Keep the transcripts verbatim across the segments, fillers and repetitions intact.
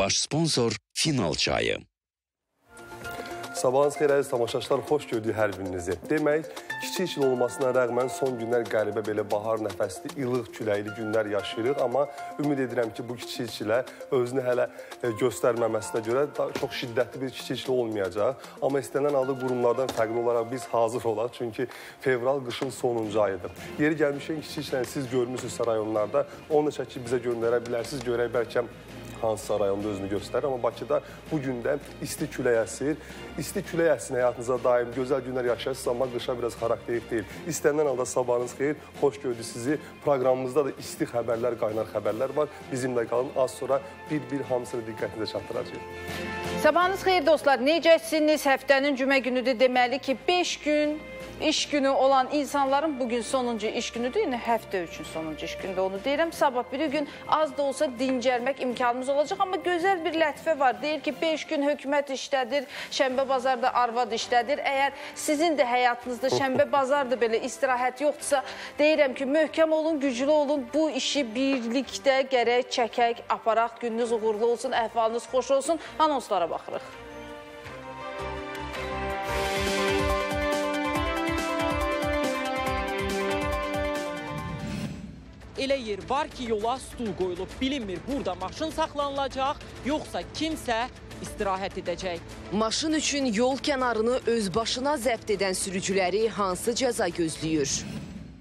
Baş sponsor Final Çayı. Sabahınız xeyir əziz tamaşaçılar, xoş gördük hər birinizi. Demək, kiçik il olmasına rəğmən son günlər qəribə belə bahar nəfəsli, ilıq, küləkli günlər yaşayırıq. Amma ümid edirəm ki, bu kiçik ilə özünü hələ göstərməməsinə görə çox şiddətli bir kiçik il olmayacaq. Amma istənilən halda qurumlardan fərqli olaraq biz hazır olaq. Çünki fevral qışın sonuncu ayıdır. Yeri gəlmişən kiçik iləni siz görmüşsünüzsə rayonlarda, onu da çəkib bizə göndərə bilərsiniz. Görək bəlkə hansısa rayonda özünü göstərir. Amma Bakıda bugün də isti küləyə əsir. İsti küləyə əsir həyatınıza daim gözəl günlər yaşayırsınız, amma qışa biraz xarakterik deyil. İstənilən halda sabahınız xeyir, xoş gördük sizi. Proqramımızda da isti xəbərlər, qaynar xəbərlər var. Bizimlə qalın, az sonra bir-bir hamısını diqqətinizə çatdıracağıq. Sabahınız xeyir dostlar, necəsiniz? Həftənin cümə günüdür deməli ki, beş gün iş günü olan insanların bugün sonuncu iş günüdür. Yəni həftə üçün sonuncu iş günüdür, onu deyirəm. Sabah bir gün az da olsa dincəlmək imkanımız olacaq. Amma gözəl bir lətifə var. Deyir ki, beş gün hökumət işlədir, şənbə bazarda arvad işlədir. Əgər sizin də həyatınızda şənbə bazarda belə istirahət yoxdursa, deyirəm ki, möhkəm olun, güclü olun. Bu işi birlikdə gərək çəkək, aparaq. Gününüz uğurlu olsun, əhvalınız xoş olsun. Anonslara baxırıq. Elə yer var ki, yola stul qoyulub. Bilinmir, burada maşın saxlanılacaq, yoxsa kimsə istirahət edəcək. Maşın üçün yol kənarını öz başına zəbt edən sürücüləri hansı cəza gözləyir?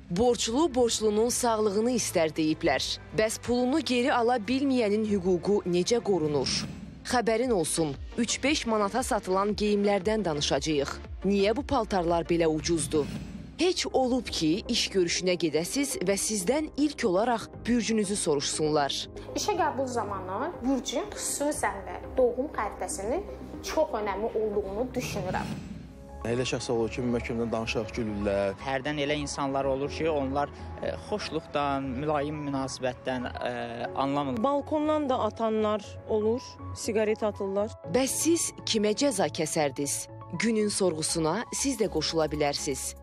Borçlu borçlunun sağlığını istər deyiblər. Bəs pulunu geri ala bilməyənin hüququ necə qorunur? Xəbərin olsun, üç-beş manata satılan geyimlərdən danışacağıq. Niyə bu paltarlar belə ucuzdur? Heç olub ki, iş görüşünə gedəsiz və sizdən ilk olaraq bürcünüzü soruşsunlar. İşə qəbul zamanı bürcün, xüsusən də doğum xəritəsinin çox önəmli olduğunu düşünürəm. Elə şəxs olur ki, mümkündən danışaq, gülürlər. Hərdən elə insanlar olur ki, onlar xoşluqdan, mülayim münasibətdən anlamırlar. Balkondan da atanlar olur, siqaret atırlar. Bəs siz kimə cəza kəsərdiniz? Günün sorğusuna siz də qoşula bilərsiniz.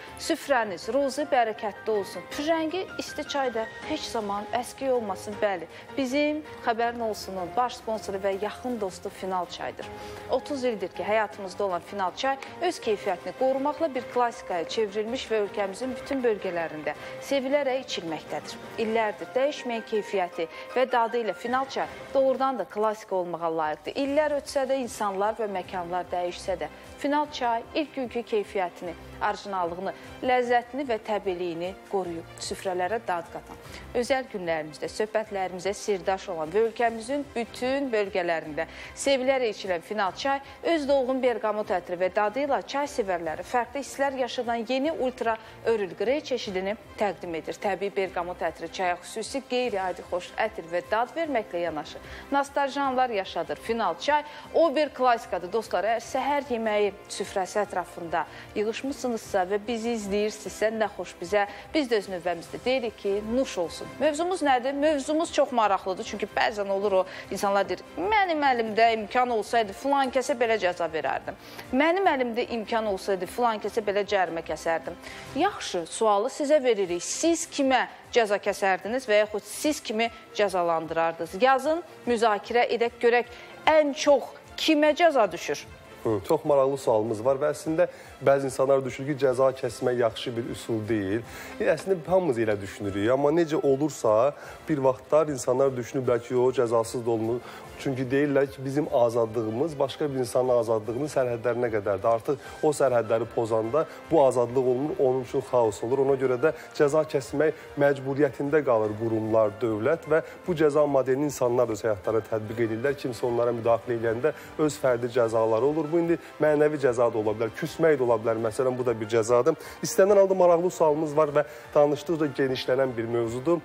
Süfrəniz, ruzu bərəkətli olsun. Pürrəngi, isti çay da heç zaman əskiy olmasın. Bəli, bizim Xəbərin Olsunun baş sponsoru və yaxın dostu Final Çaydır. otuz ildir ki, həyatımızda olan Final Çay öz keyfiyyətini qorumaqla bir klassikaya çevrilmiş və ölkəmizin bütün bölgələrində sevilərək içilməkdədir. İllərdir dəyişməyən keyfiyyəti və dadı ilə Final Çay doğrudan da klassik olmağa layiqdir. İllər ötsə də, insanlar və məkanlar dəyişsə də, Final Çay ilk günkü keyfiyyətini, orijinallığını, ləzzətini və təbiliyini qoruyub, süfrələrə dad qatan, özəl günlərimizdə, söhbətlərimizə sirdaş olan və ölkəmizin bütün bölgələrində sevilərək içilən Final Çay öz doğğun berqamot ətri və dadı ilə çay sevərləri fərqli hisslər yaşadan yeni ultra örül qrey çeşidini təqdim edir. Təbii berqamot ətri çaya xüsusi qeyri-adi xoş ətir və dad verməklə yanaşı nostaljanlar yaşadır. Final Çay o bir klassikadır dostlar. Əgər səhər yeməyi süfrəsi ətrafında yığışmışsınızsa və bizi izləyirsinizsə, nə xoş bizə. Biz də öz növbəmizdə deyirik ki, nuş olsun. Mövzumuz nədir? Mövzumuz çox maraqlıdır. Çünki bəzən olur o, insanlar deyir, mənim əlimdə imkan olsaydı, filan kəsə belə cəza verərdim. Mənim əlimdə imkan olsaydı, filan kəsə belə cərimə kəsərdim. Yaxşı, sualı sizə veririk. Siz kimə cəza kəsərdiniz və yaxud siz kimi cəzalandırardınız? Yazın, müzakirə edək, görək ən çox kimə cəza düşür? Çox maraqlı sualımız var və əslində bəzi insanlar düşünür ki, cəza kəsmək yaxşı bir üsul deyil. Əslində, hamımız elə düşünürük. Amma necə olursa, bir vaxtlar insanlar düşünürlər ki, o, cəzasız da olmur. Çünki deyirlər ki, bizim azadlığımız başqa bir insanın azadlığının sərhədlərinə qədərdir. Artıq o sərhədləri pozanda bu azadlıq olunur, onun üçün xaos olur. Ona görə də cəza kəsmək məcburiyyətində qalır qurumlar, dövlət və bu cəza modelini insanlar öz həyatlarına tətbiq edirlər. Kimsə onlara müdaxilə edəndə öz fərdi cəzaları olur. Bu, indi mənəvi cəza da ola bilər, küsmək də ola bilər. Məsələn, bu da bir cəzadır. İstənilən halda maraqlı sualımız var və danışdıqca genişlənən bir mövzudur.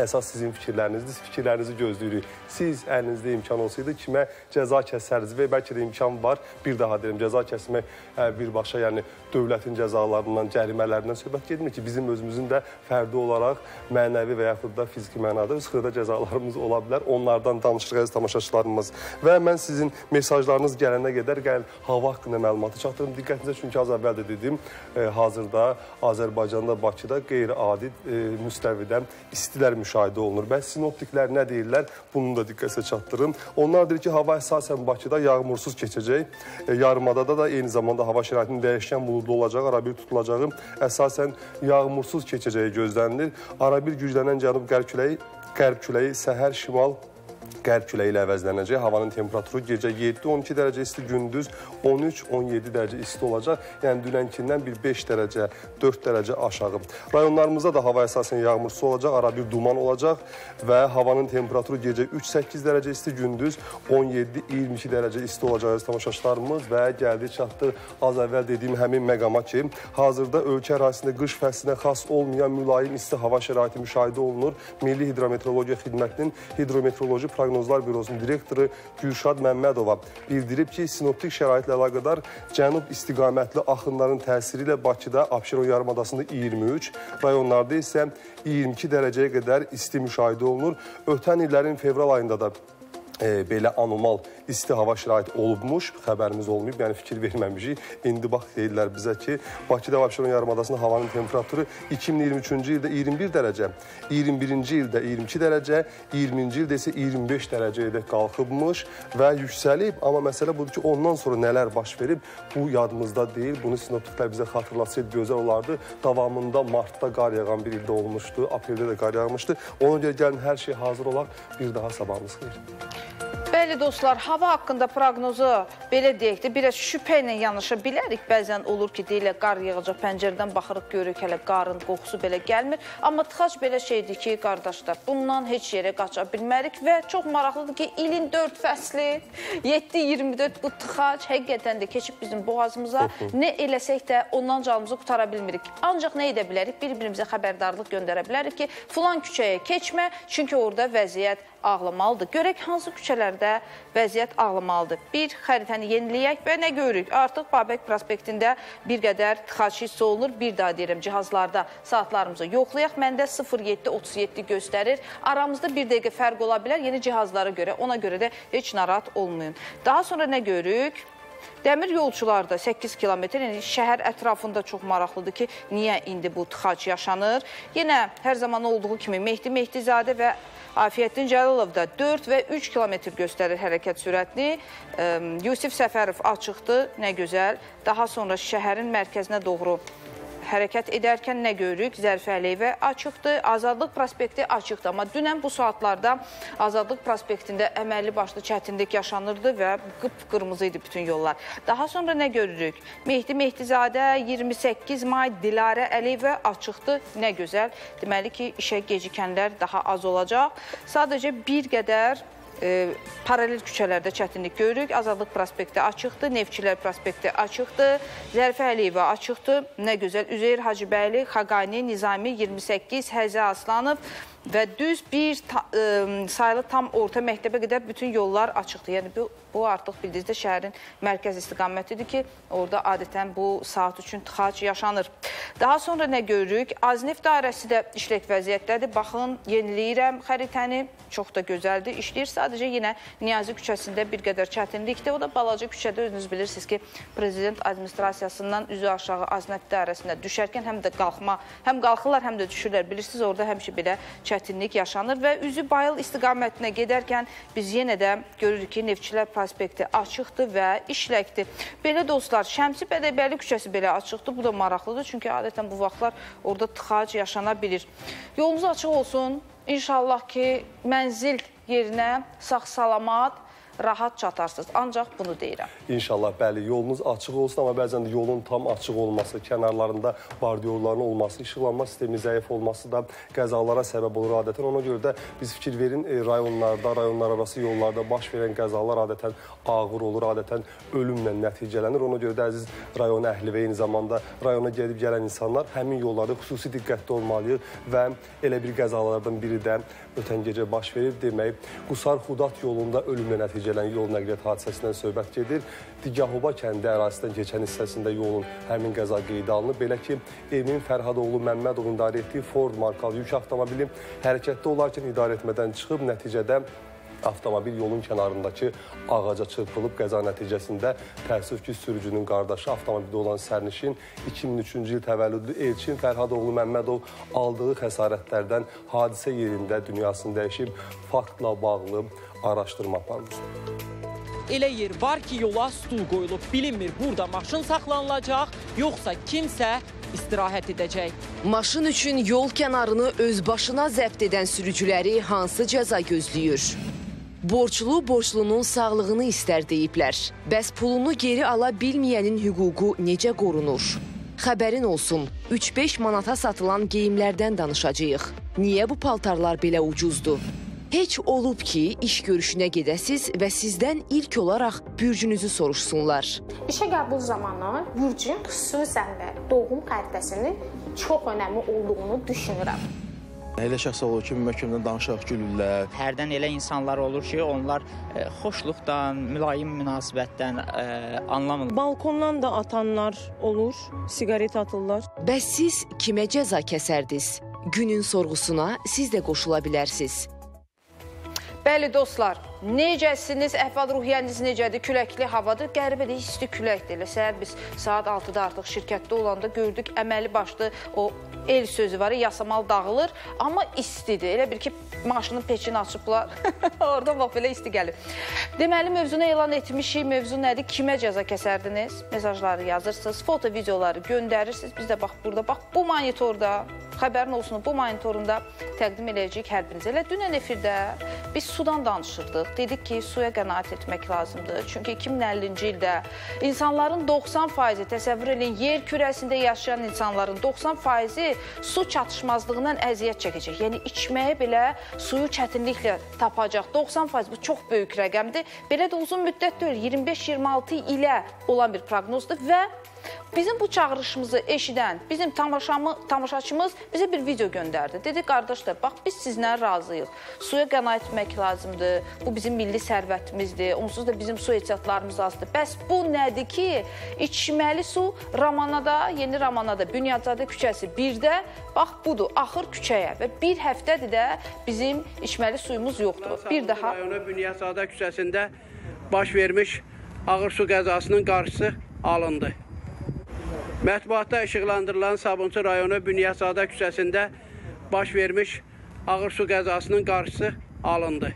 Əsas sizin fikirlərinizdir, fikirlərinizi gözləyirik. Siz əlinizdə imkan olsaydı kimə cəza kəsərdiniz və bəlkə də imkan var, bir daha deyim, cəza kəsmək birbaşa, yəni dövlətin cəzalarından, cərimələrindən söhbət getmir ki, bizim özümüzün də fərdi olaraq mənəvi və yaxud da fiziki mənada öz xırda cəzalarımız ola bilər. Onlardan danışırıq əziz tamaşaçılarımız. Və mən sizin mesajlarınız gələnə qədər gəl hava haqqında məlumatı çatdırım diqqətinizə, çünki az əvvəl də dedim, hazırda Azərbaycanda, Bakıda qeyri-adi müstəvidə istilər müşahidə olunur. Bəs sinoptiklər nə deyirlər? Bunu da diqqətə çatdırın. Onlar deyir ki, hava əsasən Bakıda yağmursuz keçəcək. Yarımadada da eyni zamanda hava şəraitinin dəyişkən buludlu olacağı, arabir tutulacağı, əsasən yağmursuz keçəcəyi gözlənilir. Arabir güclənən cənub-qərb küləyi, qərb küləyi səhər şimal qərb küləyi ilə əvəzlənəcək. Havanın temperaturu gecə yeddi on iki dərəcə isti, gündüz on üç on yeddi dərəcə isti olacaq. Yəni dünənkindən bir beş dərəcə, dörd dərəcə aşağı. Rayonlarımızda da hava əsasən yağmursuz olacaq, ara bir duman olacaq və havanın temperaturu gecə üç səkkiz dərəcə isti, gündüz on yeddi iyirmi iki dərəcə isti olacaq tamaşaçılarımız. Və gəldik çatdıq az əvvəl dediyim həmin məqama ki, hazırda ölkə ərazisində qış fəslinə xas olmayan mülayim isti hava şəraiti müşahidə olunur. Milli Hidrometeorologiya Xidmətinin hidrometeoroloji Proqnozlar Bürosunun direktoru Gülşad Məmmədova bildirib ki, sinoptik şəraitlə əlaqədar cənub istiqamətli axınların təsiri ilə Bakıda, Abşeron yarımadasında iyirmi üç, rayonlarda isə iyirmi iki dərəcəyə qədər isti müşahidə olunur. Ötən illərin fevral ayında da belə anomal isti hava şəraiti olubmuş, xəbərimiz olmayıb, yəni fikir verməmişik. İndi bax deyirlər bizə ki, Bakıda və Abşeron yarımadasında havanın temperaturu iki min iyirmi üçüncü ildə iyirmi bir dərəcə, iyirmi birinci ildə iyirmi iki dərəcə, iyirminci ildə isə iyirmi beş dərəcəyə qalxıbmış və yüksəlib. Amma məsələ budur ki, ondan sonra nələr baş verib, bu yadımızda deyil. Bunu sinoptiklər bizə xatırlatsaydı gözəl olardı. Davamında martda qar yağan bir ildə olmuşdu, apreldə də qar yağmışdı. Ona görə gəlin hər şey hazır olaq, bir daha sabahımız xeyir. Bəli dostlar, hava haqqında proqnozu belə deyək də, biraz şübhə ilə yanaşa bilərik. Bəzən olur ki, deyilək, qar yağacaq, pəncərədən baxırıq, görürük, hələ qarın qoxusu belə gəlmir. Amma tıxac belə şeydir ki, qardaşlar, bundan heç yerə qaça bilmərik və çox maraqlıdır ki, ilin dörd fəsli, yeddi iyirmi dörd bu tıxac həqiqətən də keçib bizim boğazımıza. Nə eləsək də ondan canımızı qutara bilmirik. Ancaq nə edə bilərik? Bir-birimizə xəbərdarlıq göndərə bilərik ki, filan küçəyə keçmə, çünki orada vəziyyət ağlamalıdır. Görək hansı küçələrdə vəziyyət ağlamalıdır. Bir xəritəni yeniləyək və nə görürük? Artıq Babək prospektində bir qədər tıxac hiss olunur. Bir daha deyirəm, cihazlarda saatlarımızı yoxlayaq. Məndə sıfır yeddi otuz yeddi göstərir. Aramızda bir dəqiqə fərq ola bilər yeni cihazlara görə. Ona görə də heç narahat olmayın. Daha sonra nə görürük? Dəmir yolcularda səkkiz kilometr, yəni şəhər ətrafında çox maraqlıdır ki, niyə indi bu tıxac yaşanır? Yenə hər zaman olduğu kimi Mehdi Mehdizadə və Afiyyətdin Cəlilov da dörd və üç kilometr göstərir hərəkət sürətini. Yusif Səfərov açıqdır, nə gözəl. Daha sonra şəhərin mərkəzinə doğru hərəkət edərkən nə görürük? Zərfə Əliyevə açıqdır, Azadlıq prospekti açıqdır. Amma dünən bu saatlarda Azadlıq prospektində əməlli başlı çətinlik yaşanırdı və qıpqırmızı idi bütün yollar. Daha sonra nə görürük? Mehdi Mehdizadə iyirmi səkkiz may Dilarə Əliyevə açıqdır. Nə gözəl. Deməli ki, işə gecikənlər daha az olacaq. Sadəcə bir qədər paralel küçələrdə çətinlik görürük. Azadlıq prospekti açıqdır, Neftçilər prospekti açıqdır, Zərfə Əliyevə açıqdır. Nə gözəl, Üzeyir Hacıbəyli, Xaqani, Nizami, iyirmi səkkiz, Həzə Aslanov və düz bir saylı tam orta məktəbə qədər bütün yollar açıqdır. Yəni bu artıq bildiyiniz də şəhərin mərkəz istiqamətidir ki, orada adətən bu saat üçün tıxac yaşanır. Daha sonra nə görürük? Azneft dairəsi də işlək vəziyyətdədir. Baxın, yeniləyirəm xəritəni, çox da gözəldir, işləyir. Sadəcə yenə Niyazi küçəsində bir qədər çətinlikdir. O da balaca küçədə, özünüz bilirsiniz ki, prezident administrasiyasından üzü aşağı Azneft dairəsində düşərkən həm də qalxma, həm qalxırlar, həm də düşürlər. Bilirsiniz, orada həmişə belə çətinlik yaşanır və üzü Bayıl istiqamətinə gedərkən biz yenə də görürük ki, Neftçilər prospekti açıqdır və işləkdir. Belə dostlar, Şəmsi Bədəbəyli küçəsi belə açıqdır. Bu da maraqlıdır, çünki adətən bu vaxtlar orada tıxac yaşana bilir. Yolunuz açıq olsun. İnşallah ki, mənzil yerinə sağ-salamat, rahat çatarsınız. Ancaq bunu deyirəm. İnşallah, bəli, yolunuz açıq olsun, amma bəzən də yolun tam açıq olması, kənarlarında bardiyorların olması, işıqlanma sistemi zəif olması da qəzalara səbəb olur adətən. Ona görə də biz fikir verin, rayonlarda, rayonlar arası yollarda baş verən qəzalar adətən ağır olur, adətən ölümlə nəticələnir. Ona görə də əziz rayon əhli və eyni zamanda rayona gedib gələn insanlar həmin yollarda xüsusi diqqətli olmalıyıq və elə bir qəzalardan biri də ötən gecə baş verib demək, Qusar-Xudat yolunda ölümlə nəticələn yol nəqliyyat hadisəsindən söhbət gedir. Digahuba kəndi ərazisindən keçən hissəsində yolun həmin qəza qeydə alınıb. Belə ki, Əmin Fərhadoğlu Məmmədovun idarə etdiyi Ford markalı yük avtomobili hərəkətdə olarkən idarə etmədən çıxıb, nəticədə avtomobil yolun kənarındakı ağaca çırpılıb. Qəza nəticəsində təəssüf ki, sürücünün qardaşı, avtomobildə olan sərnişin, iki min üçüncü il təvəllüdlü Elçin Fərhadoğlu Məmmədov aldığı xəsarətlərdən hadisə yerində dünyasını dəyişib, faktla bağlı araşdırma aparmışdır. Elə yer var ki, yola stul qoyulub. Bilinmir, burada maşın saxlanılacaq, yoxsa kimsə istirahət edəcək. Maşın üçün yol kənarını öz başına zəbt edən sürücüləri hansı cəza gözləyir? Borçlu borçlunun sağlığını istər deyiblər. Bəs pulunu geri ala bilməyənin hüququ necə qorunur? Xəbərin olsun, üç-beş manata satılan geyimlərdən danışacağıq. Niyə bu paltarlar belə ucuzdur? Heç olub ki, iş görüşünə gedəsiz və sizdən ilk olaraq bürcünüzü soruşsunlar. İşə qəbul zamanı bürcün, xüsusən də doğum xəritəsinin çox önəmli olduğunu düşünürəm. Elə şəxsə olur ki, möhkümdən danışaq, gülürlər. Hərdən elə insanlar olur ki, onlar xoşluqdan, mülayim münasibətdən anlamırlar. Balkondan da atanlar olur, siqaret atırlar. Bəs siz kimə cəza kəsərdiniz? Günün sorğusuna siz də qoşula bilərsiniz. Bəli dostlar, necəsiniz, əhval ruhiyyəniz necədir? Küləkli havadır, qəribəli isti küləkdir. Elə səhər biz saat altıda artıq şirkətdə olanda gördük, əməli başlı o el sözü var, yasamal dağılır, amma istidir. Elə bir ki, maşının peçini açıblar, oradan bax, belə isti gəlir. Deməli, mövzunu elan etmişik, mövzu nədir? Kimə cəza kəsərdiniz? Mesajları yazırsınız, foto, videoları göndərirsiniz. Biz də bax, burada, bax, bu monitorda, xəbərin olsun, bu monitorunda təqdim eləyəcəyik hər birinizə. Elə dünən efirdə biz sudan danışırdıq. Dedik ki, suya qənaət etmək lazımdır. Çünki iki min əllinci ildə insanların doxsan faizi, təsəvvür edin, yer kürəsində yaşayan insanların doxsan faizi su çatışmazlığından əziyyət çəkəcək. Yəni, içməyə belə suyu çətinliklə tapacaq. doxsan faiz bu çox böyük rəqəmdir. Belə də uzun müddət deyil, iyirmi beş iyirmi altı ilə olan bir proqnozdur və bizim bu çağırışımızı eşidən bizim tamaşaçımız bizə bir video göndərdi. Dedi, qardaşlar, bax, biz sizlə razıyıq. Suya qənaət etmək lazımdır, bu bizim milli sərvətimizdir, onsuz da bizim su ehtiyatlarımız azdır. Bəs bu nədir ki, içməli su Ramanada, yeni Ramanada, Bünyadzadə küçəsi birdə, bax, budur, axır küçəyə və bir həftədir də bizim içməli suyumuz yoxdur. Bir daha... Bünyadzadə küçəsində baş vermiş ağır su qəzasının qarşısı alındı. Mətbuatda işıqlandırılan Sabunçu rayonu Bünyadzadə küçəsində baş vermiş ağır su qəzasının qarşısı alındı.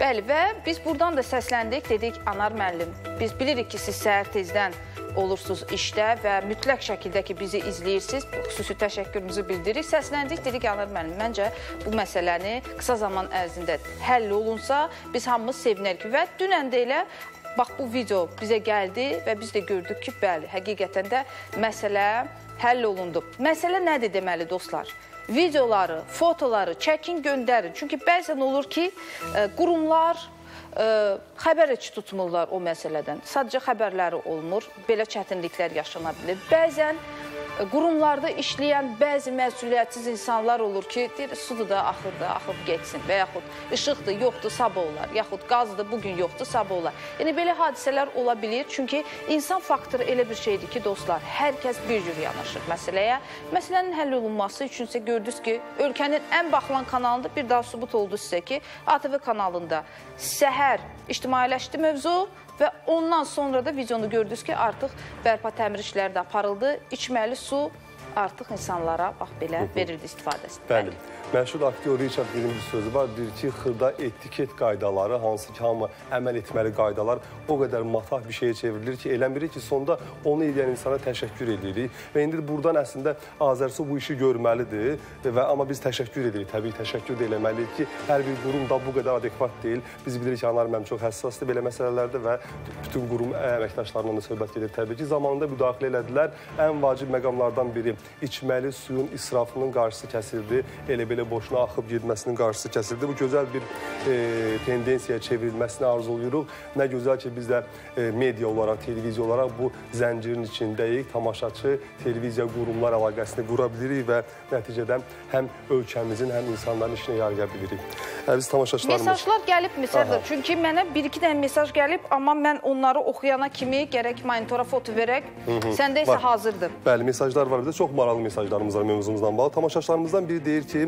Bəli, və biz buradan da səsləndik, dedik, Anar müəllim, biz bilirik ki, siz səhər tezdən olursunuz işdə və mütləq şəkildə ki, bizi izləyirsiniz, xüsusi təşəkkürümüzü bildiririk. Səsləndik, dedik, Anar müəllim, məncə bu məsələni qısa zaman ərzində həll olunsa, biz hamımız sevinərik və dünən də elə bax, bu video bizə gəldi və biz də gördük ki, bəli, həqiqətən də məsələ həll olundu. Məsələ nədir deməli, dostlar? Videoları, fotoları çəkin, göndərin. Çünki bəzən olur ki, qurumlar xəbər heç tutmurlar o məsələdən. Sadəcə xəbərləri olmur, belə çətinliklər yaşana bilir. Bəzən qurumlarda işləyən bəzi məsuliyyətsiz insanlar olur ki, deyir, sudur da, axır da, axıb geçsin və yaxud işıqdır, yoxdur, sabah olar, yaxud qazdır, bugün yoxdur, sabah olar. Yəni, belə hadisələr ola bilir, çünki insan faktoru elə bir şeydir ki, dostlar, hər kəs bir cür yanaşır məsələyə. Məsələnin həll olunması üçünsə gördünüz ki, ölkənin ən baxılan kanalında bir daha sübut oldu sizə ki, A T V kanalında səhər ictimailəşdi mövzu, və ondan sonra da videonu gördünüz ki, artıq bərpa təmir işləri də aparıldı. İçməli su artıq insanlara, bax, belə verildi istifadəsində. Bəli, Məşhur aktor Richard Gere bir sözü var, deyir ki, xırda etiket qaydaları, hansı ki hamı əməl etməli qaydalar o qədər matah bir şeyə çevrilir ki, eləm bilir ki, sonda onu edən insana təşəkkür edirik. Və indi buradan əslində Azərsu bu işi görməlidir və amma biz təşəkkür edirik, təbii təşəkkür də eləməliyik ki, hər bir qurum da bu qədər adekvat deyil. Biz bilirik ki, Anar Məllim çox həssasdır belə məsələlərdə və bütün qurum əməkdaşlarla da söhbət gedir təbii ki. Zamanında müdaxilə elədilər, ən vacib məqamlardan biri içməli suyun israfının qarşısı kəsildi, elə belə boşuna axıb gedməsinin qarşısı kəsildi. Bu gözəl bir e, tendensiyaya çevrilməsini arzulayırıq. Nə gözəl ki, biz də e, media olaraq, televiziya olaraq bu zəncirin içindəyik. Tamaşaçı, televiziya, qurumlar əlaqəsini qura bilirik və nəticədə həm ölkəmizin, həm insanların işinə yaraya bilirik. Ə, biz tamaşaçılarımız... Mesajlar gəlibmi, Sərdar? Çünki mənə bir-iki dənə mesaj gəlib, amma mən onları oxuyana kimi gərək monitora foto verək, səndə isə hazırdır. Bəli, mesajlar var bizdə. Çox maraqlı mesajlarımız var mövzumuzdan bağlı. Tamaşaçılarımızdan biri deyir ki,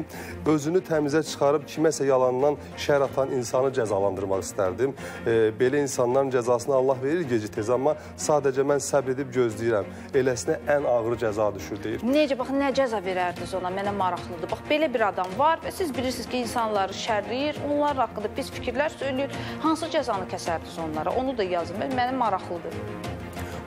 özünü təmizə çıxarıb kiməsə yalandan şər atan insanı cəzalandırmaq istərdim. E, belə insanların cəzasını Allah verir gecə tez, amma sadəcə mən səbr edib gözləyirəm. Eləsinə ən ağır cəza düşür, deyir. Necə, bax, nə cəza verərdiniz ona? Mənə maraqlıdır. Bax, belə bir adam var və siz bilirsiniz ki, insanları şərləyir, onlar haqqında pis fikirlər söylüyor. Hansı cəzanı kəsərdiniz onlara? Onu da yazın. Mənə maraqlıdır.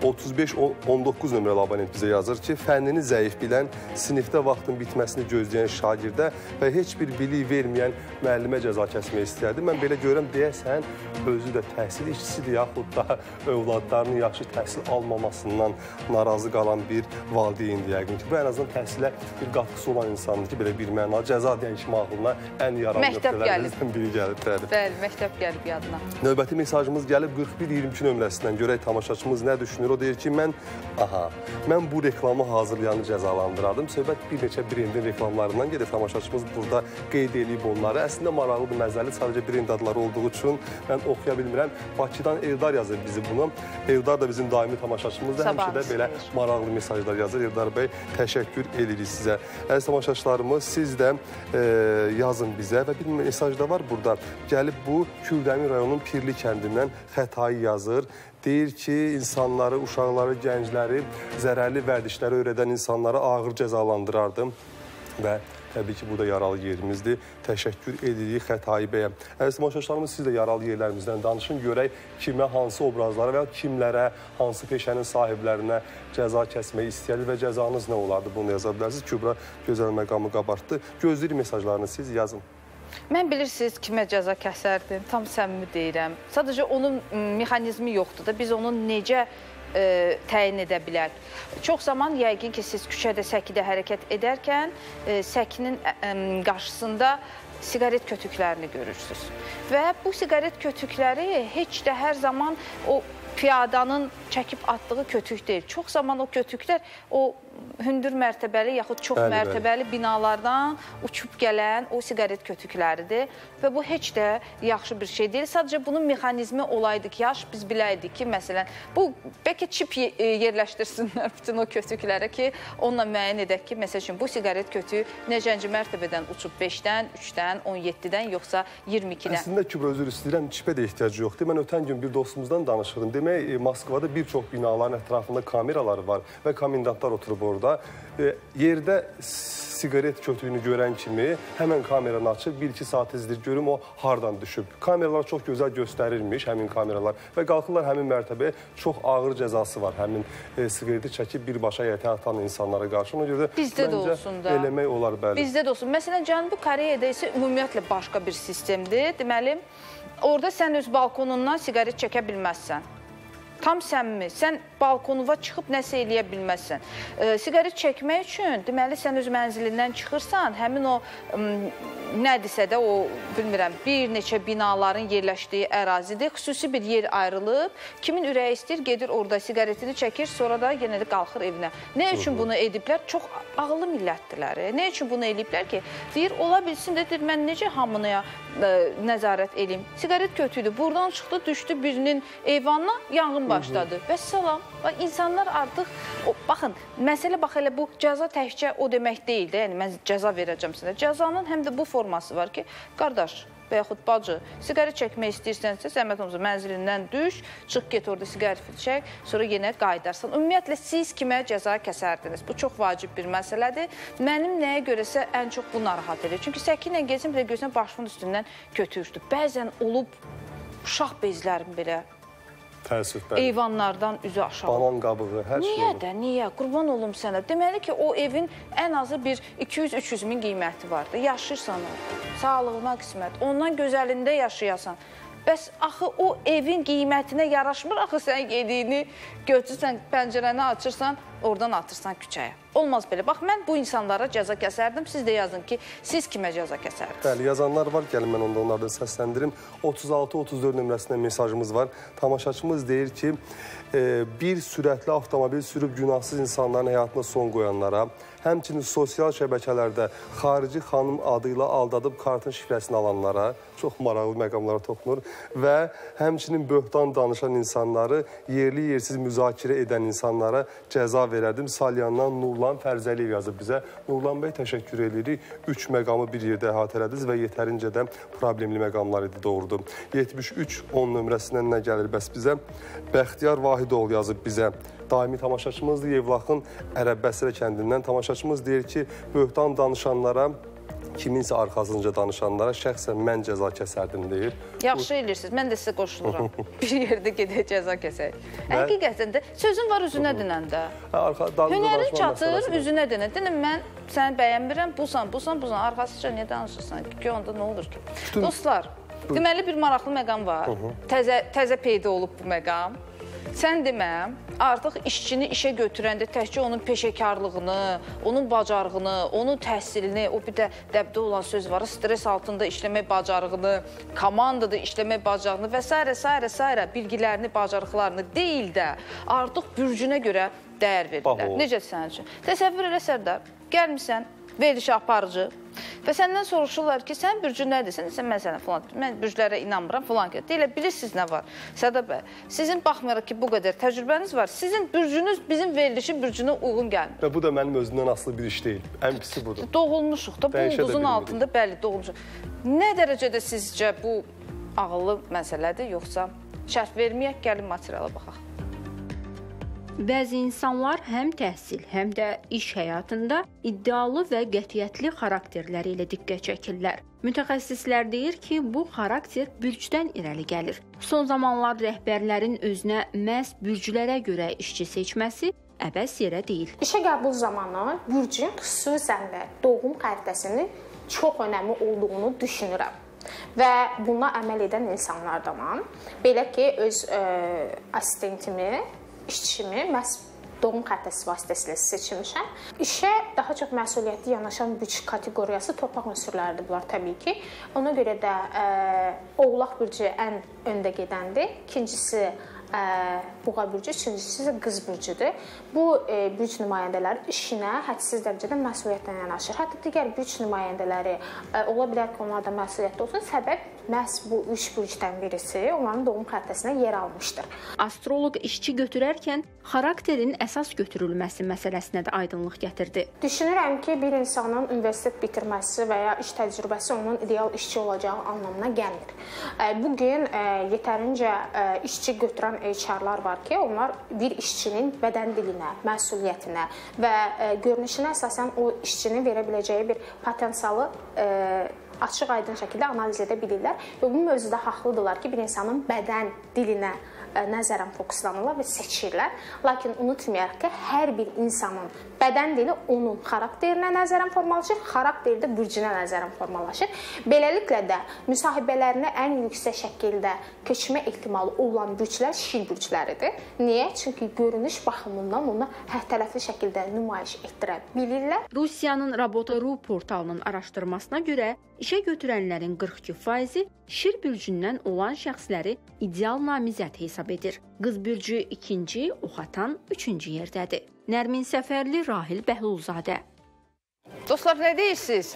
otuz beş on doqquz nömrəli abonent bizə yazır ki, fənnini zəif bilən, sinifdə vaxtın bitməsini gözləyən şagirdə və heç bir bilik verməyən müəllimə cəza kəsmək istəyərdi. Mən belə görürəm, deyəsən, özü də təhsil işçisidir, yaxud da övladlarının yaxşı təhsil almamasından narazı qalan bir valideyndir yəqin ki. Bu, ən azından təhsilə bir qatkısı olan insandır ki, belə bir məna cəza dəyişmə ağlına ən yaran nöqtələrimizdən biri gəlib. Bəli, məktəb gəlib yadına. Növbəti mesajımız gəlib qırx bir iyirmi iki nömrəsindən. Görək tamaşaçımız nə düşünür? O deyir ki, mən, aha, mən bu reklamı hazırlayanı cəzalandırardım. Söhbət bir neçə brendin reklamlarından gedir. Tamaşaçımız burada qeyd edib onları. Əslində maraqlı bir məzəli, sadəcə brend adları olduğu üçün mən oxuya bilmirəm. Bakıdan Eldar yazır bizi bunu. Eldar da bizim daimi tamaşaçımızdır. Həmişə də belə maraqlı mesajlar yazır. Eldar bəy, təşəkkür edirik sizə. Əziz tamaşaçılarımız, siz də e, yazın bizə. Və bir mesaj da var burada. Gəlib bu, Kürdəmir rayonunun Pirli kəndindən Xətai yazır. Deyir ki, insanları, uşaqları, gəncləri, zərərli vərdişləri öyrədən insanları ağır cəzalandırardım və təbii ki, bu da yaralı yerimizdir. Təşəkkür edirik Xətai bəyə. Əziz tamaşaçılarımız, siz də yaralı yerlərimizdən danışın, görək kimə, hansı obrazlara və ya kimlərə, hansı peşənin sahiblərinə cəza kəsmək istəyirdi və cəzanız nə olardı? Bunu yaza bilərsiniz. Kübra gözəl məqamı qabartdı. Gözləyirik mesajlarını, siz yazın. Mən bilirsiniz kimə cəza kəsərdim, tam səmimi deyirəm. Sadəcə onun mexanizmi yoxdur da, biz onu necə e, təyin edə bilərik. Çox zaman yəqin ki, siz küçədə səkidə hərəkət edərkən, e, səkinin e, qarşısında siqaret kötüklərini görürsünüz. Və bu siqaret kötükləri heç də hər zaman o piyadanın çəkib atdığı kötük deyil. Çox zaman o kötüklər o hündür mərtəbəli yaxud çox bəli, mərtəbəli bəli. Binalardan uçub gələn o siqaret kötükləridir və bu heç də yaxşı bir şey deyil. Sadəcə bunun mexanizmi olaydı ki, yaş biz biləydik ki, məsələn, bu bəlkə çip yerləşdirsinlər bütün o kötüklərə ki, onunla müəyyən edək ki, məsəl üçün bu siqaret kötüyü necənci mərtəbədən uçub beşdən, üçdən, on yeddidən yoxsa iyirmi ikidən. Əslində Kübra, özür istəyirəm, çipə də ehtiyacı yoxdur. Mən ötən gün bir dostumuzdan danışırdım. Demək, Moskvada bir çox binaların ətrafında kameralar var və komendantlar oturub orada. E, yerdə siqaret kötüyünü görən kimi həmən kameranı açıb, bir-iki saat izləyir, görüm o hardan düşüb. Kameralar çox gözəl göstərilmiş, həmin kameralar və qalxırlar həmin mərtəbəyə. Çox ağır cəzası var həmin e, siqareti çəkib birbaşa yətə atan insanlara qarşı. Ona görə bizdə də olsun da. Eləmək olar, bəli. Bizdə də olsun. Məsələn, Cənubi Koreyada isə ümumiyyətlə başqa bir sistemdir. Deməli, orada sən öz balkonundan siqaret çəkə bilməzsən. Tam səmimi, sən balkonuva çıxıb nəsə eləyə bilməzsən. E, siqaret çəkmək üçün, deməli, sən öz mənzilindən çıxırsan, həmin o nədirsə də, o, bilmirəm, bir neçə binaların yerləşdiyi ərazidir, xüsusi bir yer ayrılıb, kimin ürəyi istəyir, gedir orada siqaretini çəkir, sonra da yenə də qalxır evinə. Nə üçün bunu ediblər? Çox ağlı millətdirlər. Nə üçün bunu ediblər ki? Deyir, ola bilsin də, deyir, mən necə hamınıya e, nəzarət eləyim? Siqaret kötüydü, buradan çıxdı, düşdü birinin eyvanına, yanğın başladı. Və salam, insanlar artıq, o, baxın, məsələ bax elə bu cəza təhcə o demək deyil də, yəni mən cəza verəcəm sizə. Cəzanın həm də bu forması var ki, qardaş, və yaxud bacı, siqaret çəkmək istəyirsənsə, zəhmət olmasa mənzilindən düş, çıx get orada siqaret çək, sonra yenə qayıdarsan. Ümumiyyətlə siz kimə cəza kəsərdiniz? Bu çox vacib bir məsələdir. Mənim nəyə görəsə ən çox bu narahat edir. Çünki səki ilə gezin, belə gözünə başımın üstündən götürürdü. Bəzən olub uşaq bezlərim belə. Təəssüf, bəli. Eyvanlardan üzü aşağı. Balan qabığı, hər şey. Niyə də, niyə? Qurban olum sənə. Deməli ki, o evin ən azı bir iki yüz üç yüz min qiyməti vardı. Yaşırsan orada, sağlığına qismət, ondan gözəlində yaşayasan. Bəs axı o evin qiymətinə yaraşmır, axı sən yediyini götürsən, pəncərəni açırsan, oradan atırsan küçəyə. Olmaz belə. Bax, mən bu insanlara cəza kəsərdim. Siz də yazın ki, siz kimə cəza kəsərdiniz? Bəli, yazanlar var. Gəlin, mən onda onlardan səsləndirim. otuz altı otuz dörd nömrəsində mesajımız var. Tamaşaçımız deyir ki, bir sürətli avtomobil sürüb günahsız insanların həyatına son qoyanlara, həmçinin sosial şəbəkələrdə xarici xanım adı ilə aldadıb kartın şifrəsini alanlara, çox maraqlı məqamlara toxunur və həmçinin böhtan danışan insanları, yerli-yersiz müzakirə edən insanlara cəza verərdim. Salyandan Nurlan Fərzəliyev yazıb bizə. Nurlan bəy, təşəkkür edirik. Üç məqamı bir yerdə əhatələdiniz və yetərincə də problemli məqamlar idi, doğrudur. yetmiş üç on nömrəsindən nə gəlir bəs bizə? Bəxtiyar Vahidoğlu yazıb bizə. Daimi tamaşaçımızdır, Yevlaxın Ərəbbəsirə kəndindən. Tamaşaçımız deyir ki, böhtan danışanlara, kiminsə arxasınca danışanlara şəxsən mən cəza kəsərdim, deyir. Yaxşı eləyirsiniz, mən də sizə qoşuluram. Bir yerdə gedək cəza kəsək. Həqiqətən də sözün var üzünə dinəndə. Hünərin çatır üzünə dinəndə. Dinəm, mən səni bəyənmirəm, busan, busan, busan. Arxasınca niyə danışırsan ki, onda nə olur ki? Dostlar, deməli bir maraqlı məqam var. Təzə peydə olub bu məqam. Sən demə, artıq işçini işə götürəndə təkcə onun peşəkarlığını, onun bacarığını, onun təhsilini, o bir də dəbdə olan söz var, stres altında işləmək bacarığını, komandada işləmək bacarığını və s. s. bilgilərini, bacarıqlarını deyil də artıq bürcünə görə dəyər verirlər. Necə sənin üçün? Təsəvvür elə Sərdar, gəlmirsən, verilişi aparıcı və səndən soruşurlar ki, sən bürcü nədir? Sən desən, mən sənə filan, mən bürclərə inanmıram, filan ki. Deyilə, bilirsiniz nə var? Sədə bəy, sizin baxmayaraq ki, bu qədər təcrübəniz var, sizin bürcünüz bizim verilişi bürcünə uyğun gəlmir. Və bu da mənim özündən asılı bir iş deyil, ən pisi budur. Doğulmuşuq da, bu ulduzun altında, bəli, doğulmuşuq. Nə dərəcədə sizcə bu ağıllı məsələdir, yoxsa şərf verməyək, gəlin materiala baxaq. Bəzi insanlar həm təhsil, həm də iş həyatında iddialı və qətiyyətli xarakterləri ilə diqqət çəkirlər. Mütəxəssislər deyir ki, bu xarakter bürcdən irəli gəlir. Son zamanlar rəhbərlərin özünə məhz bürclərə görə işçi seçməsi əbəs yerə deyil. İşə qəbul zamanı bürcün, xüsusən də doğum xəritəsinin çox önəmli olduğunu düşünürəm. Və buna əməl edən insanlardanam. Belə ki, öz asistentimi, işçimi məhz doğum xəritəsi vasitəsilə seçilmişəm. İşə daha çox məsuliyyətli yanaşan bürc kateqoriyası torpaq ünsürləridir bunlar təbii ki. Ona görə də oğlaq bürcü ən öndə gedəndir. İkincisi buğa bürcü, üçüncüsü qız bürcüdür. Bu bürc nümayəndələri işinə hədsiz dərəcədə məsuliyyətlə yanaşır. Hətta digər bürc nümayəndələri ola bilər ki, onlar da məsuliyyətli olsun. Səbəb məhz bu üç bürcdən birisi onların doğum xəritəsinə yer almışdır. Astroloq işçi götürərkən xarakterin əsas götürülməsi məsələsinə də aydınlıq gətirdi. Düşünürəm ki, bir insanın universitet bitirməsi və ya iş təcrübəsi onun ideal işçi olacağı anlamına gəlmir. Bugün yetərincə işçi götürən H R-lar var ki, onlar bir işçinin bədən dilinə, məsuliyyətinə və görünüşünə əsasən o işçinin verə biləcəyi bir potensialı açıq aydın şəkildə analiz edə bilirlər və bu mövzuda haqlıdırlar ki, bir insanın bədən dilinə nəzərən fokuslanırlar və seçirlər. Lakin unutmayaraq ki, hər bir insanın bədən dili onun xarakterinə nəzərən formalaşır, xarakteri də bürcünə nəzərən formalaşır. Beləliklə də müsahibələrinə ən yüksək şəkildə köçmə ehtimalı olan bürclər şil bürcləridir. Niyə? Çünki görünüş baxımından onu hərtərəfli şəkildə nümayiş etdirə bilirlər. Rusiyanın Robota.ru portalının araşdırmasına görə İşə götürənlərin qırx iki faizi şir bürcündən olan şəxsləri ideal namizəd hesab edir. Qız bürcü ikinci, oxatan üçüncü yerdədir. Nərmin Səfərli, Rahil Bəhluzadə. Dostlar, nə deyirsiniz?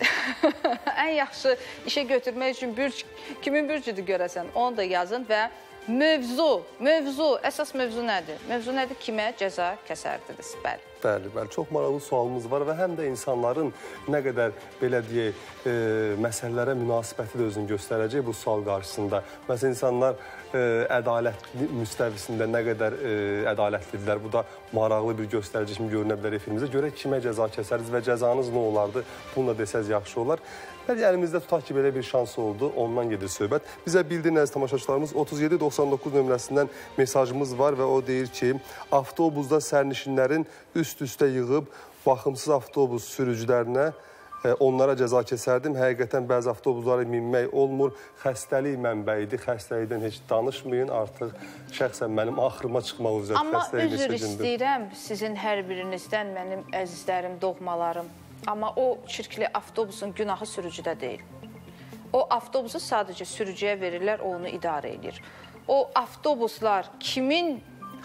Ən yaxşı işə götürmək üçün kimin bürcüdür görəsən, onu da yazın və Mövzu, mövzu, əsas mövzu nədir? Mövzu nədir? Kimə cəza kəsərdiniz? Bəli. Bəli, bəli. Çox maraqlı sualımız var və həm də insanların nə qədər, belə deyək, e, məsələlərə münasibəti də özünü göstərəcək bu sual qarşısında. Məsələn, insanlar e, ədalətli müstəvisində nə qədər e, ədalətlidirlər. Bu da maraqlı bir göstərici kimi görünə bilər efimizə. Görək kimə cəza kəsərdiniz və cəzanız nə olardı? Bunu da desəz yaxşı olar. Bəli, əlimizdə tutaq ki, belə bir şans oldu, ondan gedir söhbət. Bizə bildirin, əziz tamaşaçılarımız, otuz yeddi doxsan doqquz nömrəsindən mesajımız var və o deyir ki, avtobusda sərnişinlərin üst-üstə yığıb baxımsız avtobus sürücülərinə onlara cəza kəsərdim. Həqiqətən bəzi avtobuslara minmək olmur. Xəstəlik mənbəyidir. Xəstəlikdən heç danışmayın. Artıq şəxsən mənim axırıma çıxmaq üzrə xəstəlik keçirdim. Amma üzr istəyirəm sizin hər birinizdən, mənim əzizlərim, doğmalarım. Amma o çirkli avtobusun günahı sürücüdə deyil. O avtobusu sadəcə sürücüyə verirlər, o onu idarə edir. O avtobuslar kimin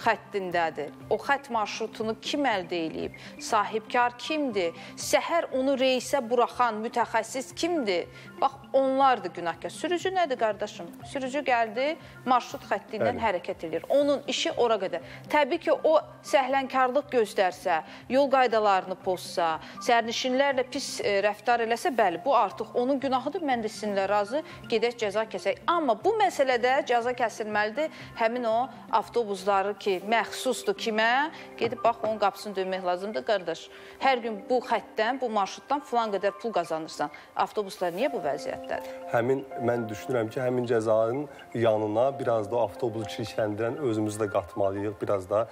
xəttindədir? O xətt marşrutunu kim əldə eləyib? Sahibkar kimdir? Səhər onu reysə buraxan mütəxəssis kimdir? Bax, onlardır günahkar. Sürücü nədir, qardaşım? Sürücü gəldi, marşrut xəttindən hərəkət edir. Onun işi ora qədər. Təbii ki, o səhlənkarlıq göstərsə, yol qaydalarını pozsa, sərnişinlərlə pis rəftar eləsə, bəli, bu artıq onun günahıdır. Mən də sizinlə razı, gedək cəza kəsək. Amma bu məsələdə cəza kəsilməlidir həmin o avtobusları ki, məxsusdur kimə, gedib bax, onun qapısını döymək lazımdır, qardaş. Hər gün bu xətdən, bu marşrutdan filan qədər pul qazanırsan. Avtobuslar niyə bu vəziyyətdədir? Həmin, mən düşünürəm ki, həmin cəzanın yanına biraz da avtobusu çirkləndirən özümüzü də qatmalıyıq, biraz da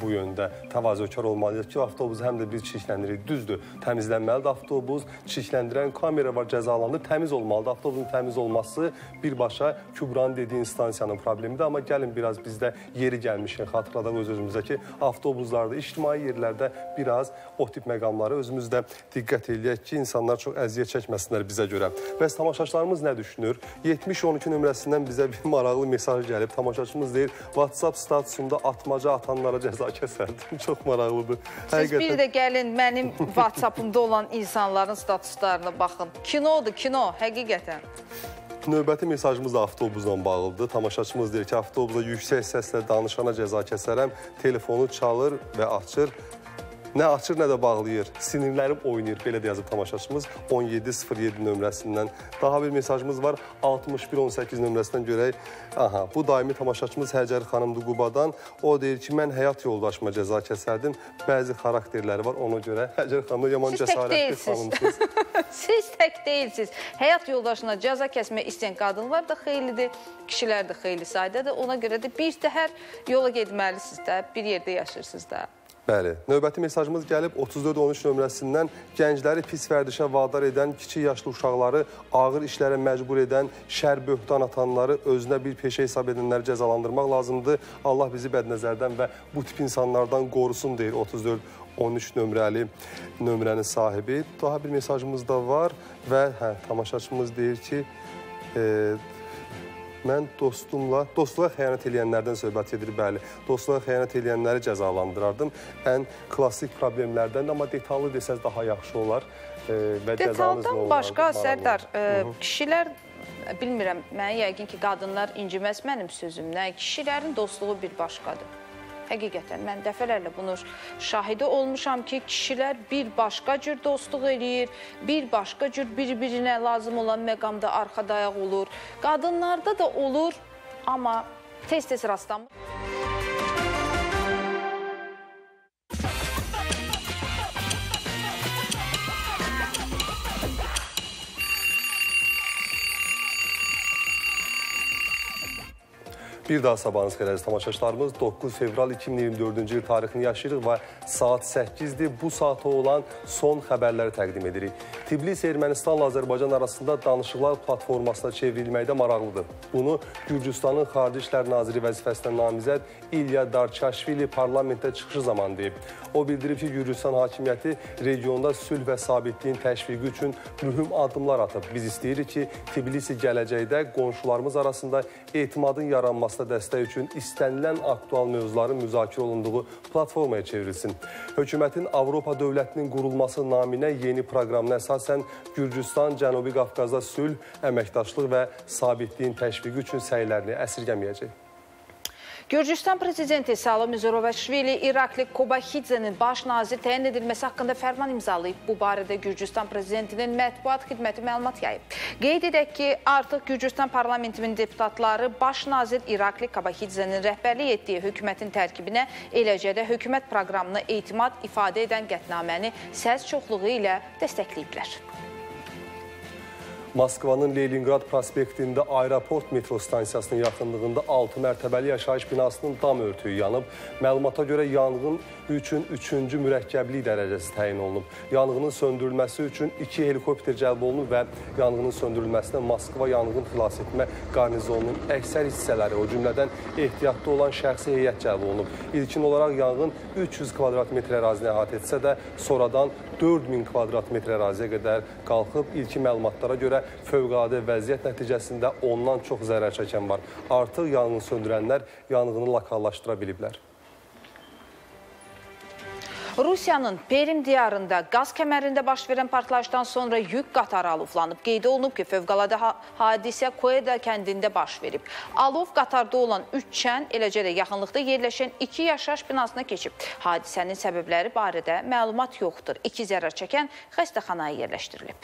bu yöndə təvazökar olmalıyıq ki, avtobusu həm də biz çirkləndirik. Düzdür, təmizlənməlidir avtobus, çirkləndirən kamera var, cəzalandır, təmiz olmalıdır. Avtobusun təmiz olması birbaşa Kübranın dediyi instansiyanın problemidir, amma gəlin biraz bizdə yeri gəlmişik. Xatırladaq öz-özümüzə ki, avtobuslarda, ictimai yerlərdə biraz o tip məqamlara özümüz də diqqət eləyək ki, insanlar çox əziyyət çəkməsinlər bizə görə. Bəs tamaşaçılarımız nə düşünür? yetmiş on iki nömrəsindən bizə bir maraqlı mesaj gəlib. Tamaşaçımız deyir, WhatsApp statusunda atmaca atanlara cəza kəsərdim. Çox maraqlıdır. Siz bir də gəlin, mənim WhatsAppımda olan insanların statuslarına baxın. Kinodur, kino, həqiqətən. Növbəti mesajımız da avtobusla bağlıdır. Tamaşaçımız deyir ki, avtobusda yüksək səslə danışana cəza kəsərəm, telefonu çalır və açır. Nə açır, nə də bağlayır. Sinirlərim oynayır. Belə də yazıb tamaşaçımız on yeddi sıfır yeddi nömrəsindən. Daha bir mesajımız var. altmış bir on səkkiz nömrəsindən görək. Aha, bu daimi tamaşaçımız Həcəri xanımdır Qubadan. O deyir ki, mən həyat yoldaşıma cəza kəsərdim. Bəzi xarakterləri var, ona görə. Həcəri xanım yaman cəsarətli xanımsınız. Siz tək deyilsiniz. Həyat yoldaşına cəza kəsmək istəyən qadınlar da xeylidir, kişilər də xeyli saydadır. Ona görə də bir də hər yola gedməlisiniz də, bir yerdə yaşırsınız da. Bəli, növbəti mesajımız gəlib otuz dörd on üç nömrəsindən gəncləri pis vərdişə vadar edən, kiçik yaşlı uşaqları ağır işlərə məcbur edən, şər böhtan atanları özünə bir peşə hesab edənləri cəzalandırmaq lazımdır. Allah bizi bədnəzərdən və bu tip insanlardan qorusun, deyir otuz dörd on üç nömrəli nömrənin sahibi. Daha bir mesajımız da var və hə, tamaşaçımız deyir ki... E Mən dostumla, dostluğa xəyanət eləyənlərdən söhbət edir, bəli. Dostluğa xəyanət eləyənləri cəzalandırardım. Ən klasik problemlərdən, amma detallı desəz daha yaxşı olar. Detaldan başqa, Sərdar, kişilər, bilmirəm, mən yəqin ki, qadınlar inciməz mənim sözümdən. Kişilərin dostluğu bir başqadır. Həqiqətən, mən dəfələrlə bunun şahidi olmuşam ki, kişilər bir başqa cür dostluq eləyir, bir başqa cür bir-birinə lazım olan məqamda arxa dayaq olur. Qadınlarda da olur, amma tez-tez rastlanmır. Bir daha sabahınız xeyir əziz tamaşaçılarımız, doqquz fevral iki min iyirmi dördüncü il tarixini yaşayırıq və saat səkkizdir. Bu saata olan son xəbərləri təqdim edirik. Tiflis Ermənistanla Azərbaycan arasında danışıqlar platformasına çevrilməkdə maraqlıdır. Bunu Gürcüstanın Xarici İşlər Naziri vəzifəsinə namizəd İlya Darçaşvili parlamentdə çıxışı zamanı deyib. O bildirib ki, Gürcüstan hakimiyyəti regionda sülh və sabitliyin təşviqi üçün mühüm addımlar atıb. Biz istəyirik ki, Tiflis gələcəkdə qonşularımız arasında etimadın yaranmasına dəstək üçün istənilən aktual mövzuların müzakirə olunduğu platformaya çevrilsin. Hökumətin Avropa dövlətinin qurulması naminə yeni proqramına əsasən Gürcüstan, Cənubi Qafqazda sülh, əməkdaşlıq və sabitliyin təşviqi üçün səylərini əsirgəməyəcək. Gürcistan prezidenti Salome Zourabichvili Irakli Kobakhidze'nin baş nazir təyin edilməsi haqqında fərman imzalayıb. Bu barədə Gürcistan prezidentinin mətbuat xidməti məlumat yayıb. Qeyd edək ki, artıq Gürcistan parlamentinin deputatları baş nazir Irakli Kobakhidze'nin rəhbərlik etdiyi hökumətin tərkibinə, eləcə də hökumət proqramına etimad ifadə edən qətnaməni səs çoxluğu ilə dəstəkləyiblər. Moskvanın Leningrad prospektində aeroport metro stansiyasının yaxınlığında altı mərtəbəli yaşayış binasının dam örtüyü yanıb. Məlumata görə yanğın üçün üçüncü mürəkkəblik dərəcəsi təyin olunub. Yanğının söndürülməsi üçün iki helikopter cəlb olunub və yanğının söndürülməsinə Moskva yanğın xilas etmə qarnizonunun əksər hissələri, o cümlədən ehtiyatda olan şəxsi heyət cəlb olunub. İlkin olaraq yanğın üç yüz kvadrat metr ərazini əhatə etsə də, sonradan dörd min kvadrat metr əraziyə qədər qalxıb. İlkin məlumatlara görə fövqəladə vəziyyət nəticəsində ondan çox zərər çəkən var. Artıq yanğını söndürənlər yanğını lokallaşdıra biliblər. Rusiyanın Perim diyarında qaz kəmərində baş verən partlayışdan sonra yük qatarı alovlanıb. Qeyd olunub ki, fövqəladə hadisə Koeda kəndində baş verib. Alov qatarda olan üç çən, eləcə də yaxınlıqda yerləşən iki yaşayış binasına keçib. Hadisənin səbəbləri barədə məlumat yoxdur. İki zərər çəkən xəstəxanaya yerləşdirilib.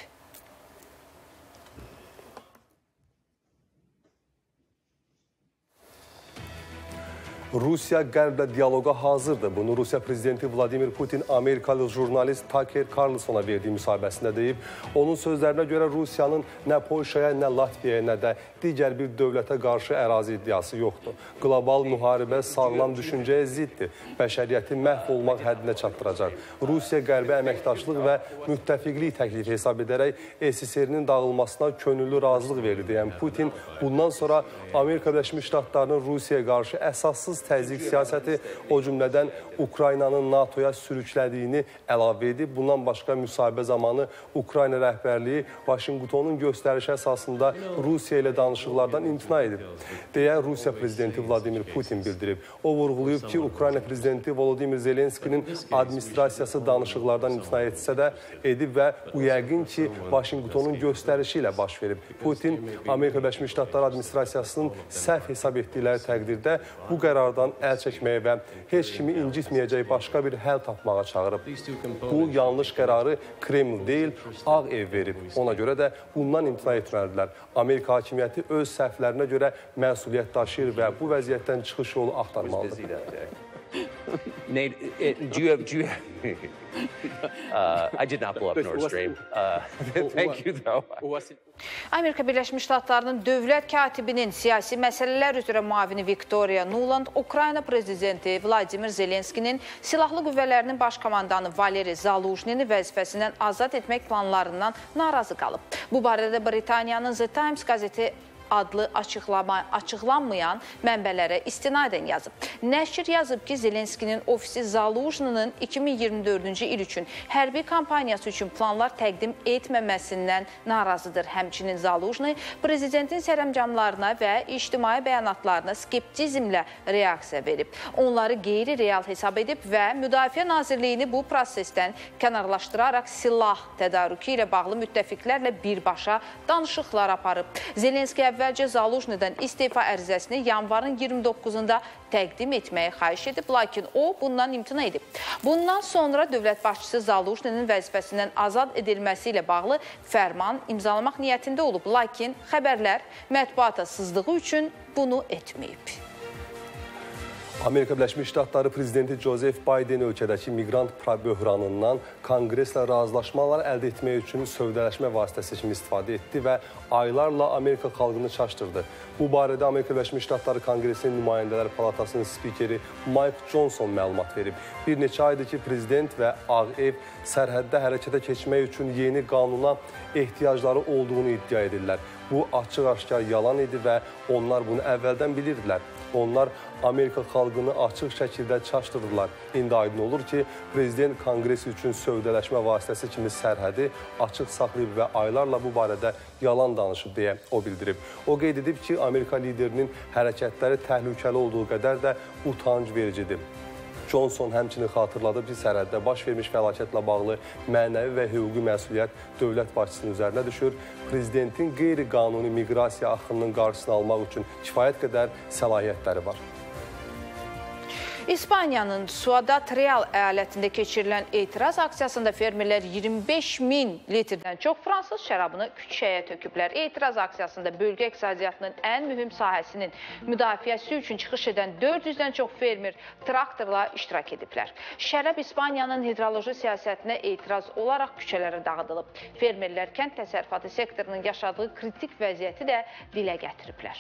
Rusiya qərblə diyaloqa hazırdır. Bunu Rusiya prezidenti Vladimir Putin Amerikalı jurnalist Tucker Carlsona verdiyi müsahibəsində deyib. Onun sözlərinə görə Rusiyanın nə Polşaya, nə Latviyaya, nə də digər bir dövlətə qarşı ərazi iddiası yoxdur. Qlobal müharibə sağlam düşüncəyə ziddir. Bəşəriyyəti məhv olmaq həddinə çatdıracaq. Rusiya qərbə əməkdaşlıq və müttəfiqlik təklifi hesab edərək S S R-nin dağılmasına könüllü razılıq verir deyən Putin bundan sonra Amerika Birləşmiş Ştatlarının Rusiyaya qarşı əsassız təzyiq siyasəti, o cümlədən Ukraynanın NATOya sürüklədiyini əlavə edib. Bundan başqa müsahibə zamanı Ukrayna rəhbərliyi Vaşinqtonun göstərişi əsasında Rusiya ilə danışıqlardan imtina edib, deyə Rusiya prezidenti Vladimir Putin bildirib. O vurğulayıb ki, Ukrayna prezidenti Volodymyr Zelenskinin administrasiyası danışıqlardan imtina etsə də edib və bu yəqin ki, Vaşinqtonun göstərişi ilə baş verib. Putin Amerika Birləşmiş Ştatları administrasiyasının səhv hesab etdikləri təqdirdə bu qərar əl çəkməyə və heç kimi incitməyəcək başqa bir həll tapmağa çağırıb. Bu yanlış qərarı Kreml deyil, Ağ Ev verib. Ona görə də bundan imtina etməlidirlər. Amerika hakimiyyəti öz səhvlərinə görə məsuliyyət daşıyır və bu vəziyyətdən çıxış yolu axtarmalıdır. Amerika Birləşmiş Ştatlarının dövlət katibinin siyasi məsələlər üzrə müavini Victoria Nuland Ukrayna prezidenti Vladimir Zelenskinin silahlı qüvvələrinin baş komandanı Valeri Zaluzhnini vəzifəsindən azad etmək planlarından narazı qalıb. Bu barədə Britaniyanın The Times qəzeti adlı açıqlama, açıqlanmayan mənbələrə istinadən yazıb. Nəşr yazıb ki, Zelenskinin ofisi Zaluzhninin iki min iyirmi dördüncü il üçün hərbi kampaniyası üçün planlar təqdim etməməsindən narazıdır. Həmçinin Zaluzhny prezidentin sərəncamlarına və ictimai bəyanatlarına skeptizmlə reaksiya verib. Onları qeyri-real hesab edib və Müdafiə Nazirliyini bu prosesdən kənarlaşdıraraq silah tədarükü ilə bağlı müttəfiqlərlə birbaşa danışıqlar aparıb. Zelenski əvvəlcə Zaluzhny'dən istefa ərizəsini yanvarın iyirmi doqquzunda təqdim etməyə xahiş edib, lakin o bundan imtina edib. Bundan sonra dövlət başçısı Zaluzhny'nin vəzifəsindən azad edilməsi ilə bağlı fərman imzalamaq niyyətində olub, lakin xəbərlər mətbuata sızdığı üçün bunu etməyib. Amerika Birləşmiş Ştatları prezidenti Joseph Biden ölkədəki miqrant böhranından Konqreslə razılaşmalar əldə etmək üçün sövdələşmə vasitəsi kimi istifadə etdi və aylarla Amerika xalqını çaşdırdı. Bu barədə Amerika Birləşmiş Ştatları Konqresinin Nümayəndələr Palatasının spikeri Mike Johnson məlumat verib. Bir neçə aydır ki, prezident və Ağ Ev sərhəddə hərəkətə keçmək üçün yeni qanuna ehtiyacları olduğunu iddia edirlər. Bu açıq-aşkar yalan idi və onlar bunu əvvəldən bilirdilər. Onlar Amerika xalqını açıq şəkildə çaşdırdılar. İndi aydın olur ki, prezident konqresi üçün sövdələşmə vasitəsi kimi sərhədi açıq saxlayıb və aylarla bu barədə yalan danışıb deyə o bildirib. O qeyd edib ki, Amerika liderinin hərəkətləri təhlükəli olduğu qədər də utanc vericidir. Johnson həmçinin xatırladıb ki, sərhəddə baş vermiş fəlakətlə bağlı mənəvi və hüquqi məsuliyyət dövlət başçısının üzərinə düşür. Prezidentin qeyri-qanuni miqrasiya axınının qarşısını almaq üçün kifayət qədər səlahiyyətləri var. İspaniyanın Suadat Real əyalətində keçirilən etiraz aksiyasında fermerlər iyirmi beş min litrdən çox fransız şərabını küçəyə töküblər. Etiraz aksiyasında bölgə iqtisadiyyatının ən mühüm sahəsinin müdafiəsi üçün çıxış edən dörd yüzdən çox fermer traktorla iştirak ediblər. Şərab İspaniyanın hidroloji siyasətinə etiraz olaraq küçələrə dağıdılıb. Fermerlər kənd təsərrüfatı sektorunun yaşadığı kritik vəziyyəti də dilə gətiriblər.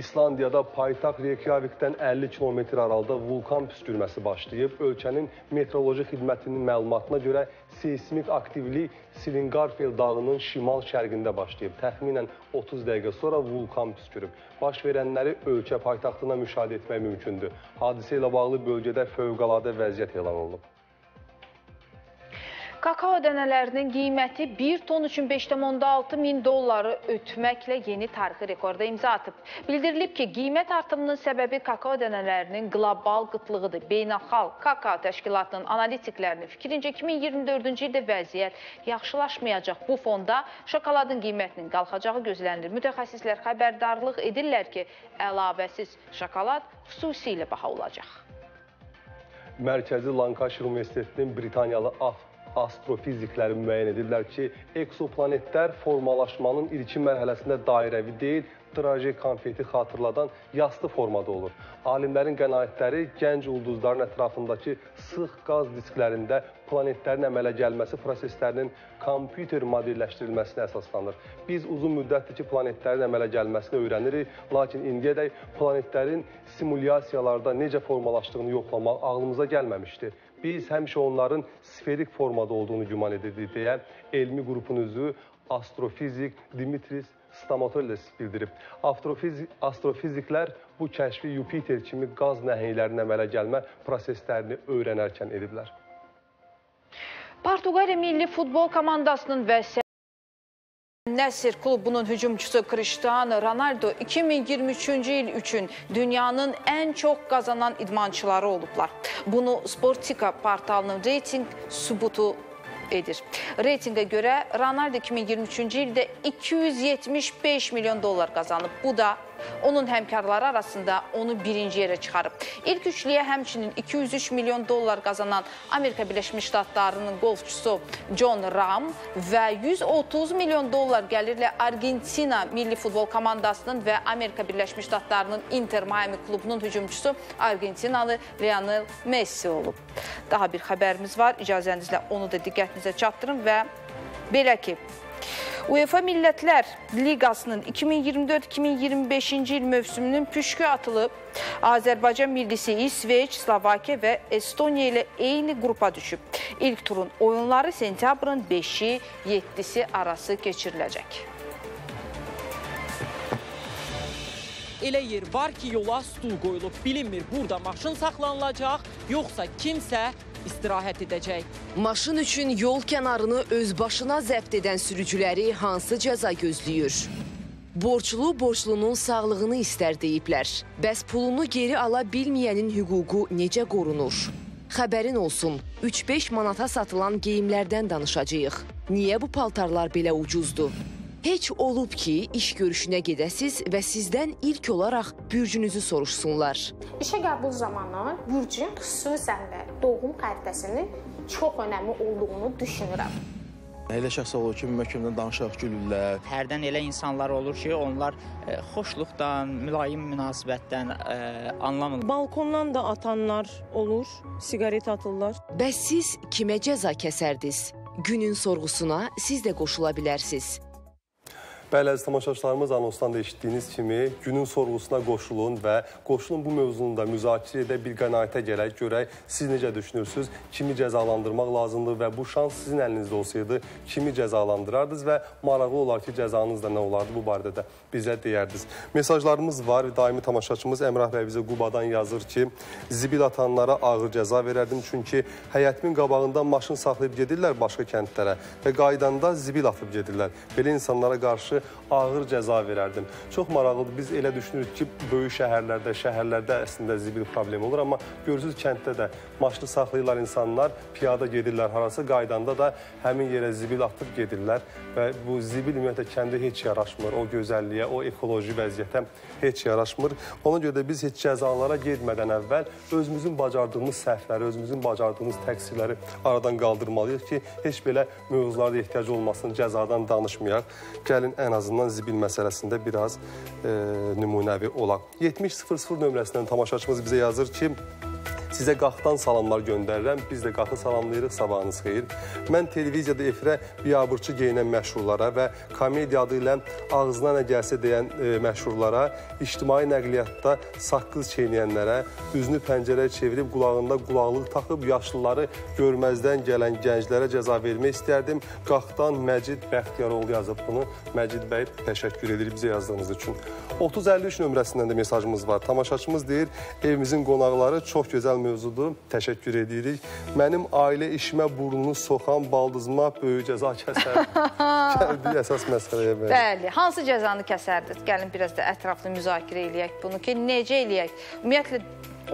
İslandiyada paytaxt Reykjavikdən əlli kilometr aralıda vulkan püskürməsi başlayıb. Ölkənin meteoroloji xidmətinin məlumatına görə seismik aktivlik Silingarfel dağının şimal-şərqində başlayıb. Təxminən otuz dəqiqə sonra vulkan püskürüb. Baş verənləri ölkə paytaxtına müşahidə etmək mümkündür. Hadisə ilə bağlı bölgədə fövqəladə vəziyyət elan olunub. Kakao dənələrinin qiyməti bir ton üçün beş milyon altı yüz min dolları ötməklə yeni tarixi rekorda imza atıb. Bildirilib ki, qiymət artımının səbəbi kakao dənələrinin qlobal qıtlığıdır. Beynəlxalq Kakao Təşkilatının analitiklərinin fikrincə iki min iyirmi dördüncü ildə vəziyyət yaxşılaşmayacaq. Bu fonda şokoladın qiymətinin qalxacağı gözlənilir. Mütəxəssislər xəbərdarlıq edirlər ki, əlavəsiz şokolad xüsusilə baha olacaq. Mərkəzi Lankaşir Universitetinin Britaniyalı af astrofizikləri müəyyən edirlər ki, eksoplanetlər formalaşmanın ilki mərhələsində dairəvi deyil, draje konfeti xatırladan yastı formada olur. Alimlərin qənaətləri gənc ulduzların ətrafındakı sıx qaz disklərində planetlərin əmələ gəlməsi proseslərinin kompüter modelləşdirilməsinə əsaslanır. Biz uzun müddətdir ki, planetlərin əmələ gəlməsini öyrənirik, lakin indiyədək planetlərin simulyasiyalarda necə formalaşdığını yoxlamaq ağlımıza gəlməmişdi. Biz həmişə onların sferik formada olduğunu güman edirdik deyə elmi qrupun üzvü astrofizik Dimitris Stamatolles bildirib. Astrofiziklər bu kəşfi Yupiter kimi qaz nəhənglərinin əmələ gəlmə proseslərini öyrənərkən ediblər. Portuqaliya milli futbol komandasının vəsələri Nəsir klubunun hücumçusu Cristiano Ronaldo iki min iyirmi üçüncü il üçün dünyanın ən çox qazanan idmançıları olublar. Bunu Sportica portalının reyting sübutu edir. Reytingə görə Ronaldo iki min iyirmi üçüncü ildə iki yüz yetmiş beş milyon dollar qazanıb. Bu da onun həmkarları arasında onu birinci yerə çıxarıb. İlk üçlüyə həmçinin iki yüz üç milyon dollar qazanan Amerika Birləşmiş Ştatlarının qolfçusu Jon Rahm və yüz otuz milyon dollar gəlirlə Argentina milli futbol komandasının və Amerika Birləşmiş Ştatlarının Inter Miami klubunun hücumçusu Argentinalı Lionel Messi olub. Daha bir xəbərimiz var. İcazənizlə onu da diqqətinizə çatdırın və belə ki, UEFA Milletler Liqasının iki min iyirmi dörd iki min iyirmi beşinci il mövsümünün püşkü atılıb. Azərbaycan millisi İsveç, Slovakiya və Estoniya ilə eyni qrupa düşüb. İlk turun oyunları sentyabrın beşi yeddisi arası keçiriləcək. Elə yer var ki, yola stul qoyulub. Bilinmir, burada maşın saxlanılacaq, yoxsa kimsə istirahət edəcək. Maşın üçün yol kənarını öz başına zəbt edən sürücüləri hansı cəza gözləyir? Borçlu borçlunun sağlığını istər deyiblər. Bəs pulunu geri ala bilməyənin hüququ necə qorunur? Xəbərin olsun, üç-beş manata satılan geyimlərdən danışacağıq. Niyə bu paltarlar belə ucuzdur? Heç olub ki, iş görüşünə gedəsiz və sizdən ilk olaraq bürcünüzü soruşsunlar. İşə qəbul zamanı bürcün xüsusən də doğum xəritəsinin çox önəmli olduğunu düşünürəm. Elə şəxs olur ki, möhkəmdən danışaq, gülürlər. Hərdən elə insanlar olur ki, onlar xoşluqdan, mülayim münasibətdən anlamırlar. Balkondan da atanlar olur, siqaret atırlar. Bəs siz kimə cəza kəsərdiniz? Günün sorğusuna siz də qoşula bilərsiniz. Bəli, əziz tamaşaçılarımız, anonsdan da eşitdiyiniz kimi günün sorğusuna qoşulun və qoşulun bu mövzunu da müzakirə edə bir qənaətə gələk, görək siz necə düşünürsünüz, kimi cəzalandırmaq lazımdır və bu şans sizin əlinizdə olsaydı kimi cəzalandırardınız və maraqlı olar ki, cəzanız da nə olardı bu barədə də bizə deyərdiniz. Mesajlarımız var, daimi tamaşaçımız Əmrah bəy bizə Qubadan yazır ki, zibil atanlara ağır cəza verərdim, çünki həyətimin qabağında maşın saxlayıb gedirlər başqa kəndlərə və qaydanda zibil atıb gedirlər. Belə insanlara qarşı ağır cəza verərdim. Çox maraqlıdır, biz elə düşünürük ki, böyük şəhərlərdə, şəhərlərdə əslində zibil problemi olur, amma görürsünüz kənddə də maşını saxlayırlar insanlar, piyada gedirlər, harası qaydanda da həmin yerə zibil atıb gedirlər və bu zibil ümumiyyətlə kəndə heç yaraşmır, o gözəlliyə, o ekoloji vəziyyətə heç yaraşmır. Ona görə də biz heç cəzalara gedmədən əvvəl özümüzün bacardığımız səhvləri, özümüzün bacardığımız təqsirləri aradan qaldırmalıyıq ki, heç belə mövzularda ehtiyac olmasın, cəzadan danışmayaq. Gəlin ən azından zibil məsələsində biraz e, nümunəvi olan. yetmiş sıfır sıfır nömrəsindən tamaşaçımız bizə yazır ki, sizə Qaxdan salamlar göndərirəm, biz də Qaxı salamlayırıq, sabahınız xeyir. Mən televiziyada efirə biabırçı geyinən məşhurlara və komediya adı ilə ağzına nə gəlsə deyən e, məşhurlara, ictimai nəqliyyatda saqqız çeynəyənlərə, üzünü pəncərəyə çevirib qulağında qulaqlıq taxıb yaşlıları görməzdən gələn gənclərə cəza vermək istərdim. Qaxdan Məcid Bəxtiyaroğlu yazıb bunu. Məcid bəy, təşəkkür edirik bizə yazdığınız üçün. otuz əlli üç nömrəsindən də mesajımız var. Tamaşaçımız deyir, evimizin qonaqları çox gözəl mövzudur. Təşəkkür edirik. Mənim ailə işimə burnunu soxan baldızma böyük cəza kəsərdir. Gəldik əsas məsələyə bəli. Bəli. Hansı cəzanı kəsərdir? Gəlin biraz da ətraflı müzakirə eləyək bunu ki, necə eləyək? Ümumiyyətlə,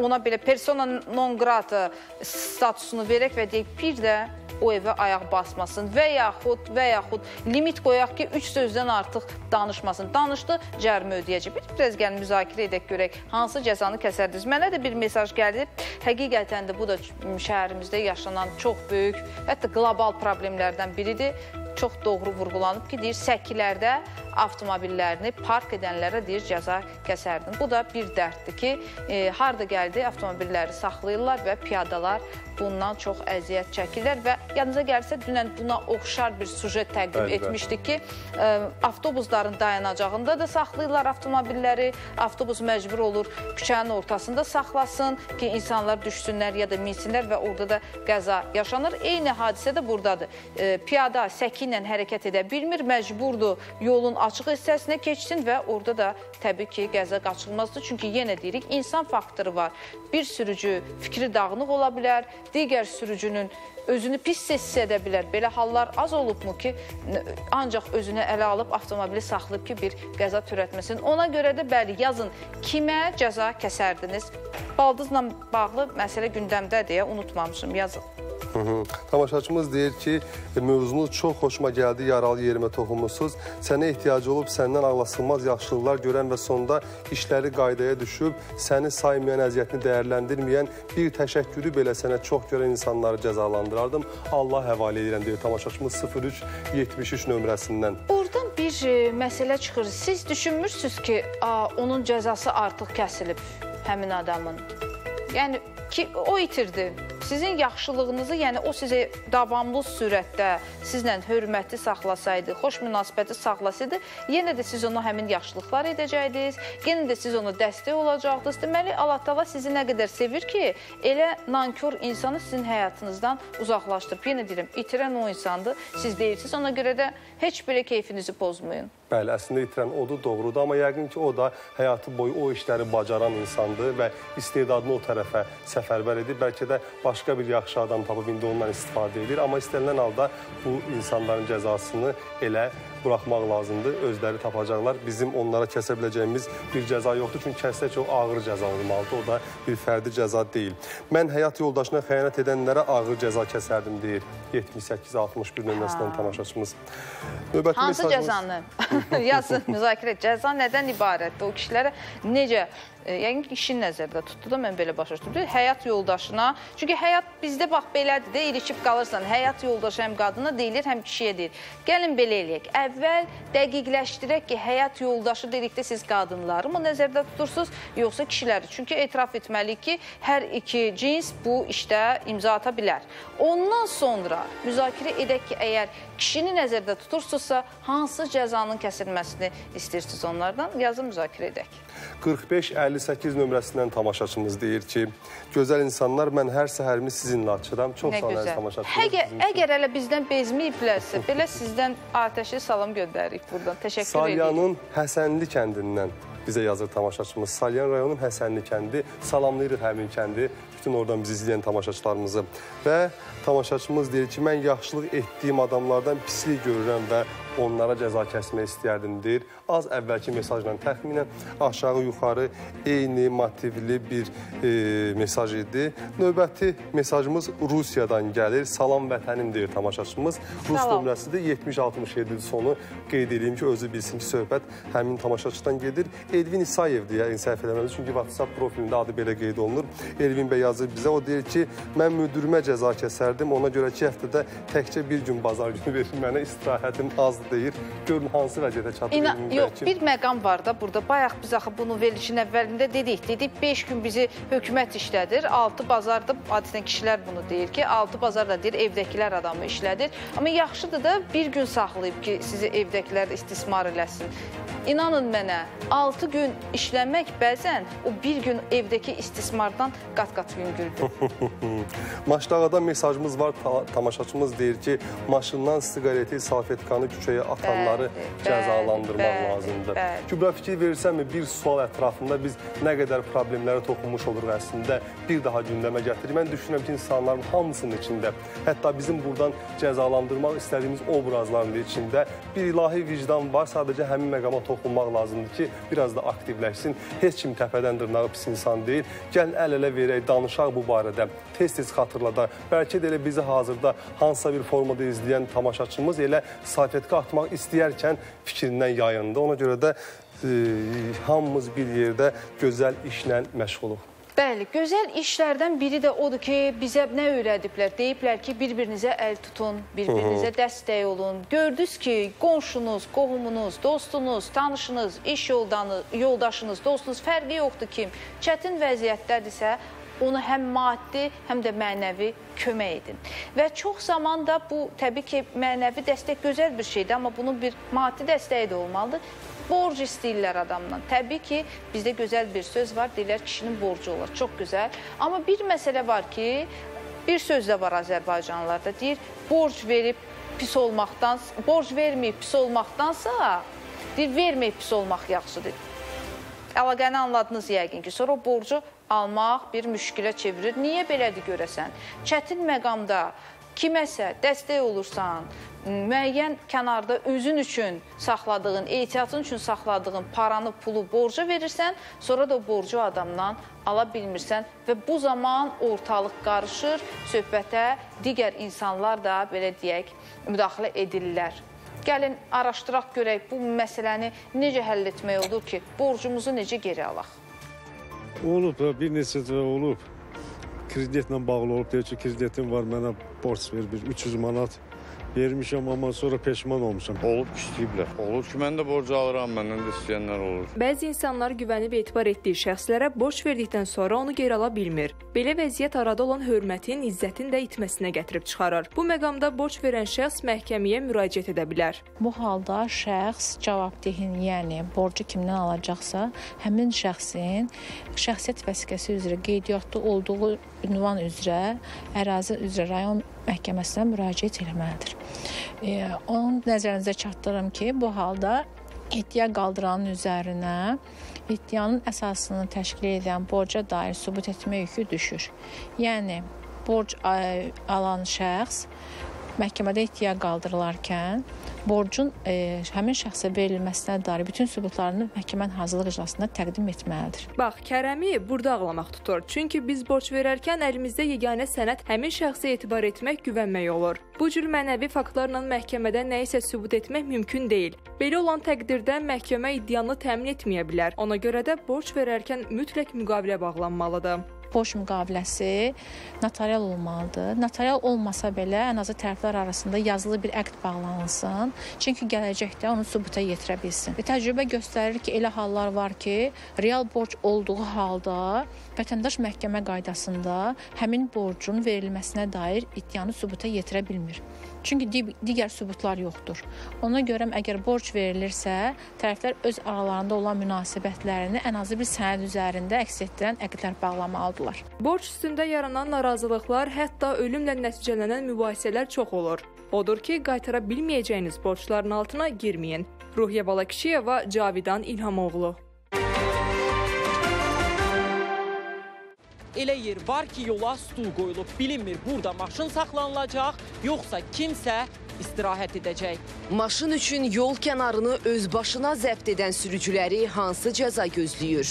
ona belə persona non grata statusunu verək və deyək, bir də o evə ayaq basmasın və yaxud, və yaxud limit qoyaq ki, üç sözdən artıq danışmasın. Danışdı, cərimə ödəyəcək. Biraz gəlin, müzakirə edək, görək, hansı cəzanı kəsərdiniz. Mənə də bir mesaj gəldi. Həqiqətən də bu da şəhərimizdə yaşanan çox böyük, hətta qlobal problemlərdən biridir. Çox doğru vurgulanıb ki, deyir, səkilərdə avtomobillərini park edənlərə deyir, cəza kəsərdim. Bu da bir dərddir ki, e, harada gəldi, avtomobilləri saxlayırlar və piyadalar bundan çox əziyyət çəkirlər və yanınıza gəlsə, dünən buna oxşar bir sujet təqdim bəli, etmişdik ki, e, avtobusların dayanacağında da saxlayırlar avtomobilləri, avtobus məcbur olur küçənin ortasında saxlasın ki, insanlar düşsünlər ya da minsinlər və orada da qəza yaşanır. Eyni hadisə də buradadır. E, piyada səki ilə hərəkət edə bilmir, məcburdur yolun açıq hissəsinə keçsin və orada da təbii ki, qəza qaçılmazdır. Çünki yenə deyirik, insan faktoru var. Bir sürücü fikri dağınıq ola bilər, digər sürücünün özünü pis hiss edə bilər. Belə hallar az olubmu ki, ancaq özünü ələ alıb avtomobili saxlayıb ki, bir qəza törətməsin. Ona görə də bəli, yazın, kimə cəza kəsərdiniz? Baldızla bağlı məsələ gündəmdə deyə unutmamışım, yazın. Hı -hı. Tamaşaçımız deyir ki, mövzunuz çox xoşuma gəldi, yaralı yerimə toxumusuz. Sənə ehtiyacı olub, səndən ağlasılmaz yaxşılıqlar görən və sonda işləri qaydaya düşüb, səni saymayan, əziyyətini dəyərləndirməyən, bir təşəkkürü belə sənə çox görən insanları cəzalandırardım. Allah həvalə edirəm, deyir tamaşaçımız sıfır üç yetmiş üç nömrəsindən. Oradan bir məsələ çıxır. Siz düşünmürsünüz ki, onun cəzası artıq kəsilib həmin adamın. Yəni, ki, o itirdi. Sizin yaxşılığınızı, yəni o sizə davamlı sürətdə sizlə hörməti saxlasaydı, xoş münasibəti saxlasaydı, yenə də siz ona həmin yaxşılıqlar edəcəkdiniz, yenə də siz ona dəstək olacaqdınız. Deməli, Allah təala sizi nə qədər sevir ki, elə nankor insanı sizin həyatınızdan uzaqlaşdırıb. Yenə deyirəm, itirən o insandır, siz deyirsiniz, ona görə də heç belə keyfinizi pozmayın. Bəli, əslində itirən odur, doğrudur, amma yəqin ki, o da həyatı boyu o işləri bacaran insandır və istedadını o tərəfə səfərbər edir. Bəlkə də başqa bir yaxşı adam tapıb indi ondan istifadə edir. Amma istənilən halda bu insanların cəzasını elə buraxmaq lazımdır. Özləri tapacaqlar. Bizim onlara kəsə biləcəyimiz bir cəza yoxdur. Çünki kəssə çox ağır cəza olmalıdır. O da bir fərdi cəza deyil. Mən həyat yoldaşına xəyanət edənlərə ağır cəza kəsərdim, deyir. yetmiş səkkiz altmış bir nömrəsindən tamaşaçımız. Növbəti hansı cəzanı? Yazın, müzakirə. Cəza nədən ibarətdir? O kişilərə necə? Yəqin ki, işin nəzərdə tutdu da mən belə başa düşdüm. Həyat yoldaşına, çünki həyat bizdə bax belədir də, ilişib qalırsan. Həyat yoldaşı həm qadına deyilir, həm kişiyə deyilir. Gəlin belə eləyək. Əvvəl dəqiqləşdirək ki, həyat yoldaşı dedikdə siz qadınları mı nəzərdə tutursunuz, yoxsa kişiləri? Çünki etiraf etməliyik ki, hər iki cins bu işdə imza ata bilər. Ondan sonra müzakirə edək ki, əgər kişini nəzərdə tutursunuzsa, hansı cəzanın kəsilməsini istəyirsiniz onlardan? Yazın, müzakirə edək. qırx beş əlli səkkiz nömrəsindən tamaşaçımız deyir ki, gözəl insanlar, mən hər səhərimi sizinlə açıram. Çox sağ olun, tamaşaçımız. Əgər hələ bizdən bezməyiblərsə, belə sizdən atəşli salam göndəririk buradan. Təşəkkür edirik. Salyanın Həsənli kəndindən bizə yazır tamaşaçımız. Salyan rayonun Həsənli kəndi. Salamlayırıq həmin kəndi, bütün oradan bizi izləyən tamaşaçılarımızı. Və tamaşaçımız deyir ki, mən yaxşılıq etdiyim adamlardan pislik görürəm və onlara cəza kəsmək istəyərdim deyir. Az əvvəlki mesajla təxminən aşağı-yuxarı eyni motivli bir e, mesaj idi. Növbəti mesajımız Rusiyadan gəlir. Salam vətənim deyir tamaşaçımız. Rus nömrəsidir yetmiş altmış yeddi sonu. Qeyd edeyim ki, özü bilsin ki, söhbət həmin tamaşaçıdan gedir. Edvin İsayevdir, yəni səhv eləməlidir. Çünki WhatsApp profilində adı belə qeyd olunur. Elvin bəy yazır bizə, o deyir ki, mən müdürümə cəza kəsərdim. Ona görə ki, həftədə təkcə bir gün bazar günü verir mənə, istirahətim az deyir. Görün hansı vəziyyətə çatır. Yox, bir məqam var da burada. Bayaq biz axı bunu verilişin əvvəlində dedik. Dedik, beş gün bizi hökumət işlədir. altı bazarda, adətən kişilər bunu deyir ki, altı bazarda deyir, evdəkilər adamı işlədir. Amma yaxşıdır da bir gün saxlayıb ki, sizi evdəkilər istismar eləsin. İnanın mənə, altı gün işləmək bəzən o bir gün evdəki istismardan qat-qat yüngüldür. Maşdağada mesajımız var, tamaşaçımız deyir ki, maşından siqareti, salfetkanı küçəyə atanları cəzalandırmaq lazımdır. Kübra, fikir verirsənmi, bir sual ətrafında biz nə qədər problemlərə toxunmuş oluruq əslində, bir daha gündəmə gətirir. Mən düşünürəm ki, insanların hamısının içində, hətta bizim buradan cəzalandırmaq istədiyimiz obrazların içində bir ilahi vicdan var, sadəcə həmin məqama toxunmuş olmaq lazımdır ki, biraz da aktivləşsin. Heç kim təpədən dırnağı pis insan deyil. Gəlin əl-ələ verək, danışaq bu barədə. Tez-tez xatırladaq. Bəlkə də elə bizi hazırda hansısa bir formada izləyən tamaşaçımız elə salfetka atmaq istəyərkən fikrindən yayındı. Ona görə də e, hamımız bir yerdə gözəl işlə məşğuluq. Bəli, gözəl işlərdən biri də odur ki, bizə nə öyrədiblər? Deyiblər ki, bir-birinizə əl tutun, bir-birinizə dəstək olun. Gördünüz ki, qonşunuz, qohumunuz, dostunuz, tanışınız, iş yoldaşınız, dostunuz, fərqi yoxdur kim. Çətin vəziyyətdədirsə, onu həm maddi, həm də mənəvi kömək edin. Və çox zaman da bu, təbii ki, mənəvi dəstək gözəl bir şeydir, amma bunun bir maddi dəstəyi də olmalıdır. Borc istəyirlər adamdan. Təbii ki, bizdə gözəl bir söz var, deyirlər kişinin borcu olar. Çox gözəl. Amma bir məsələ var ki, bir söz də var Azərbaycanlılarda, deyir, borc verib pis olmaqdan, borc verməyib pis olmaqdansa, deyir, verməyib pis olmaq yaxşıdır. Əlaqəni anladınız yəqin ki, sonra o borcu almaq bir müşkilə çevirir. Niyə belədir görəsən? Çətin məqamda kiməsə dəstək olursan, müəyyən kənarda özün üçün saxladığın, ehtiyatın üçün saxladığın paranı, pulu, borcu verirsən, sonra da borcu adamdan ala bilmirsən və bu zaman ortalıq qarışır, söhbətə digər insanlar da, belə deyək, müdaxilə edirlər. Gəlin, araşdıraq görək bu məsələni necə həll etmək olur ki, borcumuzu necə geri alaq? Olub, bir neçə cəvə olub. Kreditlə bağlı olub, deyək ki, kreditim var, mənə borc ver, bir üç yüz manat vermişəm, amma sonra peşman olmuşam. Olub istəyiblər. Olur ki, mən də borcu alıram, məndən də istəyənlər olur. Bəzi insanlar güvənib etibar etdiyi şəxslərə borc verdikdən sonra onu geri ala bilmir. Belə vəziyyət arada olan hörmətin, izzətin də itməsinə gətirib çıxarır. Bu məqamda borc verən şəxs məhkəməyə müraciət edə bilər. Bu halda şəxs cavabdehin, yəni borcu kimdən alacaqsa, həmin şəxsin şəxsiyyət vəsiqəsi üzrə, qeydiyyatda olduğu ünvan üzrə, ərazi üzrə rayon məhkəməsinə müraciət etməlidir. E, onu nəzərinizə çatdırım ki, bu halda iddia qaldıranın üzərinə iddianın əsasını təşkil edən borca dair sübut etmək yükü düşür. Yəni, borc alan şəxs məhkəmədə iddia qaldırılarkən borcun e, həmin şəxsə verilməsinə dair bütün sübutlarını məhkəmənin hazırlıq iclasında təqdim etməlidir. Bax, Kərəmi burada ağlamaq tutur. Çünki biz borc verərkən əlimizdə yeganə sənət həmin şəxsə etibar etmək, güvənmək olur. Bu cür mənəvi faktlarla məhkəmədə nəyisə sübut etmək mümkün deyil. Belə olan təqdirdə məhkəmə iddianı təmin etməyə bilər. Ona görə də borc verərkən mütləq müqavilə bağlanmalıdır. Borc müqaviləsi notarial olmalıdır. Notarial olmasa belə, ən azı tərəflər arasında yazılı bir əqd bağlanılsın. Çünki gələcəkdə onu sübuta yetirə bilsin. Bir təcrübə göstərir ki, elə hallar var ki, real borc olduğu halda vətəndaş məhkəmə qaydasında həmin borcun verilməsinə dair iddianı sübuta yetirə bilmir. Çünki digər sübutlar yoxdur. Ona görə, əgər borc verilirsə, tərəflər öz aralarında olan münasibətlərini ən azı bir sənəd üzərində əks etdirən əqdlər bağlamalıdırlar. Borc üstündə yaranan narazılıqlar, hətta ölümlə nəticələnən mübahisələr çox olur. Odur ki, qaytara bilməyəcəyiniz borcların altına girməyin. Ruhiyə Balakişiyeva, Cavidan İlhamoğlu. Elə yer var ki, yola stul qoyulub. Bilinmir, burada maşın saxlanılacaq, yoxsa kimsə istirahət edəcək. Maşın üçün yol kənarını öz başına zəbt edən sürücüləri hansı cəza gözləyir?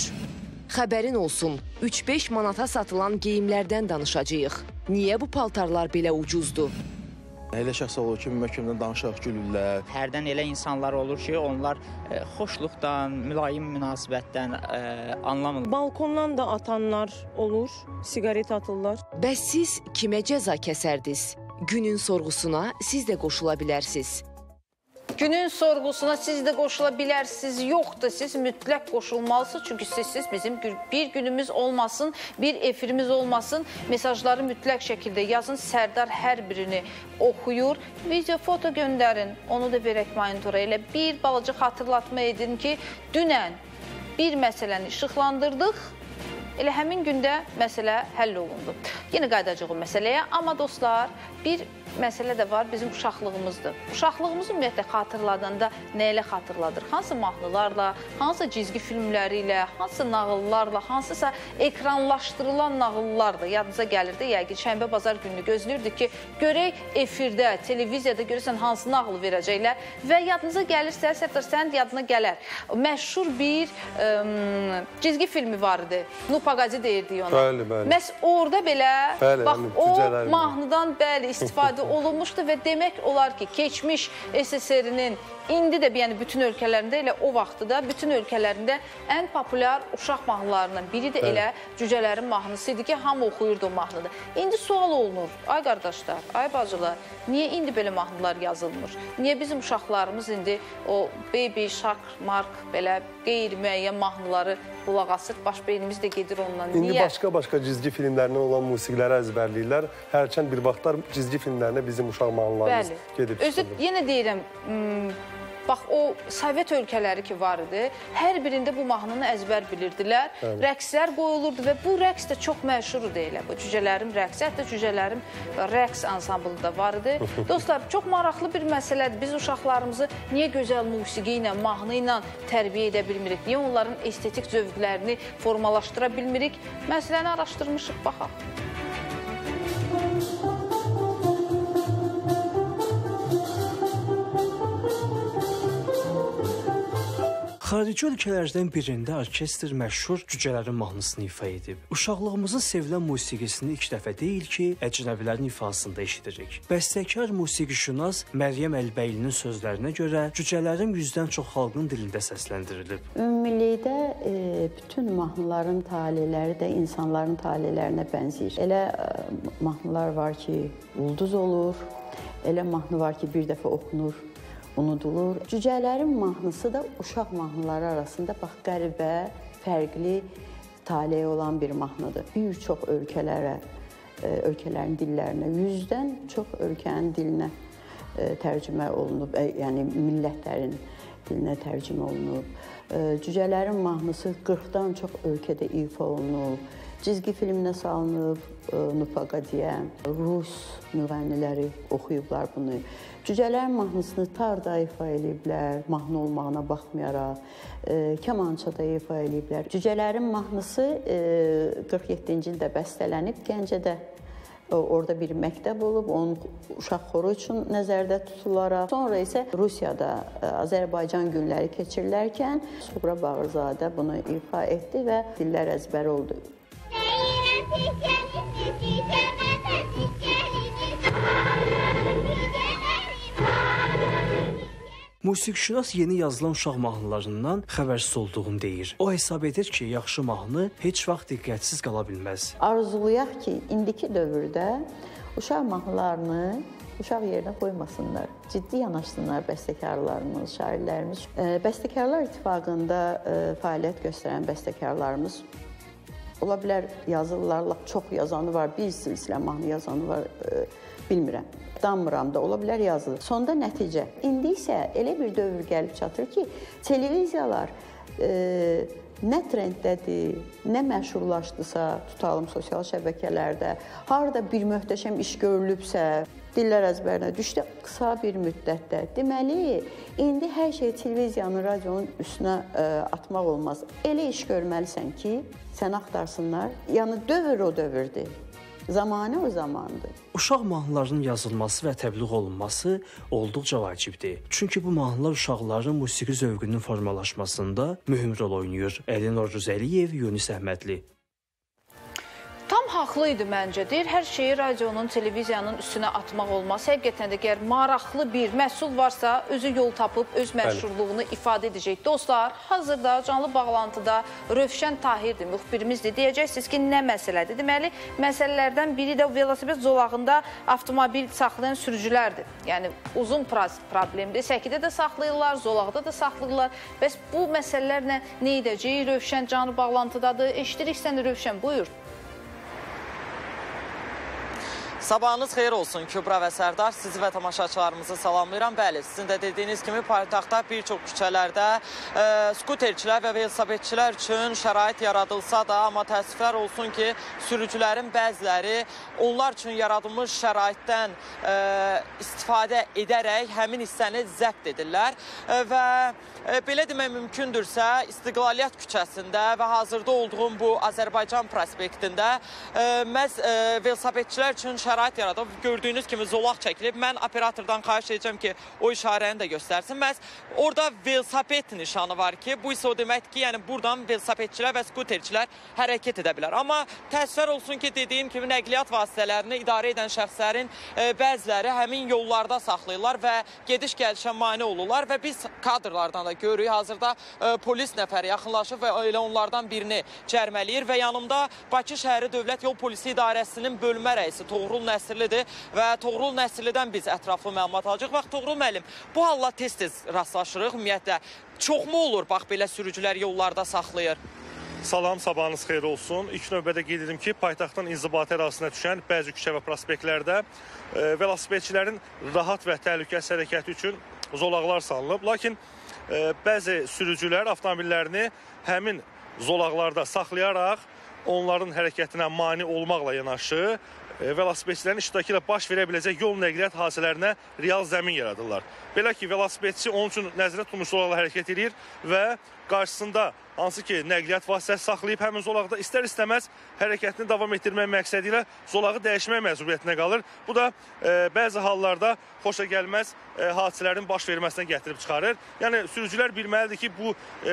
Xəbərin olsun, üç-beş manata satılan geyimlərdən danışacağıq. Niyə bu paltarlar belə ucuzdur? Elə şəxs olur ki, möhkümdən danışaq, gülürlər. Hərdən elə insanlar olur ki, onlar e, xoşluqdan, mülayim münasibətdən e, anlamırlar. Balkondan da atanlar olur, siqaret atırlar. Bəs siz kimə cəza kəsərdiniz? Günün sorğusuna siz də qoşula bilərsiniz. Günün sorğusuna siz də qoşula bilərsiniz. Yox da siz mütləq qoşulmalısınız. Çünki sizsiz bizim bir günümüz olmasın, bir efirimiz olmasın. Mesajları mütləq şəkildə yazın. Sərdar hər birini oxuyur. Video, foto göndərin. Onu da verək monitora. Elə bir balaca xatırlatma edin ki, dünən bir məsələni işıqlandırdıq. Elə həmin gündə məsələ həll olundu. Yenə qayıdacağıq o məsələyə. Amma dostlar, bir məsələ də var, bizim uşaqlığımızdır. Uşaqlığımız ümumiyyətlə xatırladanda nə ilə xatırladır? Hansı mahnılarla, hansı cizgi filmləri ilə, hansı nağıllarla, hansısa ekranlaşdırılan nağıllarla yadınıza gəlirdi. Yəqin şənbə bazar gününü gözləyirdik ki, görək efirdə, televiziyada görürsən hansı nağıl verəcəklər və yadınıza gəlirsə, səhvdir, sən yadına gələr. Məşhur bir ıı, cizgi filmi var idi. Nu Paqazi deyirdi ona. Bəli, bəli. Məhz orada belə, bəli, bax, bəli, o mahnıdan bəli istifadə olunmuşdu və demək olar ki, keçmiş S S R-nin indi də, yəni bütün ölkələrində, elə o vaxtı da bütün ölkələrində ən populyar uşaq mahnılarından biri də elə cücələrin mahnısı idi ki, hamı oxuyurdu o mahnıda. İndi sual olunur, ay qardaşlar, ay bacılar, niyə indi belə mahnılar yazılmır? Niyə bizim uşaqlarımız indi o baby, shark, mark, belə qeyri-müəyyən mahnıları qulaq asır, baş beynimiz də gedir ondan. İndi başqa-başqa cizgi filmlərindən olan musiqilərə əzbərləyirlər. Hərçənd bir vaxtlar cizgi filmlərinə bizim uşaq mahnılarımız gedib çıxılır. Yenə deyirəm, bax, o Sovet ölkələri ki var idi, hər birində bu mahnını əzbər bilirdilər, rəqslər qoyulurdu və bu rəqs də çox məşhur idi elə. Bu cücələrim rəqsi, hətta cücələrim rəqs ansamblı da var idi. Dostlar, çox maraqlı bir məsələdir. Biz uşaqlarımızı niyə gözəl musiqi ilə, mahnı ilə tərbiyə edə bilmirik? Niyə onların estetik zövqlərini formalaşdıra bilmirik? Məsələni araşdırmışıq, baxaq. Xarici ölkələrdən birində orkestr məşhur cücələrin mahnısını ifa edib. Uşaqlığımızın sevilən musiqisini ilk dəfə deyil ki, əcnəbilərin ifasında eşidirik. Bəstəkar musiqişünas Meryem Elbeyilinin sözlərinə görə cücələrin yüzdən çox xalqın dilində səsləndirilib. Ümumilikdə bütün mahnıların taleləri də insanların talələrinə bənzəyir. Elə mahnılar var ki, ulduz olur, elə mahnı var ki, bir dəfə oxunur, unudulur. Cücələrin mahnısı da uşaq mahnıları arasında bax, qəribə, fərqli taleyi olan bir mahnıdır. Bir çox ölkələrə, ölkələrin dillərinə, yüzdən çox ölkənin dilinə tərcümə olunub, yəni millətlərin dilinə tərcümə olunub. Cücələrin mahnısı qırxdan çox ölkədə ifa olunub, cizgi filminə salınıb, Nupaqadiyə, Rus müğənniləri oxuyublar bunu. Cücələrin mahnısını tarda ifa eləyiblər, mahnı olmağına baxmayaraq, kamançada ifa eləyiblər. Cücələrin mahnısı qırx yeddinci ildə bəstələnib Gəncədə. Orada bir məktəb olub, onun uşaq xoru üçün nəzərdə tutularaq. Sonra isə Rusiyada Azərbaycan günləri keçirilərkən Suğra Bağırzadə bunu ifa etdi və dillər əzbəri oldu. Musiqşünas yeni yazılan uşaq mahnılarından xəbərsiz olduğunu deyir. O hesab edir ki, yaxşı mahnı heç vaxt diqqətsiz qala bilməz. Arzulayaq ki, indiki dövrdə uşaq mahnılarını uşaq yerinə qoymasınlar. Ciddi yanaşsınlar bəstəkarlarımız, şairlərimiz. Bəstəkarlar İttifaqında fəaliyyət göstərən bəstəkarlarımız ola bilər yazırlar, çox yazanı var, bir silsilə mahnı yazanı var, bilmirəm. Damıram da, ola bilər yazılır. Sonda nəticə. İndi isə elə bir dövr gəlib çatır ki, televiziyalar e, nə trenddədir, nə məşhurlaşdısa, tutalım sosial şəbəkələrdə, harada bir möhtəşəm iş görülübsə, dillər əzbərinə düşdü qısa bir müddətdə. Deməli, indi hər şey televiziyanın, radionun üstünə e, atmaq olmaz. Elə iş görməlisən ki, səni axtarsınlar. Yəni, dövr o dövrdür. Zamanı o zamandır. Uşaq mahnılarının yazılması və təbliğ olunması olduqca vacibdir. Çünki bu mahnılar uşaqların musiqi zövqünün formalaşmasında mühüm rol oynayır. Elnur Rüzəliyev, Yunus Əhmədli. Tam haqlı idi məncə, deyir, hər şeyi radionun, televiziyanın üstünə atmaq olmaz. Həqiqətən də əgər maraqlı bir məhsul varsa, özü yol tapıb öz məşhurluğunu ifadə edəcək. Dostlar, hazırda canlı bağlantıda Rövşən Tahirdir, müxbirimizdir. Deyəcəksiniz ki, nə məsələdir? Deməli, məsələlərdən biri də velosiped zolağında avtomobil saxlayan sürücülərdir. Yəni, uzun problemdir. Səkidə də saxlayırlar, zolaqda da saxlayırlar. Bəs bu məsələlərlə nə edəcək? Rövşən canlı bağlantıdadır. Eşdirik səni, Rövşən, buyur. Sabahınız xeyir olsun Kübra və Sərdar, sizi və tamaşaçılarımızı salamlayıram. Bəli, sizin də dediyiniz kimi paytaxtda bir çox küçələrdə e, skuterçilər və velosipedçilər üçün şərait yaradılsa da, amma təəssüflər olsun ki, sürücülərin bəziləri onlar üçün yaradılmış şəraitdən e, istifadə edərək həmin hissəni zəbt edirlər e, və e, belə demək mümkündürsə, İstiqlaliyyət küçəsində və hazırda olduğum bu Azərbaycan prospektində e, məhz e, velosipedçilər üçün şərait yaradıb. Gördüyünüz kimi zolaq çəkilib. Mən operatordan xahiş edəcəm ki, o işarəni də göstərsin. Məhz orada velosiped nişanı var ki, bu isə o deməkdir ki, yəni buradan velosipedçilər və skuterçilər hərəkət edə bilər. Amma təəssüf olsun ki, dediyim kimi nəqliyyat vasitələrini idarə edən şəxslərin bəziləri həmin yollarda saxlayırlar və gediş-gəlişə mane olurlar və biz kadrlardan da görürük. Hazırda polis nəfəri yaxınlaşıb və elə onlardan birini cərmələyir və yanımda Bakı şəhəri Dövlət Yol Polisi İdarəsinin bölmə rəisi Toğrul Nəsirlidir və Toğrul Nəsirlidən biz ətraflı məlumat alacaq. Bax, Toğrul müəllim, bu halla tez-tez rastlaşırıq. Ümumiyyətlə, çoxmu olur, bax, belə sürücülər yollarda saxlayır? Salam, sabahınız xeyir olsun. İlk növbədə qeyd edim ki, paytaxtın inzibati ərazisinə düşən bəzi küçə və prospektlərdə velosipedçilərin rahat və təhlükəsiz hərəkəti üçün zolaqlar salınıb. Lakin bəzi sürücülər avtomobillərini həmin zolaqlarda saxlayaraq onların hərəkətinə mani olmaqla yanaşı velosipedçilərin iştirakı ilə baş verə biləcək yol nəqliyyat hadisələrinə real zəmin yaradırlar. Belə ki, velosipedçi onun üçün nəzərdə tutulmuş zolaqla hərəkət edir və qarşısında hansı ki nəqliyyat vasitəsi saxlayıb həmin zolaqda istər-istəməz hərəkətini davam etdirmək məqsədi ilə zolağı dəyişmək məcburiyyətinə qalır. Bu da e, bəzi hallarda xoşagəlməz e, hadisələrin baş verməsinə gətirib çıxarır. Yəni, sürücülər bilməlidir ki, bu e,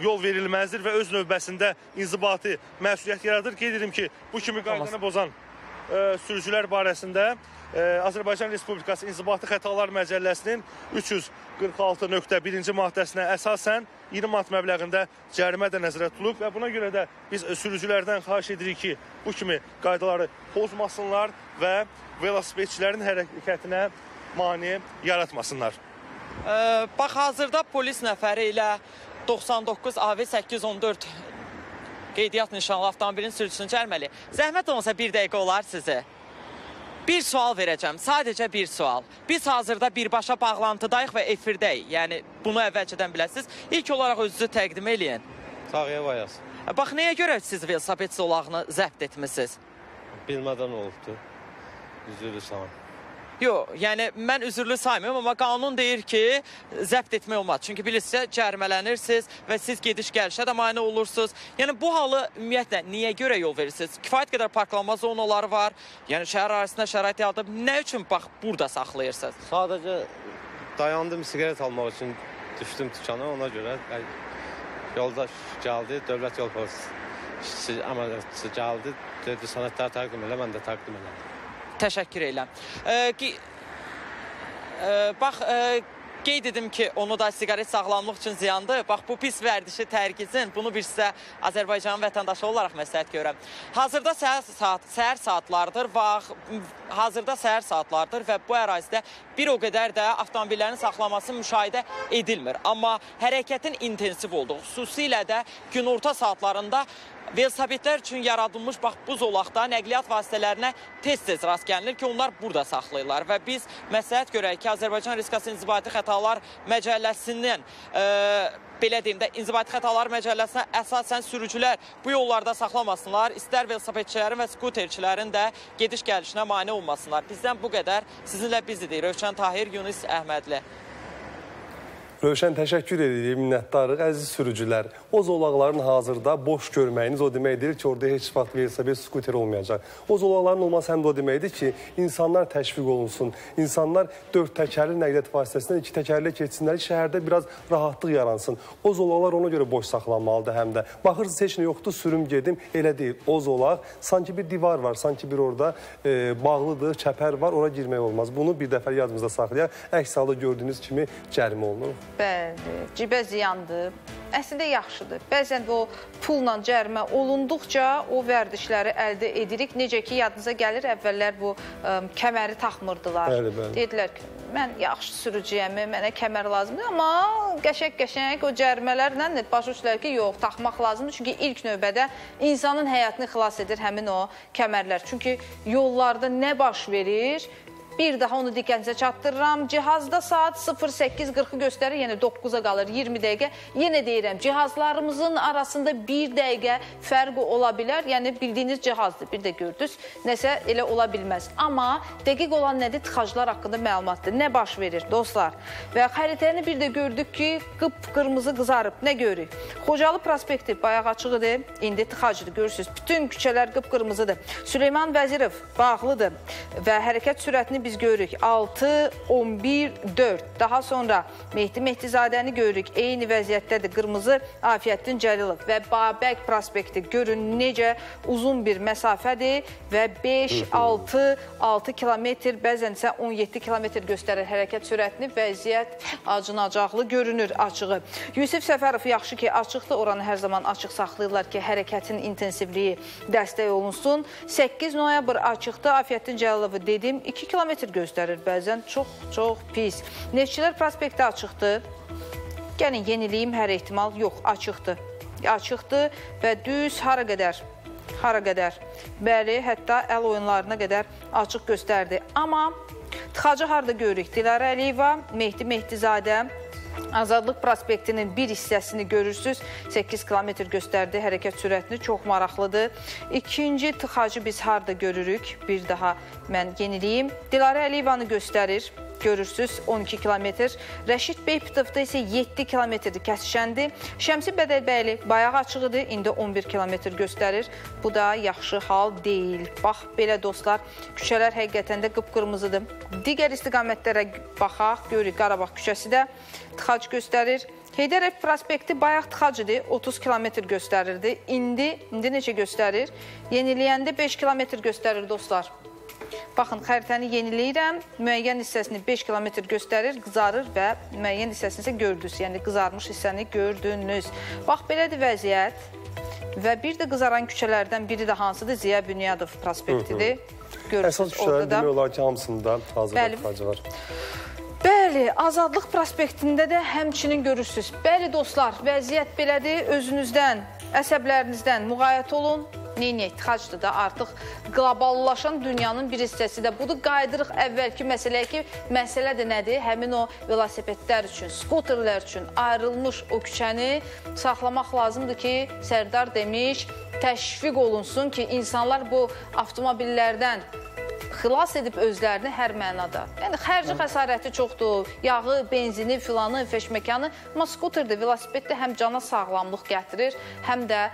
yol verilməzdir və öz növbəsində inzibati məsuliyyət yaradır. Qeyd edim ki, bu kimi qaydanı bozan sürücülər barəsində Azərbaycan Respublikası İnzibatı Xətalar Məcəlləsinin üç yüz qırx altı nöqtə birinci maddəsinə əsasən iyirmi manat məbləğində cərimə də nəzərə tutulub və buna görə də biz sürücülərdən xahiş edirik ki, bu kimi qaydaları pozmasınlar və velosipedçilərin hərəkətinə mane yaratmasınlar. Bax, hazırda polis nəfəri ilə doxsan doqquz A V səkkiz yüz on dörd qeydiyyat nişanlı avtomobilin sürücüsünü cərməli. Zəhmət olmasa bir dəqiqə olar sizə. Bir sual verəcəm, sadəcə bir sual. Biz hazırda birbaşa bağlantıdayıq və efirdəyik. Yəni, bunu əvvəlcədən biləsiniz. İlk olaraq özünüzü təqdim eləyin. Tağıya vayas. Bax, nəyə görə siz velosiped zolağını zəbt etmişsiniz? Bilmədən olubdur. Üzürlü salam. Yox, yəni mən üzürlü saymıyorum, amma qanun deyir ki, zəbt etmək olmaz. Çünki bilirsinizsə, cərmələnirsiniz və siz gediş-gəlişə də mane olursunuz. Yəni, bu halı ümumiyyətlə niyə görə yol verirsiniz? Kifayət qədər parklanma zonaları var, yəni şəhər arasında şərait yaradıb. Nə üçün, bax, burada saxlayırsınız? Sadəcə dayandım siqaret almaq üçün, düşdüm tükana, ona görə yolda gəldi, dövlət yol polisi əməliyyatçısı gəldi, dedi, sənədləri təqdim elə, mən də təqdim elədim. Təşəkkür eyləm. Bax, qeyd edim ki, onu da siqaret sağlamlıq üçün ziyandı. Bax, bu pis vərdişi tərkizin. Bunu bir sizə Azərbaycanın vətəndaşı olaraq məsləhət görəm. Hazırda səhər saatlardır və bu ərazidə bir o qədər də avtomobillərin saxlaması müşahidə edilmir. Amma hərəkətin intensiv olduğu, xüsusilə də günorta saatlarında velosipedlər üçün yaradılmış, bax, bu zolaqda nəqliyyat vasitələrinə tez-tez rast gəlinir ki, onlar burada saxlayırlar. Və biz məsləhət görək ki, Azərbaycan Respublikası İnzibati Xətalar Məcəlləsindən, belə deyim də, İnzibati Xətalar Məcəlləsinə əsasən sürücülər bu yollarda saxlamasınlar, istər velosipedçilərin və skuterçilərin də gediş-gəlişinə mane olmasınlar. Bizdən bu qədər. Sizinlə biz dedik. Rövşən Tahir, Yunus Əhmədli. Rövşən, təşəkkür edirik, minnətdarıq. Əziz sürücülər, o zolaqların hazırda boş görməyiniz o deməkdir ki, orada heç vaxt velosiped, skuter olmayacaq. O zolaqların olması həm də o deməkdir ki, insanlar təşviq olunsun. İnsanlar dörd təkərli nəqliyyat vasitəsindən iki təkərliyə keçsinlər, şəhərdə biraz rahatlıq yaransın. O zolaqlar ona görə boş saxlanmalıdır həm də. Baxırsınız, heç nə yoxdur, sürüm gedim, elə deyil. O zolaq sanki bir divar var, sanki bir orada e, bağlıdır, çəpər var, ona girmək olmaz. Bunu bir dəfə yadımızda saxlayaq. Əks halda gördüyünüz kimi cərimə olunur. Bəli, cibə ziyandır. Əslində yaxşıdır. Bəzən də o pulla cərimə olunduqca o vərdişləri əldə edirik. Necə ki, yadınıza gəlir, əvvəllər bu ə, kəməri taxmırdılar. Bəli, bəli. Dedilər ki, mən yaxşı sürücüyəm, mənə kəmər lazımdır. Amma qəşək-qəşək o cərimələrlə başa düşdülər ki, yox, taxmaq lazımdır. Çünki ilk növbədə insanın həyatını xilas edir həmin o kəmərlər. Çünki yollarda nə baş verir? Bir daha onu diqqətinizə çatdırıram. Cihazda saat səkkiz qırxı göstərir, yəni doqquza qalır iyirmi dəqiqə. Yenə deyirəm, cihazlarımızın arasında bir dəqiqə fərqi ola bilər. Yəni bildiyiniz cihazdır, bir də gördünüz, nəsə elə ola bilməz. Amma dəqiq olan nədir? Tıxaclar haqqında məlumatdır. Nə baş verir dostlar? Və xəritəni bir də gördük ki, qıpqırmızı qızarıb. Nə görürük? Xocalı prospekti bayaq açıqdır, indi tıxacdır, görürsünüz. Bütün küçələr qıpqırmızıdır. Süleyman Vəzirov bağlıdır və hərəkət sürətini biz görürük altı, on bir, dörd. Daha sonra Mehdi Mehdizadəni görürük. Eyni vəziyyətdədir. Qırmızı Afiyyətdin Cəlilov və Babək prospekti. Görün necə uzun bir məsafədir və beş, altı, altı kilometr, bəzən isə on yeddi kilometr göstərir hərəkət sürətini. Vəziyyət acınacaqlı görünür açığı. Yusif Səfərov yaxşı ki açıqdır. Oranı hər zaman açıq saxlayırlar ki hərəkətin intensivliyi dəstək olunsun. səkkiz noyabr açıqda Afiyyətdin Cəlilovu dedim. iki kilometr göstərir bəzən, çox-çox pis. Neftçilər prospekti açıqdır. Gəlin, yeniliyim, hər ehtimal yox, açıqdır. Açıqdır və düz hara qədər? Hara qədər? Bəli, hətta əl oyunlarına qədər açıq göstərdi. Amma tıxacı harada görürük? Dilara Əliyeva, Mehdi Mehdizadə, Azadlıq prospektinin bir hissəsini görürsünüz. səkkiz kilometr göstərdi hərəkət sürətini. Çox maraqlıdır. İkinci tıxacı biz harada görürük? Bir daha mən yeniliyim. Dilara Əliyevanı göstərir. Görürsünüz on iki kilometr. Rəşid Beypitovda isə yeddi kilometrdir kəsişəndir. Şəmsi Bədəlbəyli bayaq açıqdır. İndi on bir kilometr göstərir. Bu da yaxşı hal deyil. Bax, belə dostlar, küçələr həqiqətən də qıpqırmızıdır. Digər istiqamətlərə baxaq. Görürük, Qarabağ küçəsi də tıxac göstərir. Heydər Əliyev prospekti bayaq tıxacıdır, otuz kilometr göstərirdi. İndi, indi necə göstərir? Yeniləyəndə beş kilometr göstərir dostlar. Baxın, xəritəni yeniləyirəm, müəyyən hissəsini beş kilometr göstərir, qızarır və müəyyən hissəsini isə gördünüz, yəni qızarmış hissəni gördünüz. Bax, belədir vəziyyət və bir də qızaran küçələrdən biri də hansıdır? Ziya Bünyadov prospektidir. Əsas küçələrin demək olar ki, hamısında hazırda tıxacı var. Bəli, Azadlıq prospektində də həmçinin görürsünüz. Bəli dostlar, vəziyyət belədir, özünüzdən, əsəblərinizdən müğayət olun. Neyinə tıxacdır da artıq qloballaşan dünyanın bir hissəsi də budur. Qayıdırıq əvvəlki məsələyə ki, məsələ də nədir? Həmin o velosipedlər üçün, skuterlər üçün ayrılmış o küçəni saxlamaq lazımdır ki, Sərdar demiş, təşviq olunsun ki, insanlar bu avtomobillərdən xilas edib özlərini hər mənada. Yəni, xərci xəsarəti çoxdur, yağı, benzini, filanı, feşməkanı. Amma skuterdir, velosipeddir, həm cana sağlamlıq gətirir, həm də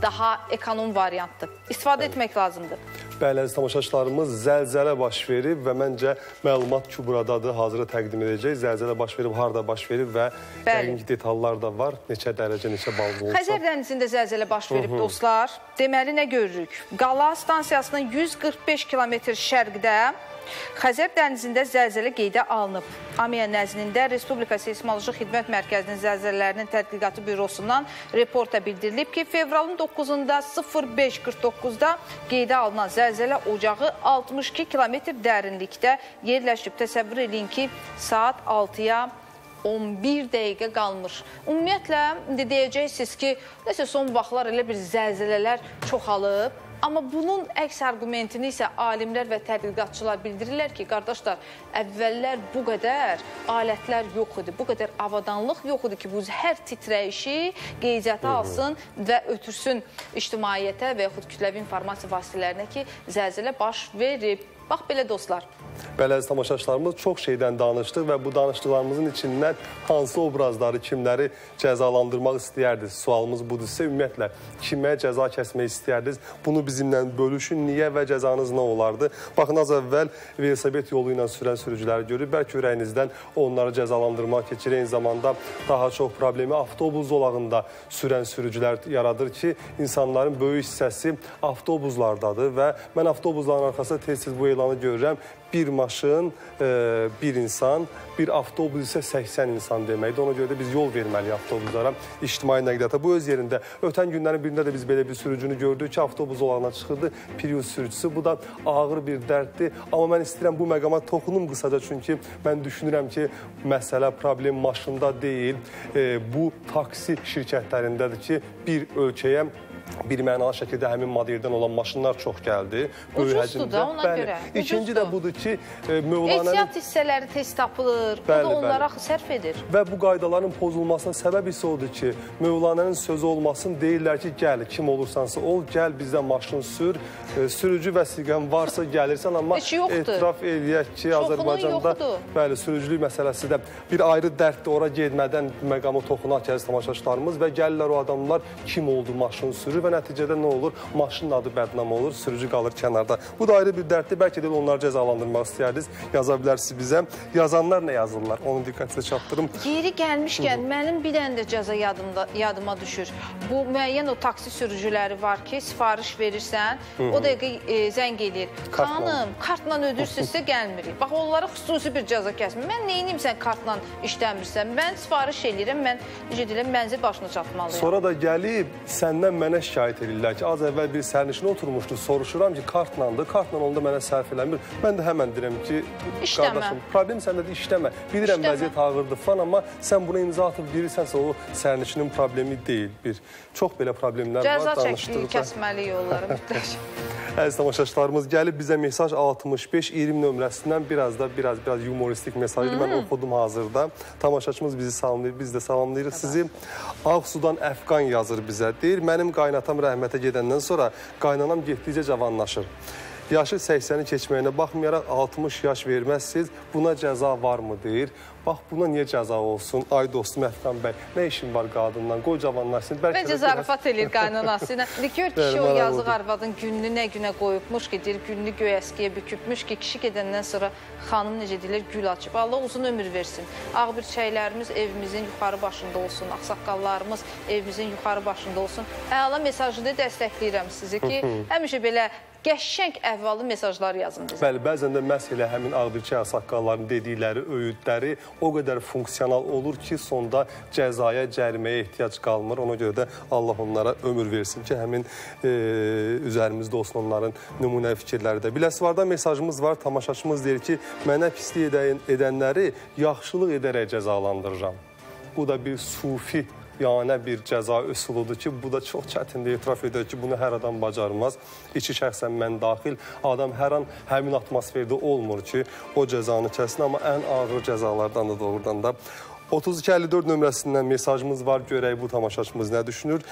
daha ekonom variantdır. İstifadə etmək lazımdır. Bəli, əziz tamaşaçılarımız, zəlzələ baş verib və məncə məlumat ki, buradadır, hazırı təqdim edəcək. Zəlzələ baş verib, harada baş verib və yəqin ki, detallar da var. Neçə dərəcə, neçə bal olsa. Xəzər dənizində zəlzələ baş verib, dostlar. Deməli, nə görürük? Qala stansiyasının yüz qırx beş kilometr şərqdə Xəzər dənizində zəlzələ qeydə alınıb. AMİA nəzdində Respublika Seismoloji Xidmət Mərkəzinin zəlzələlərinin tədqiqatı bürosundan reporta bildirilib ki, fevralın doqquzunda sıfır beş qırx doqquzda qeydə alınan zəlzələ ocağı altmış iki kilometr dərinlikdə yerləşib. Təsəvvür edin ki, saat altıya on bir dəqiqə qalmış. Ümumiyyətlə, deyəcəksiniz ki, nəsə son vaxtlar elə bir zəlzələlər çoxalıb. Amma bunun əks argumentini isə alimlər və tədqiqatçılar bildirirlər ki, qardaşlar, əvvəllər bu qədər alətlər yox idi, bu qədər avadanlıq yox idi ki, bu hər titrəyişi qeydiyyata alsın və ötürsün ictimaiyyətə və yaxud kütləvi informasiya vasitələrinə ki, zəlzələ baş verib. Bax, belə dostlar. Bəli, əziz tamaşaçılarımız, çox şeydən danışdıq və bu danışdıqlarımızın içindən hansı obrazları, kimləri cəzalandırmaq istəyərdiniz? Sualımız budur sizə, ümumiyyətlə, kimə cəza kəsmək istəyərdiniz? Bunu bizimlə bölüşün, niyə və cəzanız nə olardı? Baxın, az əvvəl velosiped yolu ilə sürən sürücüləri görür, bəlkə ürəyinizdən onları cəzalandırmaq keçir. Eyni zamanda daha çox problemi avtobus zolağında sürən sürücülər yaradır ki, insanların böyük hissəsi avtobuslardadır və mən avtobusların arxasında tez-tez bu elanı görürəm. Bir maşın, bir insan, bir avtobus isə səksən insan deməkdir. Ona görə də biz yol verməliyik avtobuslara, ictimai nəqliyyata. Bu öz yerində. Ötən günlərin birində də biz belə bir sürücünü gördük ki, avtobus zolağına çıxırdı, Prius sürücüsü. Bu da ağır bir dərddir. Amma mən istəyirəm bu məqama toxunum qısaca, çünki mən düşünürəm ki, məsələ, problem maşında deyil, bu taksi şirkətlərindədir ki, bir ölkəyə bir mənalı şəkildə həmin modeldən olan maşınlar çox gəldi. Ucuzdur da, ona görə. İkinci də budur ki, mövlanənin... Ehtiyat hissələri tez tapılır, bu da onlara sərf edir. Və bu qaydaların pozulmasına səbəb isə odur ki, mövlanənin sözü olmasın, deyirlər ki, gəl, kim olursansa ol, gəl bizdə maşın sür, sürücü vəsiqən varsa gəlirsən, amma etiraf eləyək ki, Azərbaycanda sürücülük məsələsi də bir ayrı dərddir, ora gedmədən məqamı toxunaq ki, əziz tamaşaçılarımız və gəlirlər o adamlar kim oldu maşın sür və nəticədə nə olur? Maşının adı bədnam olur, sürücü qalır kənarda. Bu da ayrı bir dərddir. Bəlkə deyil, onları cəzalandırmaq istəyərdiniz. Yaza bilərsiniz bizə. Yazanlar nə yazırlar? Onu diqqətinizə çatdırım. Geri gəlmişkən, mənim bir dənə də cəza yadıma düşür. Bu müəyyən o taksi sürücüləri var ki, sifariş verirsən, o dəqiqə zəng edir. Xanım, kartla ödürsinizsə gəlmirik. Bax, onlara xüsusi bir cəza kəsmir. Mən neyiniyim sən kartla işləmirsən? Mən sifariş edirəm, mən mənzil başına çatmalıyam. Sonra da gəlib, səndən mənə şikayət edirlər ki, az əvvəl bir sərnişinə oturmuşdu, soruşuram ki, kartlandı, kartla onda mənə sərf eləmir. Mən də həmən deyirəm ki, qardaşım, problem səndə də işləmə. Bilirəm, vəziyyət ağırdır falan, amma sən buna imza atıb bilirsənsə, o sərnişinin problemi deyil. Çox belə problemlər var, danışdırdı. Cəza çəkdiyi kəsməli yolları mütləq. Əziz tamaşaçılarımız, gəlib bizə mesaj altmış beş iyirmi nömrəsindən biraz da biraz yumoristik mesajdır. Mən oxudum hazırda. Tamaşaçımız bizi salamlayır, biz də salamlayırıq sizi. Ağsudan Əfqan yazır bizə. Deyir, mənim qaynatam rəhmətə gedəndən sonra qaynanam getdikcə cavanlaşır. Yaşı səksəni keçməyinə baxmayaraq altmış yaş verməzsiniz, buna cəza varmı deyir. Bax, buna niyə cəza olsun? Ay dostum, Əfqan bəy, nə işin var qadından? Qoy cavanlaşsın. Bəncə zarafat edir qaynanası. Gör kişi o yazıq arvadın gününü nə günə qoyubmuş ki, deyir, gününü göyəskiyə bükübmüş ki, kişi gedəndən sonra xanım necə deyilir, gül açıb. Allah uzun ömür versin. Ağbirçəklərimiz evimizin yuxarı başında olsun, axsaqqallarımız evimizin yuxarı başında olsun. Əla mesajını dəstəkləyirəm sizi ki, həmişə belə qəşşəng əhvalı mesajları yazın bizə. Bəli, bəzən də məhz elə həmin ağbirçək ağsaqqalların dedikləri, öyüdləri o qədər funksional olur ki, sonda cəzaya, cəriməyə ehtiyac qalmır. Ona görə də Allah onlara ömür versin ki, həmin üzərimizdə olsun onların nümunə fikirləri də. Biləsuvarda mesajımız var, tamaşaçımız deyir ki, mənə pislik edənləri yaxşılıq edərək cəzalandırıram. Bu da bir sufi yanə bir cəza üsuludur ki, bu da çox çətindir, etiraf edir ki, bunu hər adam bacarmaz. İçi şəxsən mən daxil, adam hər an həmin atmosferdə olmur ki, o cəzanı kəsin, amma ən ağır cəzalardan da doğrudan da. otuz iki əlli dörd nömrəsindən mesajımız var, görək bu tamaşaçımız nə düşünür.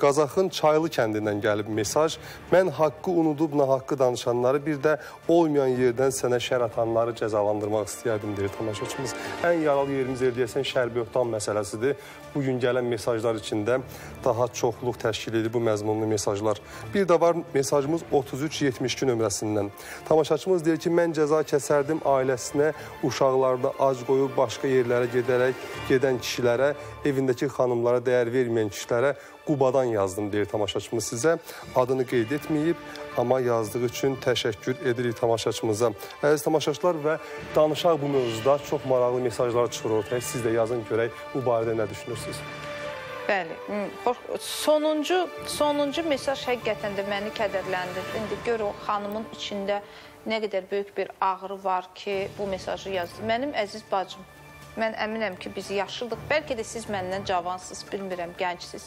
Qazaxın Çaylı kəndindən gəlib mesaj. Mən haqqı unudub, nahaqqı danışanları, bir də olmayan yerdən sənə şər atanları cəzalandırmaq istəyərdim, deyir tamaşaçımız. Ən yaralı yerimiz eləyəsən şərbiyyotdan məsələsidir. Bugün gələn mesajlar içində daha çoxluq təşkil edir bu məzmunlu mesajlar. Bir də var mesajımız otuz üç yetmiş iki nömrəsindən. Tamaşaçımız deyir ki, mən cəza kəsərdim ailəsinə, uşaqlarda ac qoyub başqa yerlərə gedərək gedən kişilərə, evindəki xanımlara dəyər verməyən kişilərə Qubadan yazdım, deyir tamaşaçımız sizə. Adını qeyd etməyib, amma yazdığı üçün təşəkkür edirik tamaşaçımıza. Əziz tamaşaçılar və danışaq bu mövzuda çox maraqlı mesajlar çıxır ortaya. Siz də yazın görək, bu barədə nə düşünürsünüz? Bəli, sonuncu mesaj həqiqətən də məni kədərləndirdi. İndi gör o xanımın içində nə qədər böyük bir ağrı var ki, bu mesajı yazdı. Mənim əziz bacım, mən əminəm ki, biz yaşlıyıq. Bəlkə də siz məndən cavansız, bilmirəm, gəncsiniz.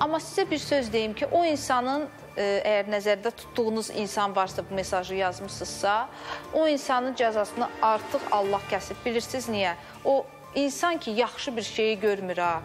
Amma sizə bir söz deyim ki, o insanın, əgər nəzərdə tutduğunuz insan varsa, bu mesajı yazmışsınızsa, o insanın cəzasını artıq Allah kəsib. Bilirsiniz niyə? O insan ki, yaxşı bir şeyi görmür ha.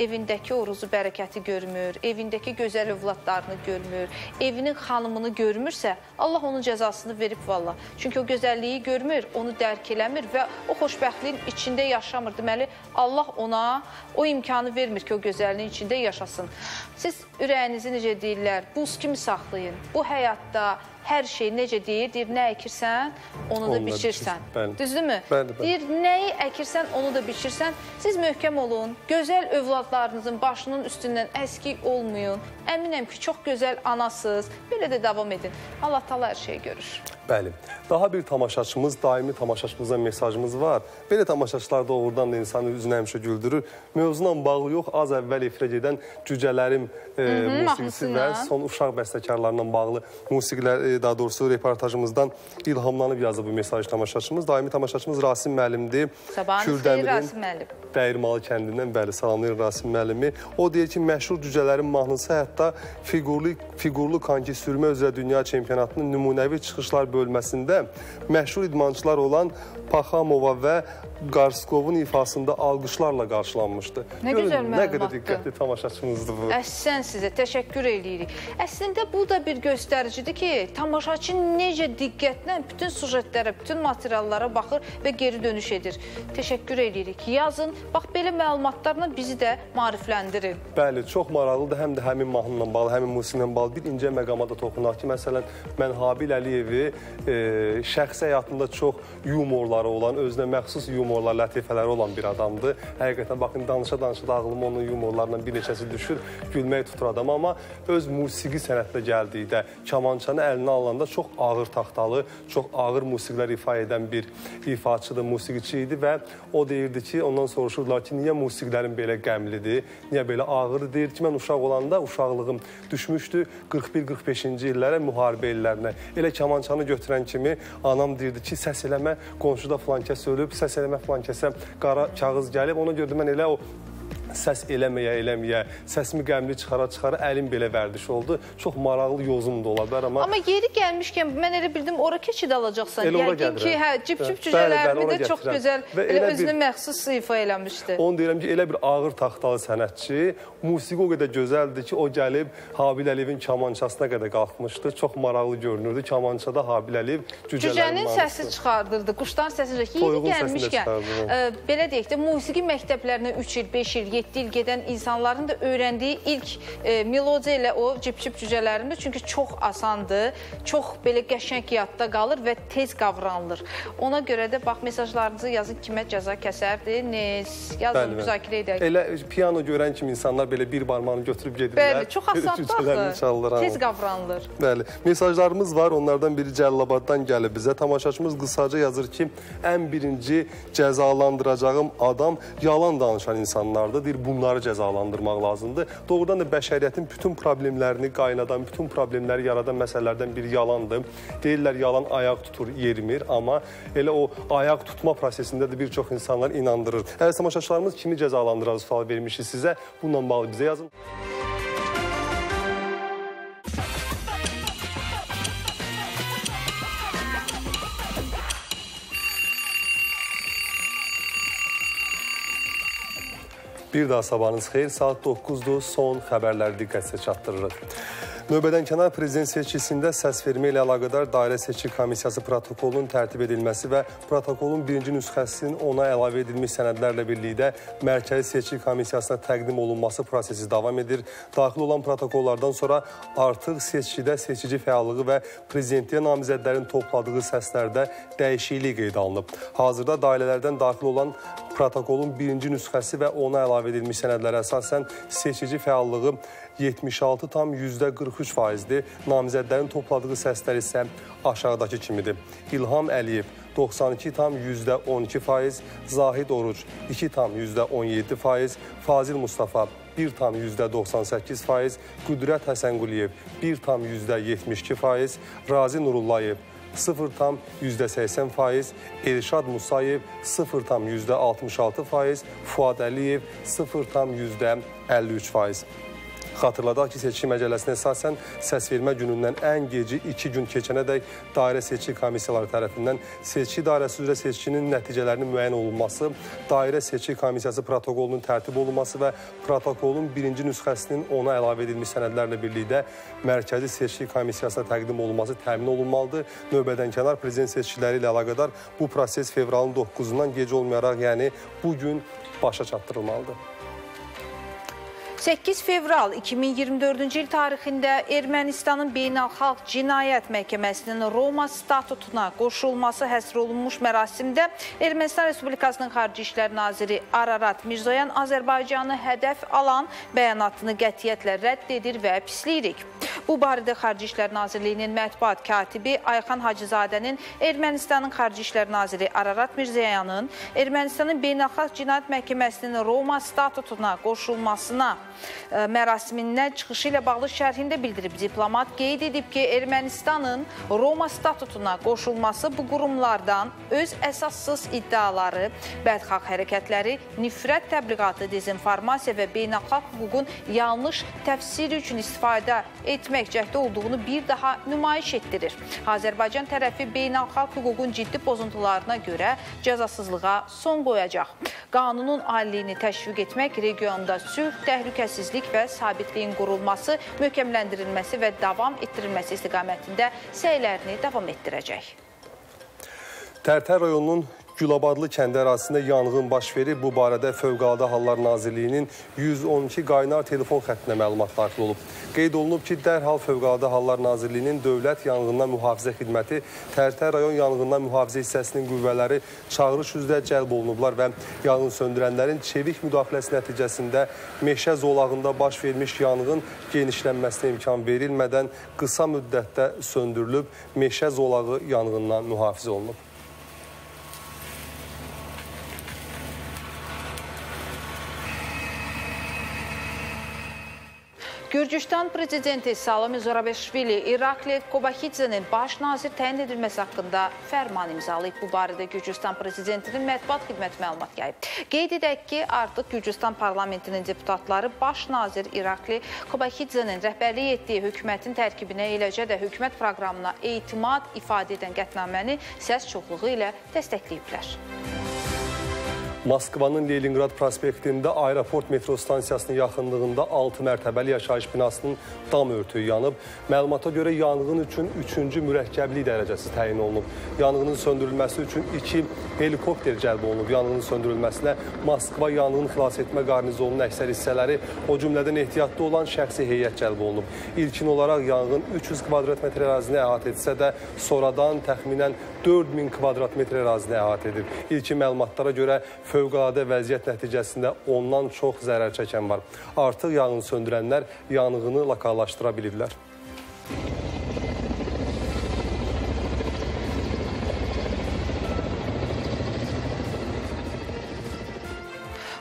evindəki oruzu bərəkəti görmür, evindəki gözəl övladlarını görmür, evinin xanımını görmürsə, Allah onun cəzasını verib valla. Çünki o gözəlliyi görmür, onu dərk eləmir və o xoşbəxtliyin içində yaşamır. Deməli, Allah ona o imkanı vermir ki, o gözəlliyin içində yaşasın. Siz ürəyinizi necə deyirlər, buz kimi saxlayın. Bu həyatda hər şey necə deyir, deyir, nə əkirsən, onu da biçirsən. Düzdürmü? Deyir, nəyi əkirsən, onu da biçirsən. Siz möhkəm olun, gözəl övladlarınızın başının üstündən əskik olmayın. Əminəm ki, çox gözəl anasız. Belə də davam edin. Allah təala hər şeyi görür. Bəli. Daha bir tamaşaçımız, daimi tamaşaçımıza mesajımız var. Belə tamaşaçılar doğrudan da insanı üzünə həmişə güldürür. Mövzundan bağlı yox, az əvvəl ifrə edən Cücələrim musiqisi və son uşaq bəstəkarlarından bağlı musiqilər, daha doğrusu reportajımızdan ilhamlanıb yazdı bu mesaj tamaşaçımız. Daimi tamaşaçımız Rasim müəllimdir. Sabahınız xeyir Rasim müəllim. Dəyirmalı kəndindən, bəli, salamlayır Rasim müəllimi. O deyir ki, məşhur Cücələrin mahnısı hətta figurlu konki sürmə üzrə dünya çempionatının nümunəvi çıxışlar bölməsində məşhur idmançılar olan Paxamova və Qarskovun ifasında alqışlarla qarşılanmışdı. Nə gözəl məlumatdır. Nə qədər diqqətli tamaşaçımızdır bu. Əslən sizə təşəkkür edirik. Əslində bu da bir göstəricidir ki, tamaşaçı necə diqqətlə bütün sujetlərə, bütün materiallara baxır və geri dönüş edir. Təşəkkür edirik. Yazın, bax, belə məlumatlarla bizi də marifləndirin. Bəli, çox maraqlıdır. Həm də həmin mahnınla bağlı, həmin musiqinlə bağlı bir incə məqama da toxunaq ki, məsələn, mən Habil Əliyevi şəxsi həyatında çox yumorları olan, özünə məxsus yumorlar, latifələri olan bir adamdır. Həqiqətən, baxın, danışa-danışa da ağlım onun yumorlarından bir neçəsi düşür, gülmək tutur adamı, amma öz musiqi sənətlə gəldikdə, kamançanı əlinə alanda çox ağır taxtalı, çox ağır musiqilər ifa edən bir ifaçıdır, musiqiçi idi və o deyirdi ki, ondan soruşurlar ki, niyə musiqilərin belə qəmlidir, niyə belə ağırdır, deyir ki, mən uşaq olanda uşaqlığım düşmüşdü qırx bir qırx beşinci illərə, müharibə illərinə. Elə kamançanı götürən kimi anam deyirdi ki, səs eləmə, qonşuda filan kəs ölüb, səs eləmə filan kəsə qara kağız gəlib, ona görə də mən elə o səs eləməyə, eləməyə, səsimi qəmli çıxara-çıxara əlim belə vərdiş oldu. Çox maraqlı yozum da ola bilər, amma... Amma yeri gəlmişkən, mən elə bildim, ora keçid alacaqsan. Elə ora gəlirəm. Yəqin ki, cip-cip cücələrimi də çox gözəl, özünə məxsus ifa eləmişdi. Onu deyirəm ki, elə bir ağır taxtalı sənətçi, musiqi o qədər gözəldir ki, o gəlib Habil Əliyevin kamançasına qədər qalxmışdı. Çox maraqlı görünürdü. Kamançada Habil Əliyev cücələrin maraqlısı. Dil gedən insanların da öyrəndiyi ilk melodiya ilə o cip-cip cücələrimdir. Çünki çox asandır, çox belə qəşəng yadda qalır və tez qavranılır. Ona görə də bax, mesajlarınızı yazın, kimə cəza kəsərdiniz, yazın, müzakirə edək. Elə piano görən kimi insanlar belə bir barmağını götürüb gedirlər. Bəli, çox asandır, tez qavranılır. Bəli, mesajlarımız var, onlardan biri Cəlilabaddan gəlib bizə. Tamaşaçımız qısaca yazır ki, ən birinci cəzalandıracağım adam yalan danışan insanlardır. Bunları cəzalandırmaq lazımdır. Doğrudan da bəşəriyyətin bütün problemlərini qaynadan, bütün problemləri yaradan məsələlərdən bir yalandır. Deyirlər, yalan ayaq tutur, yerimir, amma elə o ayaq tutma prosesində də bir çox insanlar inandırır. Əziz tamaşaçılarımız, kimi cəzalandıracağız sual vermişik sizə. Bununla bağlı bizə yazın. Bir daha sabahınız xeyir, saat doqquzdur, son xəbərləri diqqətsə çatdırırıq. Növbədənkənar prezident seçkisində səs vermə ilə əlaqədar Dairə Seçki Komissiyası protokolunun tərtib edilməsi və protokolun birinci nüsxəsinin ona əlavə edilmiş sənədlərlə birlikdə Mərkəzi Seçki Komissiyasına təqdim olunması prosesi davam edir. Daxil olan protokollardan sonra artıq seçkidə seçici fəallığı və prezidentliyə namizədlərin topladığı səslərdə dəyişiklik qeydə alınıb. Hazırda dairələrdən daxil olan protokolun birinci nüsxəsi və ona əlavə edilmiş sənədlərə əsasən seçici fəallığı yetmiş altı tam yüzdə qırx üç faizdir. Namizədlərin topladığı səslər isə aşağıdakı kimidir. İlham Əliyev doxsan iki tam yüzdə on iki faiz, Zahid Oruc iki tam yüzdə on yeddi faiz, Fazil Mustafa bir tam yüzdə doxsan səkkiz faiz, Qüdrət Həsənquliyev bir tam yüzdə yetmiş iki faiz, Razi Nurullayev sıfır tam yüzdə səksən faiz, Elşad Musayev sıfır tam yüzdə altmış altı faiz, Fuad Əliyev sıfır tam yüzdə əlli üç faiz. Xatırladaq ki, seçki məcəlləsinə əsasən səsvermə günündən ən gecə iki gün keçənədək dairə seçki komissiyaları tərəfindən seçki dairəsi üzrə seçkinin nəticələrinin müəyyən olunması, dairə seçki komissiyası protokolunun tərtib olunması və protokolun birinci nüsxəsinin ona əlavə edilmiş sənədlərlə birlikdə Mərkəzi Seçki Komissiyasına təqdim olunması təmin olunmalıdır. Növbədənkənar prezident seçkiləri ilə əlaqədar bu proses fevralın doqquzundan gecə olmayaraq, yəni bugün başa çatdırılmalıdır. səkkiz fevral iki min iyirmi dördüncü il tarixində Ermənistanın Beynəlxalq Cinayət Məhkəməsinin Roma Statutuna qoşulması həsr olunmuş mərasimdə Ermənistan Respublikasının Xarici İşlər Naziri Ararat Mirzoyan Azərbaycanı hədəf alan bəyanatını qətiyyətlə rədd edir və pisləyirik. Bu barədə Xarici İşlər Nazirliyinin mətbuat katibi Ayxan Hacızadənin Ermənistanın Xarici İşlər Naziri Ararat Mirzoyanın Ermənistanın Beynəlxalq Cinayət Məhkəməsinin Roma Statutuna qoşulmasına mərasimindən çıxışı ilə bağlı şərhində bildirib. Diplomat qeyd edib ki, Ermənistanın Roma statutuna qoşulması bu qurumlardan öz əsassız iddiaları, bədxalq hərəkətləri, nifrət təbliğatı, dezinformasiya və beynəlxalq hüququn yanlış təfsiri üçün istifadə etmək cəhdi olduğunu bir daha nümayiş etdirir. Azərbaycan tərəfi beynəlxalq hüququn ciddi pozuntularına görə cəzasızlığa son qoyacaq. Qanunun aliliyini təşviq etmək, regionda sülh, təhlükə təhlükəsizlik və sabitliyin qurulması, möhkəmləndirilməsi və davam etdirilməsi istiqamətində səylərini davam etdirəcək. Tərtər rayonunun Gülabadlı kəndi ərazisində yanğın baş verib. Bu barədə Fövqəladə Hallar Nazirliyinin yüz on iki qaynar telefon xəttinə məlumat daxil olub. Qeyd olunub ki, dərhal Fövqəladə Hallar Nazirliyinin Dövlət Yanğından Mühafizə Xidməti, Tərtər rayon Yanğından Mühafizə hissəsinin qüvvələri çağırış üzrə cəlb olunublar və yanğın söndürənlərin çevik müdaxiləsi nəticəsində meşə zolağında baş vermiş yanğın genişlənməsinə imkan verilmədən qısa müddətdə söndürülüb, meşə zolağı yanğından mühafizə olunub. Gürcüstan prezidenti Salome Zourabichvili Irakli Kobakhidzenin baş nazir təyin edilməsi haqqında fərman imzalayıb. Bu barədə Gürcüstan prezidentinin mətbuat xidməti məlumat yayıb. Qeyd edək ki, artıq Gürcüstan parlamentinin deputatları baş nazir Irakli Kobakhidzenin rəhbərlik etdiyi hökumətin tərkibinə, eləcə də hökumət proqramına etimad ifadə edən qətnaməni səs çoxluğu ilə dəstəkləyiblər. Moskvanın Leningrad prospektində aeroport metro stansiyasının yaxınlığında altı mərtəbəli yaşayış binasının dam örtüyü yanıb. Məlumata görə yanğın üçün üçüncü mürəkkəblik dərəcəsi təyin olunub. Yanğının söndürülməsi üçün iki helikopter cəlb olunub. Yanğının söndürülməsinə Moskva yanğın xilas etmə qarnizonunun əksər hissələri, o cümlədən ehtiyatlı olan şəxsi heyət cəlb olunub. İlkin olaraq yanğın üç yüz kvadrat metr ərazini əhatə etsə də, sonradan təxminən dörd min kvadrat metr ərazini əhatə edib. İlkin məlumatlara görə fövqəladə vəziyyət nəticəsində ondan çox zərər çəkən var. Artıq yanğını söndürənlər yanğını lokallaşdıra biliblər.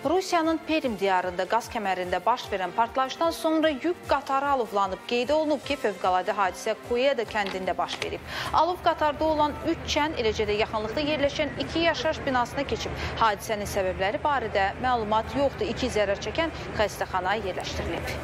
Rusiyanın Perim diyarında qaz kəmərində baş verən partlayışdan sonra yük qatarı alovlanıb. Qeyd olunub ki, fövqəladə hadisə Kuyeda kəndində baş verib. Alov qatarda olan üç çən, eləcə də yaxınlıqda yerləşən iki yaşayış binasına keçib. Hadisənin səbəbləri barədə məlumat yoxdur. İki zərər çəkən xəstəxanaya yerləşdirilib.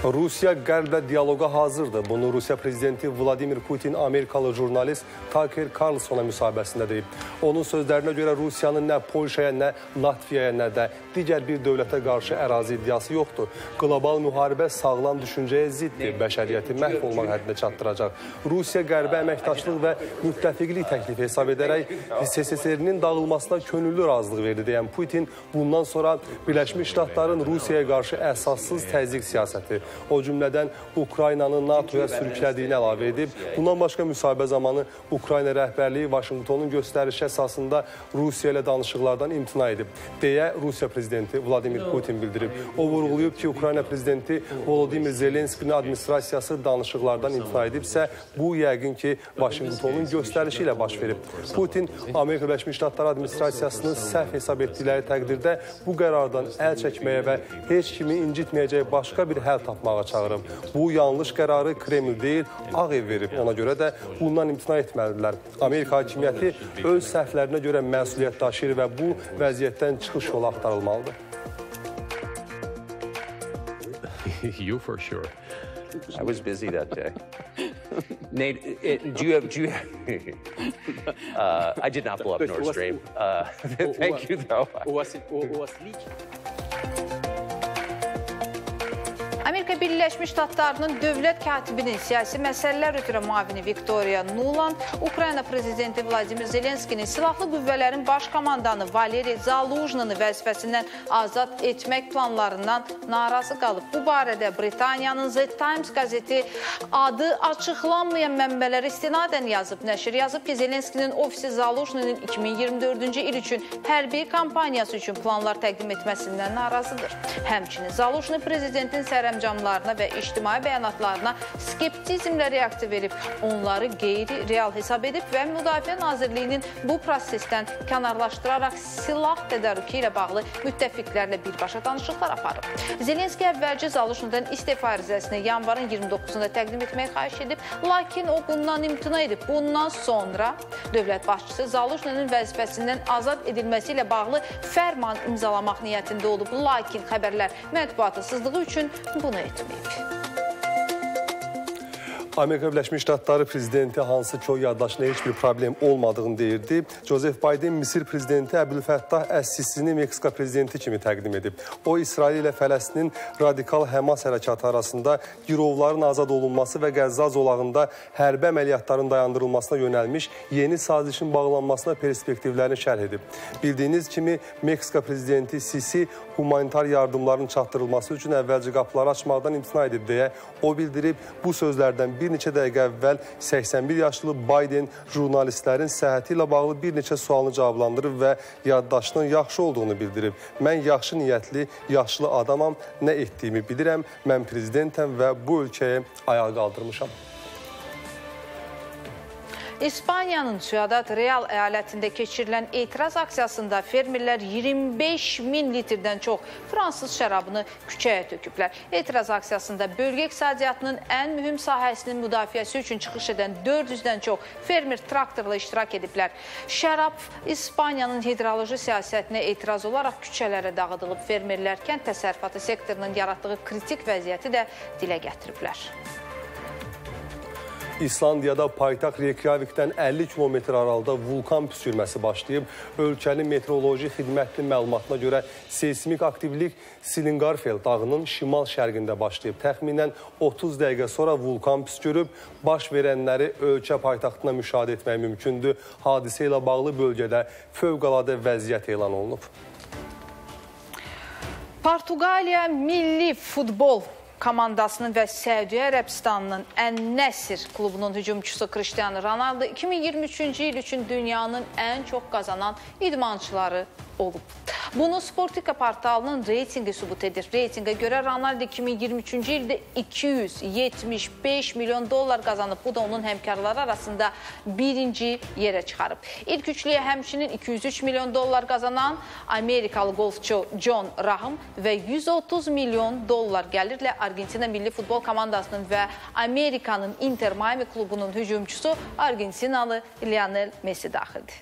Rusiya qərblə diyaloqa hazırdır. Bunu Rusiya prezidenti Vladimir Putin Amerikalı jurnalist Tucker Carlsona müsahibəsində deyib. Onun sözlərinə görə Rusiyanın nə Polşaya, nə Latviyaya, nə də digər bir dövlətə qarşı ərazi iddiası yoxdur. Qlobal müharibə sağlam düşüncəyə ziddir, bəşəriyyəti məhv olmaq həddinə çatdıracaq. Rusiya qərbə əməkdaşlıq və müttəfiqlik təklifi hesab edərək S S R-nin dağılmasına könüllü razılıq verdi deyən Putin, bundan sonra Birləşmiş Ştatların Rusiyaya qarşı əsassız təzyiq siyasəti, o cümlədən Ukraynanın NATOya sürüklədiyini əlavə edib. Bundan başqa müsahibə zamanı Ukrayna rəhbərliyi Vaşinqtonun göstərişi əsasında Rusiya ilə danışıqlardan imtina edib, deyə Rusiya prezidenti prezidenti Vladimir Putin bildirib. O vurğulayıb ki, Ukrayna prezidenti Volodymyr Zelenskinin administrasiyası danışıqlardan imtina edibsə, bu yəqin ki, Vaşinqtonun göstərişi ilə baş verib. Putin Amerika Birləşmiş Ştatları administrasiyasını səhv hesab etdikləri təqdirdə bu qərardan əl çəkməyə və heç kimi incitməyəcək başqa bir həll tapmağa çağırıb. Bu yanlış qərarı Kreml deyil, Ağ Ev verib. Ona görə də bundan imtina etməlidirlər. Amerika hakimiyyəti öz səhvlərinə görə məsuliyyət daşıyır və bu vəziyyətdən çıxış yolu axtarılmalıdır. You for sure. I was busy that day. Nate, it, do you have? Do you have uh, I did not blow up Nord Stream. Uh, thank you, though. Amerika Birləşmiş Ştatlarının dövlət katibinin siyasi məsələlər üzrə müavini Victoria Nuland, Ukrayna prezidenti Vladimir Zelenskinin silahlı qüvvələrin baş komandanı Valeri Zaluzhnini vəzifəsindən azad etmək planlarından narazı qalıb. Bu barədə Britaniyanın The Times qəzeti adı açıqlanmayan mənbələri istinadən yazıb. Nəşr yazıb ki, Zelenskinin ofisi Zaluzhninin iki min iyirmi dördüncü il üçün hərbi kampaniyası üçün planlar təqdim etməsindən narazıdır. Həmçinin Zaluzhny prezidentin sərəmcəsindən camlarına və ictimai bəyanatlarına skeptizmlə reaksiya verib, onları qeyri-real hesab edib və Müdafiə Nazirliyinin bu prosesdən kənarlaşdıraraq silah tədarükü ilə bağlı müttəfiqlərlə birbaşa danışıqlar aparıb. Zelenski əvvəlcə Zaluzhnydan istefa ərizəsini yanvarın iyirmi doqquzunda təqdim etməyi xahiş edib, lakin o bundan imtina edib. Bundan sonra dövlət başçısı Zaluzhninin vəzifəsindən azad edilməsi ilə bağlı fərman imzalamaq niyyətində olub, lakin xəbərlər mətbuata sızdığı üçün bu Amerika Birləşmiş Ştatları prezidenti hansı ki o yaddaşına heç bir problem olmadığını deyirdi. Joseph Biden Misir prezidenti Əbdülfəttah Əs-Sisini Meksika prezidenti kimi təqdim edib. O, İsrail ilə Fələstinin radikal Həmas hərəkatı arasında girovların azad olunması və Qəzza zolağında hərbi əməliyyatların dayandırılmasına yönəlmiş yeni sazişin bağlanmasına perspektivlərini şərh edib. Bildiyiniz kimi, Meksika prezidenti Sisi humanitar yardımların çatdırılması üçün əvvəlcə qapıları açmaqdan imtina edib deyə o bildirib. Bu sözlərdən bir neçə dəqiqə əvvəl səksən bir yaşlı Biden jurnalistlərin səhhəti ilə bağlı bir neçə sualını cavablandırıb və yaddaşının yaxşı olduğunu bildirib. Mən yaxşı niyyətli, yaşlı adamam, nə etdiyimi bilirəm, mən prezidentəm və bu ölkəyə ayağa qaldırmışam. İspaniyanın Ciudad Real əyalətində keçirilən etiraz aksiyasında fermerlər iyirmi beş min litrdən çox fransız şərabını küçəyə töküblər. Etiraz aksiyasında bölgə iqtisadiyyatının ən mühüm sahəsinin müdafiəsi üçün çıxış edən dörd yüzdən çox fermer traktorla iştirak ediblər. Şərab İspaniyanın hidroloji siyasətinə etiraz olaraq küçələrə dağıdılıb. Fermerlər kənd təsərrüfatı sektorunun yaratdığı kritik vəziyyəti də dilə gətiriblər. İslandiyada paytaxt Reykjavikdən əlli kilometr aralıda vulkan püskürməsi başlayıb. Ölkənin meteoroloji xidmətinin məlumatına görə seismik aktivlik Silingarfell dağının şimal-şərqində başlayıb. Təxminən otuz dəqiqə sonra vulkan püskürüb, baş verənləri ölkə paytaxtına müşahidə etmək mümkündür. Hadisə ilə bağlı bölgədə fövqəladə vəziyyət elan olunub. Portuqaliya milli futbol komandasının və Səudiyyə Ərəbistanının Ən-Nəsir klubunun hücumçusu Cristiano Ronaldo iki min iyirmi üçüncü il üçün dünyanın ən çox qazanan idmançıları olub. Bunu Sportica portalının reytingi sübut edir. Reytingə görə Ronaldo iki min iyirmi üçüncü ildə iki yüz yetmiş beş milyon dollar qazanıb. Bu da onun həmkarları arasında birinci yerə çıxarıb. İlk üçlüyə həmçinin iki yüz üç milyon dollar qazanan Amerikalı qolfçu Jon Rahm və yüz otuz milyon dollar gəlirlə Argentina milli futbol komandasının və Amerikanın Inter Miami klubunun hücumçusu Argentinalı Lionel Messi daxildir.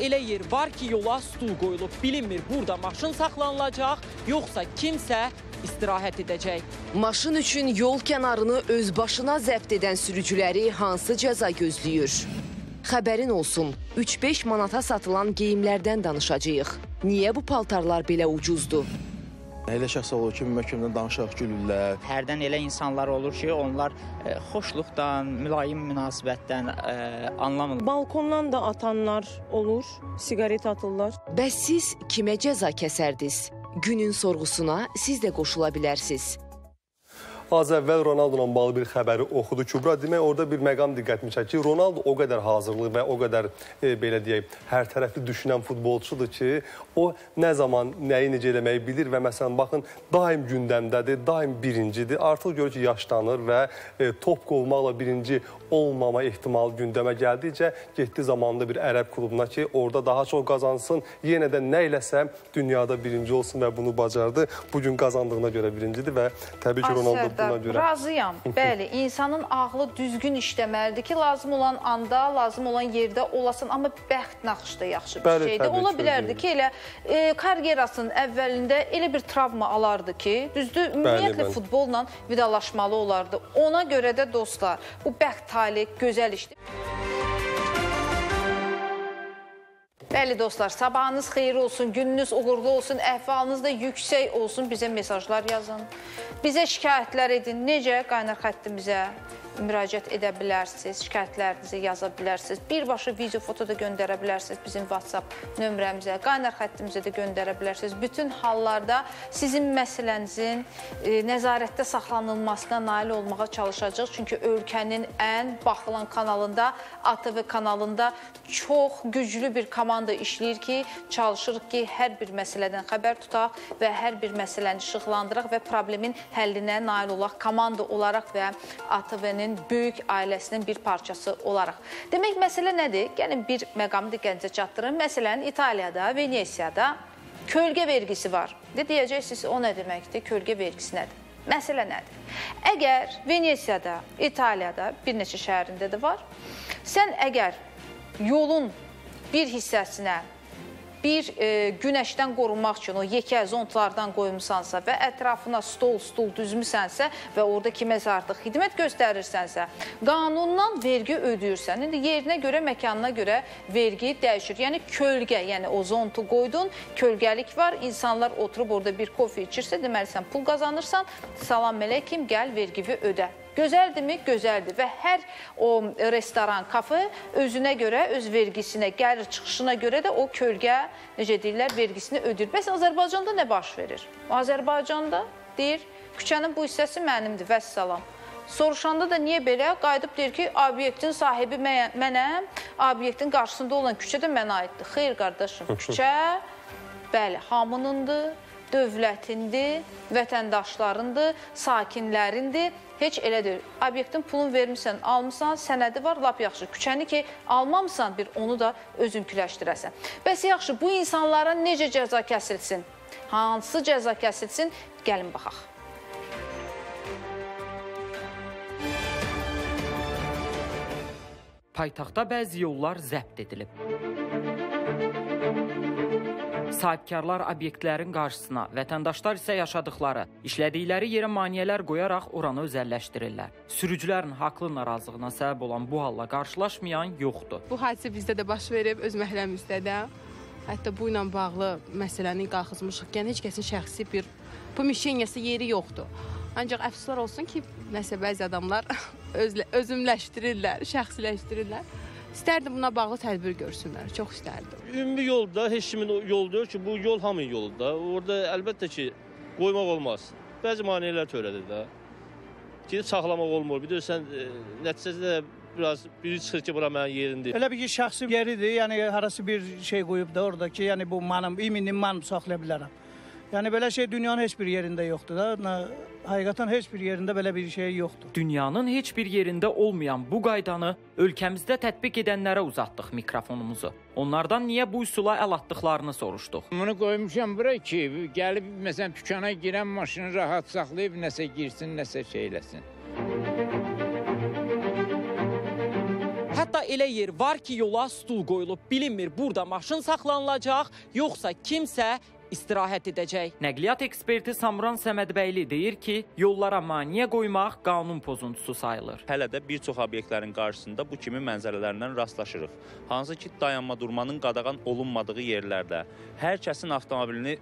Elə yer var ki, yola stul qoyulub. Bilinmir, burada maşın saxlanılacaq, yoxsa kimsə istirahət edəcək. Maşın üçün yol kənarını öz başına zəbt edən sürücüləri hansı cəza gözləyir? Xəbərin olsun, üç-beş manata satılan geyimlərdən danışacağıq. Niyə bu paltarlar belə ucuzdur? Elə şəxs olur ki, mümkünlə danışaq, gülürlər. Hərdən elə insanlar olur ki, onlar xoşluqdan, mülayim münasibətdən anlamır. Balkondan da atanlar olur, siqaret atırlar. Bəs siz kimə cəza kəsərdiniz? Günün sorğusuna siz də qoşula bilərsiniz. Az əvvəl Ronaldo ilə bağlı bir xəbəri oxudu Kübra. Demək, orada bir məqam diqqətimi çəkir. Ronaldo o qədər hazırlı və o qədər e, belə deyək, hər tərəfli düşünən futbolçudur ki, o nə zaman nəyi necə eləməyi bilir və məsələn baxın, daim gündəmdədir, daim birincidir. Artıq görür ki, yaşlanır və e, top qovmaqla birinci olmama ehtimalı gündəmə gəldikcə getdiyi zamanda bir ərəb klubuna ki, orada daha çox qazansın, yenə də nə eləsəm dünyada birinci olsun və bunu bacardı. Bugün qazandığına görə birincidir və təbii ki, Ronaldo buna görə... Razıyam. Bəli, insanın ağlı düzgün işləməlidir ki, lazım olan anda, lazım olan yerdə olasın, amma bəxt naxışda yaxşı bir şeydir. Ola bilərdi ki, elə e, karyerasının əvvəlində elə bir travma alardı ki, düzdür, ümumiyyətlə futbolla vidalaşmalı olardı. Ona görə də dostlar, bu bəxt tali gözəl işdir. Bəli dostlar, sabahınız xeyir olsun, gününüz uğurlu olsun, əhvalınız da yüksək olsun. Bizə mesajlar yazın, bizə şikayətlər edin. Necə qaynar xəttimizə müraciət edə bilərsiniz, şikayətlərinizi yaza bilərsiniz. Birbaşa video, foto da göndərə bilərsiniz bizim WhatsApp nömrəmizə, qaynar xəttimizə də göndərə bilərsiniz. Bütün hallarda sizin məsələnizin nəzarətdə saxlanılmasına nail olmağa çalışacağıq. Çünki ölkənin ən baxılan kanalında, A T V kanalında çox güclü bir komanda da işləyir ki, çalışırıq ki, hər bir məsələdən xəbər tutaq və hər bir məsələni işıqlandıraq və problemin həllinə nail olaq, komanda olaraq və A T V-nin böyük ailəsinin bir parçası olaraq. Demək, məsələ nədir? Gəlin bir məqamı diqqətinizə çatdırın. Məsələn, İtaliyada, Venesiyada kölgə vergisi var. De, deyəcəksiniz, o nə deməkdir? Kölgə vergisi nədir? Məsələ nədir? Əgər Venesiyada, İtaliyada, bir neçə şəhərində də var, sən əgər yolun bir hissəsinə bir e, günəşdən qorunmaq üçün o yekə zontlardan qoymusansa və ətrafına stol, stul düzmüsənsə və orada kiməsə artıq xidmət göstərirsənsə, qanundan vergi ödəyirsən. İndi yerinə görə, məkanına görə vergi dəyişir. Yəni kölgə, yəni o zontu qoydun, kölgəlik var, insanlar oturub orada bir kofe içirsə, deməli sən pul qazanırsan, salam mələkim, gəl vergini ödə. Gözəldirmi? Gözəldir və hər o restoran, kafı özünə görə, öz vergisinə, gəlir çıxışına görə də o kölgə, necə deyirlər, vergisini ödür. Bəs Azərbaycanda nə baş verir? Azərbaycanda deyir, küçənin bu hissəsi mənimdir, vəssalam. Soruşanda da niyə belə? Qayıdıb deyir ki, obyektin sahibi mənəm, obyektin qarşısında olan küçə də mənə aiddir. Xeyr, qardaşım, küçə, bəli, hamınındır, dövlətindir, vətəndaşlarındır, sakinlərindir. Heç elə deyil. Obyektin pulunu vermişsən, almışsan, sənədi var, lap yaxşı. Küçəni ki, almamısan, bir onu da özünküləşdirəsən. Bəs yaxşı, bu insanlara necə cəza kəsilsin? Hansı cəza kəsilsin? Gəlin baxaq. Paytaxtda bəzi yollar zəbt edilib. Sahibkarlar obyektlərin qarşısına, vətəndaşlar isə yaşadıkları, işlədikləri yerə maniyələr qoyaraq oranı özəlləşdirirlər. Sürücülərin haqlı narazılığına səbəb olan bu halla qarşılaşmayan yoxdur. Bu hadisə bizdə də baş verib, öz məhəlləmizdə də. Hətta bu ilə bağlı məsələni qalxızmışıq. Yəni, heç kəsin şəxsi bir bu mişeniyası yeri yoxdur. Ancaq əfsuslar olsun ki, nəsə bəzi adamlar özümləşdirirlər, şəxsiləşdirirlər. İstərdim buna bağlı tədbir görsünlər, çox istərdim. Ümumi yolda heç kimin yolu deyil ki, bu yol hamının yoludur. Orada əlbəttə ki, qoymaq olmaz. Bəzi maneələr törədir də. Gedib saxlamaq olmur. Bir də sən nəticədə biraz biri çıxır ki, bura mənim yerindir. Elə bir ki, şəxsi yeridir, yəni harası bir şey qoyub da orada ki, yəni bu mənim, iminim mənim saxlaya bilərəm. Yəni, belə şey dünyanın heç bir yerində yoxdur da, həqiqətən heç bir yerində belə bir şey yoxdur. Dünyanın heç bir yerində olmayan bu qaydanı ölkəmizdə tətbiq edənlərə uzatdıq mikrofonumuzu. Onlardan niyə bu üsula əl atdıqlarını soruşduq. Bunu qoymuşam bura ki, gəlib, məsələn, tükana girən maşını rahat saxlayıb, nəsə girsin, nəsə şey eləsin. Hətta elə yer var ki, yola stul qoyulub, bilinmir burada maşın saxlanılacaq, yoxsa kimsə istirahət edəcək. Nəqliyyat eksperti Samran Səmədbəyli deyir ki, yollara maniyə qoymaq qanun pozuntusu sayılır. Hələ də bir çox obyektlərin qarşısında bu kimi mənzərələrindən rastlaşırıq. Hansı ki, dayanma durmanın qadağan olunmadığı yerlərdə, hər kəsin avtomobilini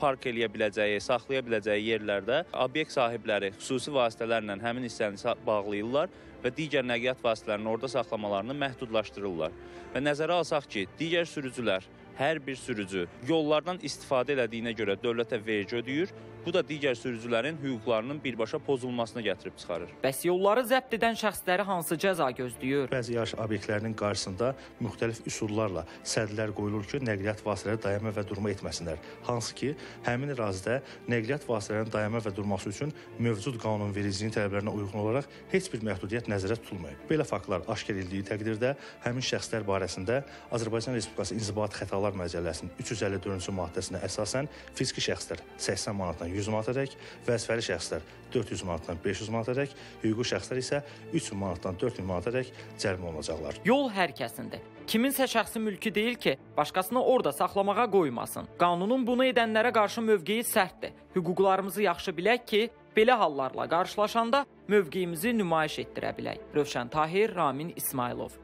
park eləyə biləcəyi, saxlaya biləcəyi yerlərdə obyekt sahibləri xüsusi vasitələrlə həmin hissəni bağlayırlar və digər nəqliyyat vasitələrini orada saxlamalarını məhdudlaşdırırlar. Və nəzərə alsaq ki, digər sürücülər, hər bir sürücü yollardan istifadə elədiyinə görə dövlətə vergi ödəyir Bu da digər sürücülərin hüquqlarının birbaşa pozulmasına gətirib çıxarır. Bəs yolları zəbt edən şəxsləri hansı cəza gözləyir? Bəzi yarış obyektlərinin qarşısında müxtəlif üsullarla sədlər qoyulur ki, nəqliyyat vasitələri dayanma və durma etməsinlər. Hansı ki, həmin ərazidə nəqliyyat vasitələrinin dayanma və durması üçün mövcud qanunvericiliyin tələblərinə uyğun olaraq heç bir məhdudiyyət nəzərdə tutulmayıb. Belə faktlar aşkar edildiyi təqdirdə həmin şəxslər barəsində Azərbaycan Respublikası İnzibatı Xətalar Məcəlləsinin üç yüz əlli dördüncü maddəsinə əsasən fiziki şəxslər səksən manatdan yüz manatadək, vəzifəli şəxslər dörd yüz manatdan beş yüz manatadək, hüquqi şəxslər isə üç min manatdan dörd min manatadək cərimə olunacaqlar. Yol hər kəsindir. Kiminsə şəxsi mülkü deyil ki, başqasını orada saxlamağa qoymasın. Qanunun bunu edənlərə qarşı mövqeyi sərtdir. Hüquqlarımızı yaxşı bilək ki, belə hallarla qarşılaşanda mövqeyimizi nümayiş etdirə bilək. Rövşən Tahir, Ramin İsmailov.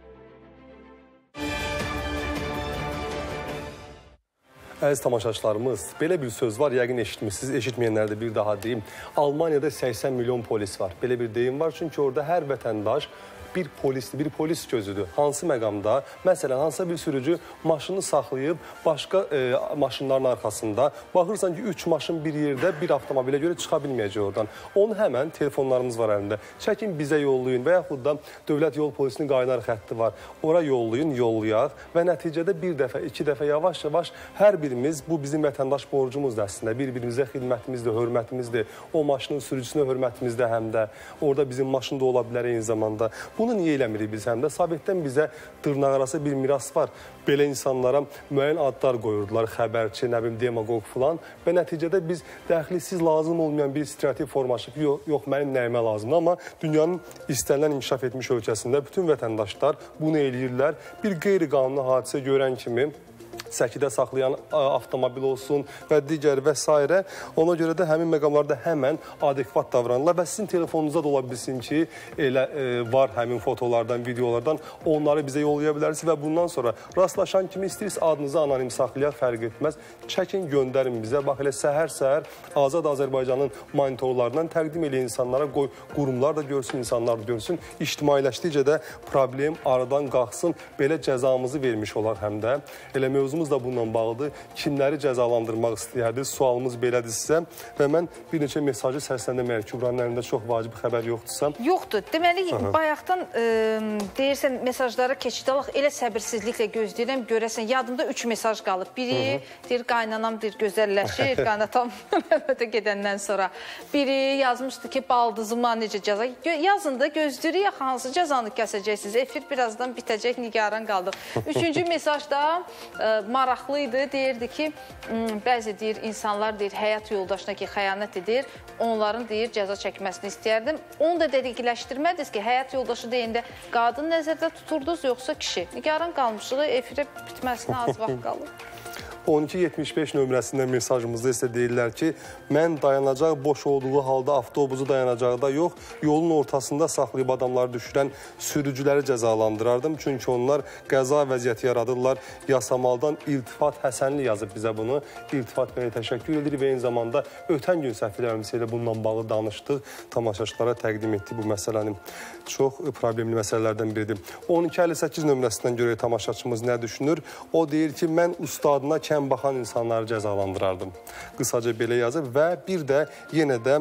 Əziz tamaşaçılarımız, belə bir söz var, yəqin eşitmişsiniz, eşitməyənlər də bir daha deyim. Almaniyada səksən milyon polis var. Belə bir deyim var, çünki orada hər vətəndaş bir polisdir, bir polis gözüdür. Hansı məqamda, məsələn, hansısa bir sürücü maşını saxlayıb başqa e, maşınların arkasında, baxırsan ki, üç maşın bir yerdə bir avtomobilə görə çıxa bilməyəcək oradan. Onu həmən telefonlarımız var əlində. Çəkin, bizə yollayın və yaxud da Dövlət Yol Polisinin qaynar xətti var. Ora yollayın, yollayaq və nəticədə bir dəfə, iki dəfə yavaş-yavaş hər birimiz, bu bizim vətəndaş borcumuzdur əslində, bir-birimizə xidmətimizdir, hörmətimizdir. O maşının sürücüsünə hörmətimizdir həm də. Orada bizim maşın da ola bilər eyni zamanda. Bunu niyə eləmirik biz həm də? Sabitdən bizə dırnaqarası bir miras var. Belə insanlara müəyyən adlar qoyurdular, xəbərçi, nə bilim, demagog filan və nəticədə biz dəxilsiz lazım olmayan bir strateji forma açıb, yox, yox, mənim nəyimə lazımdır, amma dünyanın istənilən inkişaf etmiş ölkəsində bütün vətəndaşlar bunu eləyirlər. Bir qeyri-qanuni hadisə görən kimi səkidə saxlayan avtomobil olsun və digər və s. Ona görə də həmin məqamlarda həmən adekvat davranırlar və sizin telefonunuzda da ola bilsin ki, elə var həmin fotolardan, videolardan, onları bizə yollaya bilərsiniz və bundan sonra rastlaşan kimi istəyirsiniz adınızı anonim saxlayaq, fərq etməz. Çəkin, göndərin bizə. Bax, elə səhər-səhər Azad Azərbaycanın monitorlarından təqdim elə insanlara qoy, qurumlar da görsün, insanlar da görsün. İctimailəşdikcə də problem aradan qalxsın, belə cəzamızı vermiş olaq həm də. Elə mövzumuz da bununla bağlıdır. Kimləri cəzalandırmaq istəyərdiniz? Sualımız belədir sizə və mən bir neçə mesajı səsləndirməyəm. Kübranın əlində çox vacib xəbər yoxdursa. Yoxdur. Deməli, aha, bayaqdan e, deyirsən, mesajlara keçid alaq, elə səbirsizliklə gözləyirəm. Görəsən, yadımda üç mesaj qalıb. Biri, hı-hı, deyir, qaynanam deyir, gözəlləşir, qaynatam ötə gedəndən sonra. Biri yazmışdı ki, baldızıma necə cəza? Yazın da gözləyirək, hansı cəzanı kəsəcəksiniz? Efir birazdan bitəcək, nigaran qaldıq. Üçüncü mesaj da e, maraqlı idi, deyirdi ki, bəzi deyir, insanlar deyir, həyat yoldaşına ki, xəyanət edir, onların deyir, cəza çəkməsini istəyərdim. Onu da dəqiqləşdirmədiniz ki, həyat yoldaşı deyəndə qadın nəzərdə tuturdunuz, yoxsa kişi? Nigaran qalmışlığı efirə bitməsinə az vaxt qalır. on iki yetmiş beş nömrəsində mesajımızda isə deyirlər ki, mən dayanacaq boş olduğu halda avtobusu dayanacaqda yox, yolun ortasında saxlayıb adamları düşürən sürücüləri cəzalandırardım. Çünki onlar qəza vəziyyəti yaradırlar. Yasamaldan İltifat Həsənli yazıb bizə bunu. İltifat bəyə təşəkkür edir və eyni zamanda ötən gün səhvlərimiz ilə bununla bağlı danışdıq. Tamaşaçılara təqdim etdi bu məsələni. Çox problemli məsələlərdən biridir. on iki əlli səkkiz nömrəsindən görək tamaşaçımız nə düşünür? O deyir ki, mən ustadına kəm baxan insanları cəzalandırardım. Qısaca belə yazıb və bir də yenə də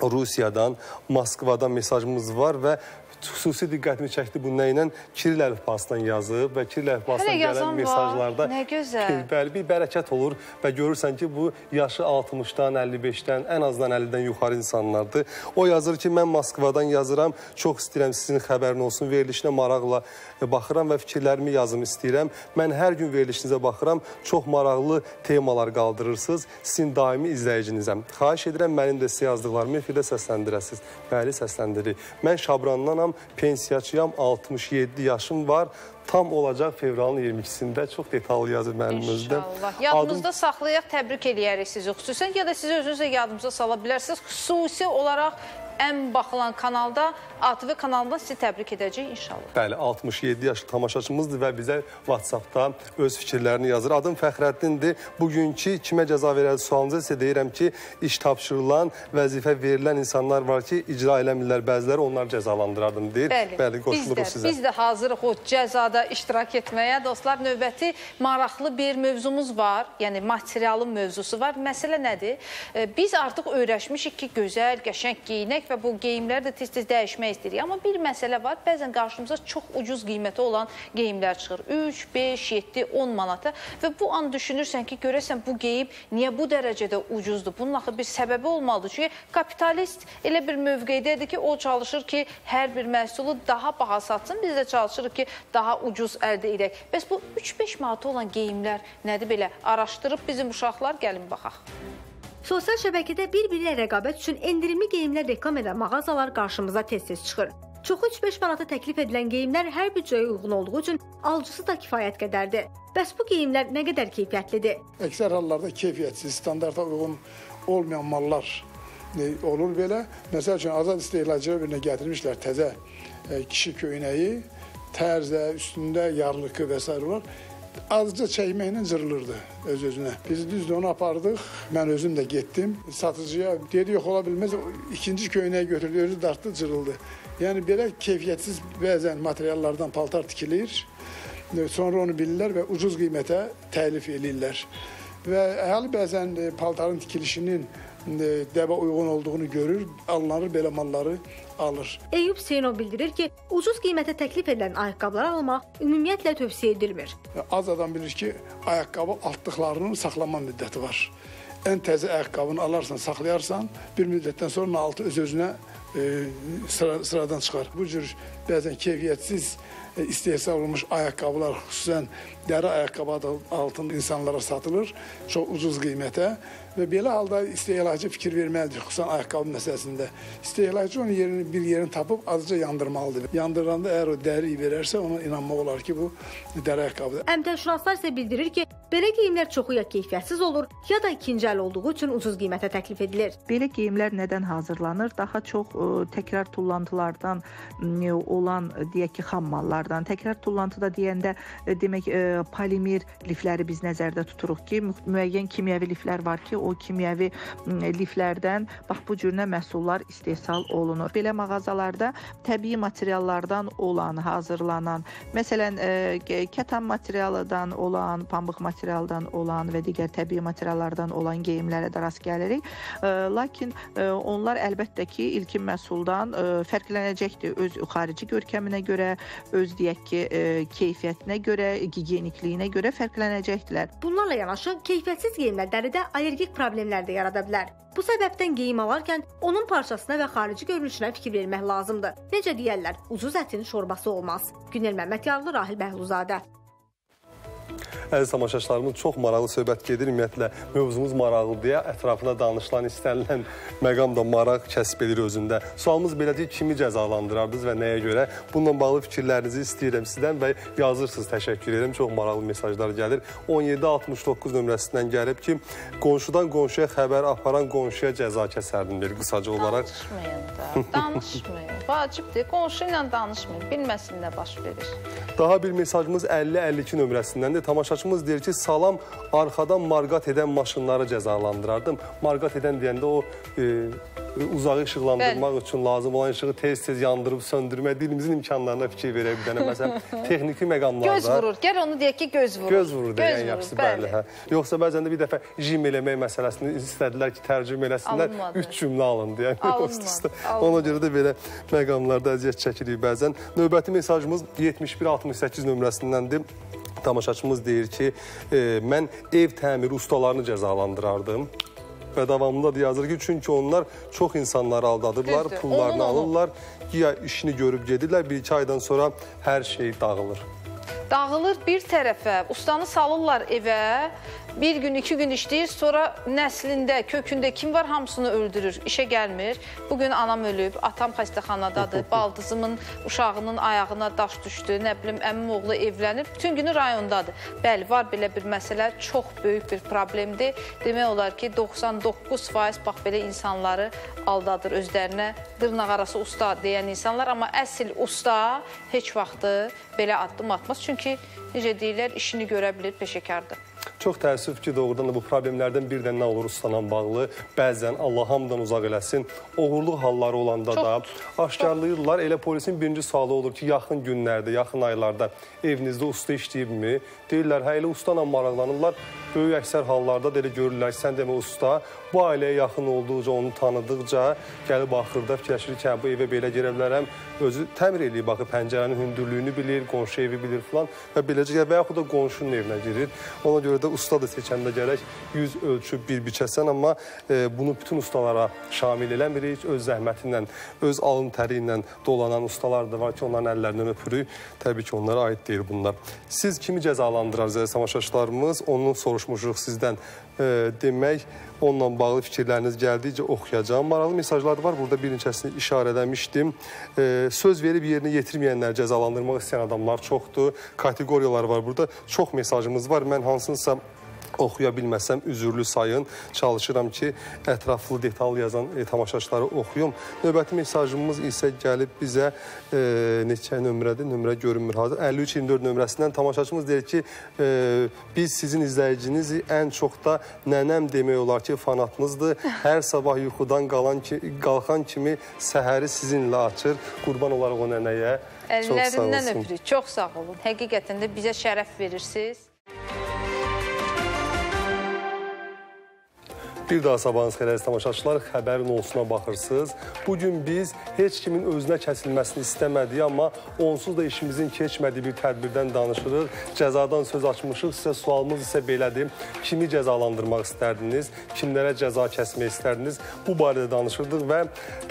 Rusiyadan, Moskvadan mesajımız var və xüsusi diqqətimi çəkdi bu nə ilə? Kiril əlifbasından yazıb və kiril əlifbasından gələn mesajlarda var, bir bərəkət olur və görürsən ki, bu yaşı altmışdan, əlli beşdən, ən azından əllidən yuxarı insanlardır. O yazır ki, mən Moskvadan yazıram, çox istəyirəm sizin xəbərin olsun, verilişinə maraqla baxıram və fikirlərimi yazım istəyirəm. Mən hər gün verilişinizə baxıram, çox maraqlı temalar qaldırırsınız, sizin daimi izləyicinizəm. Xahiş edirəm, mənim də sizə yazdıqlarımı efirdə səsləndirəsiniz. Bəli, səsləndirik. Mən Şabrandanam, pensiyacıyam, altmış yeddi yaşım var. Tam olacaq fevralın iyirmi ikisində. Çox detallı yazır mənimizdə. İnşallah. Yadımızda adım saxlayaq, təbrik eləyərik sizi xüsusən, ya da siz özünüzə yadımıza sala bilərsiniz. Xüsusi olaraq ən baxılan kanalda, A T V kanalında sizi təbrik edəcək inşallah. Bəli, altmış yeddi yaşlı tamaşaçımızdır və bizə WhatsApp-da öz fikirlərini yazır. Adım Fəxrəddindir. Bugünkü kimə cəza verəli sualınıza isə deyirəm ki, iş tapşırılan, vəzifə verilən insanlar var ki, icra eləmirlər, bəziləri onları cəzalandırardım deyir. Bəli, bəli, biz də, biz də hazırıq o cəzada burada iştirak etməyə. Dostlar, növbəti maraqlı bir mövzumuz var, yəni materialın mövzusu var. Məsələ nədir? Biz artıq öyrəşmişik ki, gözəl, qəşəng geyinək və bu geyimləri də tez-tez dəyişmək istəyirik. Amma bir məsələ var, bəzən qarşımıza çox ucuz qiymətə olan geyimlər çıxır. üç, beş, yeddi, on manata və bu an düşünürsən ki, görəsən bu geyim niyə bu dərəcədə ucuzdur? Bunun axı bir səbəbi olmalıdır. Çünki kapitalist elə bir mövqeydədir ki, o çalışır ki, hər bir məhsulu daha baha satsın, biz də çalışırıq ki, daha ucuz əldə edək. Bəs bu üç-beş manata olan geyimlər nədir belə? Araşdırıb bizim uşaqlar, gəlin baxaq. Sosial şəbəkədə bir-birinə rəqabət üçün endirimli geyimlər reklam edən mağazalar qarşımıza tez-tez çıxır. Çoxu üç-beş manata təklif edilən geyimlər hər büdcəyə uyğun olduğu üçün alıcısı da kifayət qədərdir. Bəs bu geyimlər nə qədər keyfiyyətlidir? Əksər hallarda keyfiyyətsiz, standarta uyğun olmayan mallar olur belə. Məsəl üçün, azad istehlakçılar birinə gətirmişlər təzə kişi köynəyi, tərzə, üstündə yarlıqı və s. var. Azca çəkməklə cırılırdı öz-özünə. Biz düzdür, onu apardıq, mən özüm də getdim. Satıcıya dedi, yox ola bilməz, ikinci köynəyi götürdü, özü dartdı, cırıldı. Yəni, belə keyfiyyətsiz bəzən materiallardan paltar tikilir, sonra onu bilirlər və ucuz qiymətə təlif edirlər. Və əhali bəzən paltarın tikilişinin dəbə uyğun olduğunu görür, alınır, belə malları alır. Eyüb Seynov bildirir ki, ucuz qiymətə təklif edilən ayaqqabılar almaq ümumiyyətlə tövsiyə edilmir. Az adam bilir ki, ayaqqabı altdıqlarının saxlanma müddəti var. Ən təzə ayaqqabını alarsan, saxlayarsan, bir müddətdən sonra altı öz-özünə sıradan çıxar. Bu cür bəzən keyfiyyətsiz istehsal olunmuş ayaqqabılar, xüsusən dəri ayaqqabı adı altında insanlara satılır, çox ucuz qiymətə və belə halda istehlakçı fikir verməlidir, xüsusən ayaqqabı məsələsində. İstehlakçı onun bir yerini tapıb azca yandırmalıdır. Yandıranda əgər o dəriyi verərsə, ona inanmaq olar ki, bu dəri ayaqqabıdır. Əmtəşünaslar isə bildirir ki, belə geyimlər çoxu ya keyfiyyətsiz olur, ya da ikinci əl olduğu üçün ucuz qiymətə təklif edilir. Belə geyimlər nədən hazırlanır? Daha çox təkrar tullantılardan olan, deyək ki, xammallardan. Təkrar tullantıda deyəndə, demək, polimer lifləri biz nəzərdə tuturuq ki, müəyyən kimyəvi liflər var ki, o kimyəvi liflərdən, bax, bu cürünə məhsullar istehsal olunur. Belə mağazalarda təbii materiallardan olan, hazırlanan, məsələn, kətan materialından olan, pambıq materiallardan, materialdan olan və digər təbii materiallardan olan geyimlərə də rast gəlirik. Lakin onlar əlbəttə ki, ilkin məhsuldan fərqlənəcəkdir öz xarici görkəminə görə, öz deyək ki, keyfiyyətinə görə, gigiyenikliyinə görə fərqlənəcəkdilər. Bunlarla yanaşı, keyfiyyətsiz geyimlər dəridə allergik problemlər də yarada bilər. Bu səbəbdən geyim alarkən onun parçasına və xarici görünüşünə fikir vermək lazımdır. Necə deyərlər, ucuz ətin şorbası olmaz. Günel Məmmədovlu, Rahil Bəhluzadə. Əziz tamaşaçılarımız, çox maraqlı söhbət gedir. Ümumiyyətlə, mövzumuz maraqlı deyə ətrafına danışılan, istənilən məqam da maraq kəsb edir özündə. Sualımız belədir, kimi cəzalandırardınız və nəyə görə? Bununla bağlı fikirlərinizi istəyirəm sizdən və yazırsınız, təşəkkür edirəm. Çox maraqlı mesajlar gəlir. on yeddi altmış doqquz nömrəsindən gəlib ki, qonşudan qonşuya xəbər aparan qonşuya cəza kəsərdim, deyir qısaca olaraq. Danışmayın da, danışmayın. Vacibdir, qonşu ilə danışmayın, bilməsin nə baş verir. Daha bir mesajımız əlli əlli iki nömrəsindəndir. Tamaşaçımız deyir ki, salam, arxadan marqat edən maşınları cəzalandırardım. Marqat edən deyəndə o uzağı işıqlandırmaq üçün lazım olan işığı tez-tez yandırıb söndürmək, dilimizin imkanlarına fikir verə bilənə. Məsələn, texniki məqamlarda... Göz vurur, gəl onu deyək ki, göz vurur. Göz vurur deyən yaxşı, bəli. Yoxsa bəzən də bir dəfə jim eləmək məsələsini istədilər ki, tərcüm eləsinlər, üç cümlə alın deyən. Ona görə də belə məqamlarda əziyyət çəkirik bəzən. Növbəti mesajımız yetmiş bir altmış səkkiz nömrəsindəndir. Tamaşaçımız deyir ki, mən ev təmiri ustalarını cəzalandırardım və davamında da yazır ki, çünki onlar çox insanları aldadırlar, pullarını alırlar, ya işini görüb gedirlər, bir-iki aydan sonra hər şey dağılır. Dağılır bir tərəfə, ustanı salırlar evə, bir gün, iki gün işləyir, sonra nəslində, kökündə kim var hamısını öldürür, işə gəlmir. Bugün anam ölüb, atam xəstəxanadadır, baldızımın, uşağının ayağına daş düşdü, nə bilim, əmim oğlu evlənir, bütün günü rayondadır. Bəli, var belə bir məsələ, çox böyük bir problemdir. Demək olar ki, doxsan doqquz faiz bax belə insanları aldadır özlərinə, dırnaq arası usta deyən insanlar, amma əsl usta heç vaxtı belə addım atmaz, çünki necə deyirlər, işini görə bilir, peşəkardır. Çox təəssüf ki, doğrudan da bu problemlərdən bir də nə olur ustanan bağlı, bəzən Allah hamdan uzaq eləsin, oğurluq halları olanda çox, da aşkarlayırlar. Elə polisin birinci sualı olur ki, yaxın günlərdə, yaxın aylarda evinizdə usta işləyibmi? Deyirlər, hə, elə ustala maraqlanırlar. Böyük əksər hallarda da elə görürlər ki, sən demə usta, bu ailəyə yaxın olduqca, onu tanıdıqca gəlib axırda fikirləşir ki, bu evə belə girə bilərəm. Özü təmir eləyir, baxı, pəncərənin hündürlüyünü bilir, qonşu evi bilir filan və beləcə və yaxud da qonşunun evinə girir. Ona görə də usta da seçəndə gərək yüz ölçü bir biçəsən, amma e, bunu bütün ustalara şamil eləmirik. Öz zəhmətindən, öz alın təri ilə dolanan ustalar da var ki, onların əllərindən öpürük. Təbii ki, onlara aid deyil bunlar. Siz kimi cəzalandırar zəli savaşaçlarımız? Onun soruşmuşuq sizdən. E, demək, onunla bağlı fikirləriniz gəldikcə oxuyacağım. Maraqlı mesajlar var. Burada bir neçəsini işarə eləmişdim. E, söz verib yerini yetirməyənlər, cəzalandırmaq istəyən adamlar çoxdur. Kateqoriyalar var burada. Çox mesajımız var. Mən hansınsa oxuya bilməsəm, üzürlü sayın. Çalışıram ki, ətraflı detallı yazan e, tamaşaçıları oxuyum. Növbəti mesajımız isə gəlib bizə e, neçə nömrədir? Nömrə görünmür hazır. əlli üç iyirmi dörd nömrəsindən tamaşaçımız deyir ki, e, biz sizin izləyicinizi ən çox da nənəm demək olar ki, fanatınızdır. Hər sabah yuxudan qalan ki, qalxan kimi səhəri sizinlə açır. Qurban olaraq o nənəyə. Əllərindən öpürük. Çox sağ olun. Həqiqətən də bizə şərəf verirsiniz. Bir daha sabahınız xeyir əziz tamaşaçılar, xəbərin olsuna baxırsınız. Bugün biz heç kimin özünə kəsilməsini istəmədiyi, amma onsuz da işimizin keçmədiyi bir tədbirdən danışırıq. Cəzadan söz açmışıq, sizə sualımız isə belədir. Kimi cəzalandırmaq istərdiniz, kimlərə cəza kəsmək istərdiniz? Bu barədə danışırdıq və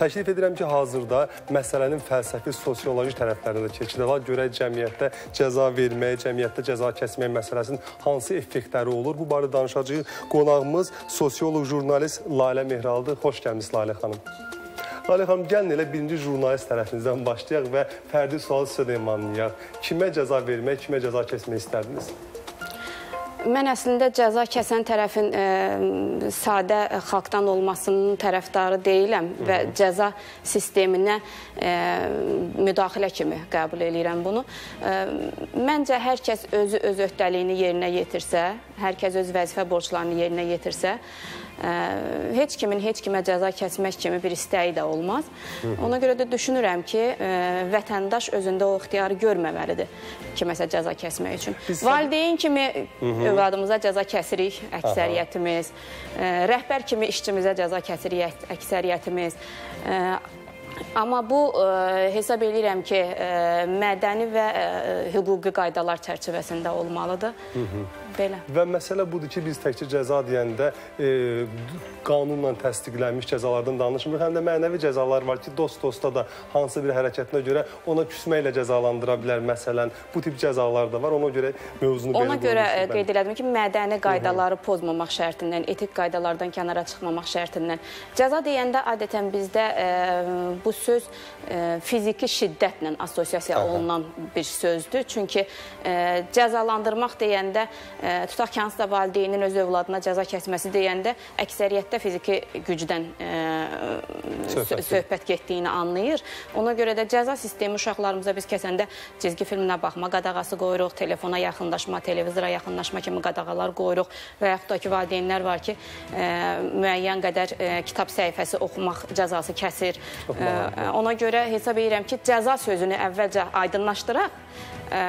təklif edirəm ki, hazırda məsələnin fəlsəfi sosioloji tərəflərində keçirilən görək cəmiyyətdə cəza verməyə, cəmiyyətdə cəza kəsməyə məsələsinin hansı effektləri olur? Bu barədə danışacağıq. Qonağımız sosioloq jurnalist Lalə Mehraldır. Xoş gəlmişsiniz Lalə xanım. Lalə xanım, gəlin elə birinci jurnalist tərəfinizdən başlayaq və fərdi sualı sizə də emanlayaq. Kimə cəza vermək, kimə cəza kəsmək istərdiniz? Mən əslində cəza kəsən tərəfin e, sadə xalqdan olmasının tərəfdarı deyiləm və cəza sisteminə e, müdaxilə kimi qəbul edirəm bunu. E, məncə, hər kəs özü öz öhdəliyini yerinə yetirsə, hər kəs öz vəzifə borclarını yerinə yetirsə, e, heç kimin heç kimə cəza kəsmək kimi bir istəyi də olmaz. Ona görə də düşünürəm ki, e, vətəndaş özündə o ixtiyarı görməməlidir kiməsə cəza kəsmək üçün. Valideyn kimi övladımıza cəza kəsirik əksəriyyətimiz, e, rəhbər kimi işçimizə cəza kəsirik əksəriyyətimiz. E, amma bu, e, hesab edirəm ki, e, mədəni və e, hüquqi qaydalar çərçivəsində olmalıdır. Hı -hı. Belə. Və məsələ budur ki, biz təkcə cəza deyəndə e, qanunla təsdiqlənmiş cəzalardan danışmırıq. Həm də mənəvi cəzalar var ki, dost-dosta da hansı bir hərəkətinə görə ona küsməklə cəzalandıra bilər məsələn. Bu tip cəzalar da var. Ona görə mövzunu belə Ona görə e, qeyd elədim ki, mədəni qaydaları pozmamaq şərtindən, etik qaydalardan kənara çıxmamaq şərtindən. Cəza deyəndə adətən bizdə e, bu söz e, fiziki şiddətlə assosiasiya olunan bir sözdür. Çünki e, cəzalandırmaq deyəndə e, tutaq ki, hansısa valideynin öz övladına cəza kəsməsi deyəndə əksəriyyətdə fiziki gücdən e, söhbət, söhbət getdiyini anlayır. Ona görə də cəza sistemi uşaqlarımıza biz kəsəndə cizgi filminə baxma qadağası qoyuruq, telefona yaxınlaşma, televizora yaxınlaşma kimi qadağalar qoyuruq və yaxud da ki, valideynlər var ki, e, müəyyən qədər e, kitab səhifəsi oxumaq cəzası kəsir. E, ona görə hesab edirəm ki, cəza sözünü əvvəlcə aydınlaşdıraq e,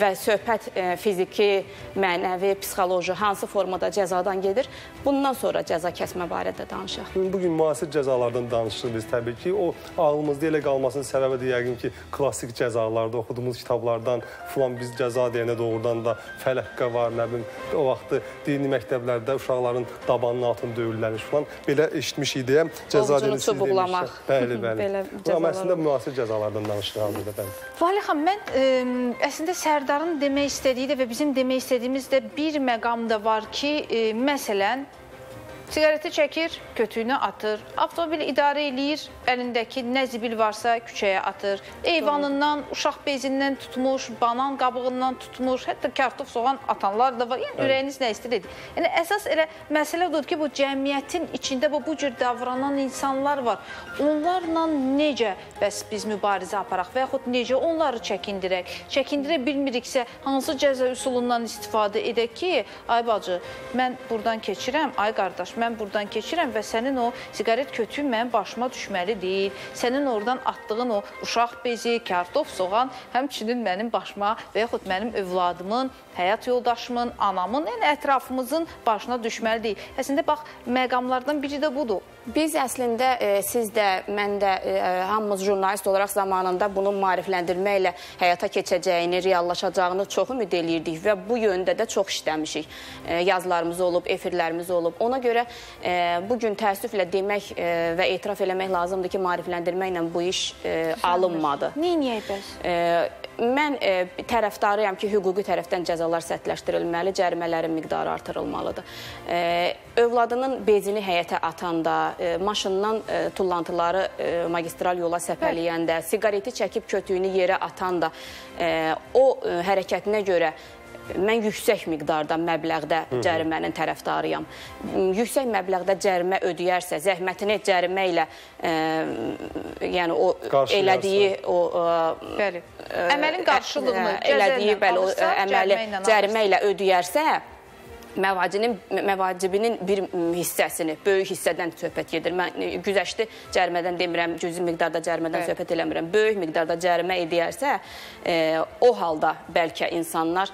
və söhbət e, fiziki, mənəvi, mənəvi, psixoloji, hansı formada cəzadan gedir? Bundan sonra cəza kəsmə barədə danışaq. Bugün müasir cəzalardan danışırıq biz təbii ki. O, ağlımızda elə qalmasının səbəbi də yəqin ki, klasik cəzalarda, oxuduğumuz kitablardan filan biz cəza deyənə doğrudan da fələqqə var, nə bilim, o vaxtı dini məktəblərdə uşaqların dabanının altını döyürlərmiş filan. Belə eşitmişik deyə cəza deyini siz demişsiniz. Bəli, bəli. Amma əslində müasir cəzalardan danışırıq hazırda, bəli. Vali xanım, mən əslində Sərdarın demək istədiyi də və bizim demək istədiyimiz də bir məqam da var ki, e, məsələn, Siqareti çəkir, kötüyünü atır, avtomobili idarə eləyir, əlindəki nə zibil varsa küçəyə atır. Eyvanından, uşaq bezindən tutmuş, banan qabığından tutmuş, hətta kartof, soğan atanlar da var. Yəni, ürəyiniz nə istəyir edir? Yəni, əsas elə məsələ odur ki, bu cəmiyyətin içində bu cür davranan insanlar var. Onlarla necə bəs biz mübarizə aparaq və yaxud necə onları çəkindirək? Çəkindirə bilmiriksə, hansı cəza üsulundan istifadə edək ki, ay bacı, mən buradan keçirəm, ay qardaş, mən buradan keçirəm və sənin o siqaret kötüyü mənim başıma düşməli deyil. Sənin oradan atdığın o uşaq bezi, kartof, soğan həmçinin mənim başıma və yaxud mənim övladımın, həyat yoldaşımın, anamın, yəni ətrafımızın başına düşməli deyil. Əslində, bax, məqamlardan biri də budur. Biz əslində, siz də, mən də, hamımız jurnalist olaraq zamanında bunun marifləndirməklə həyata keçəcəyini, reallaşacağını çox ümid eləyirdik və bu yöndə də çox işləmişik. Yazılarımız olub, efirlərimiz olub. Ona görə bugün təəssüflə demək və etiraf eləmək lazımdır ki, marifləndirməklə bu iş alınmadı. Neyiniyək bəs? Mən tərəfdarıyam ki, hüquqi tərəfdən cəzalar sərtləşdirilməli, cərimələrin miqdarı artırılmalıdır. Övladının bezini həyətə atanda, maşından tullantıları magistral yola səpəliyəndə, siqareti çəkib kötüyünü yerə atanda, o hərəkətinə görə mən yüksək miqdarda, məbləğdə cərimənin tərəfdarıyam. Yüksək məbləğdə cərimə ödəyərsə, zəhmətini cərimə ilə elədiyi əməlin qarşılığını cərimə ilə ödəyərsə, məvacibinin bir hissəsini, böyük hissədən söhbət gedir. Mən güzəşdi cərimədən demirəm, cüzi miqdarda cərimədən söhbət eləmirəm. Böyük miqdarda cərimə edərsə, o halda bəlkə insanlar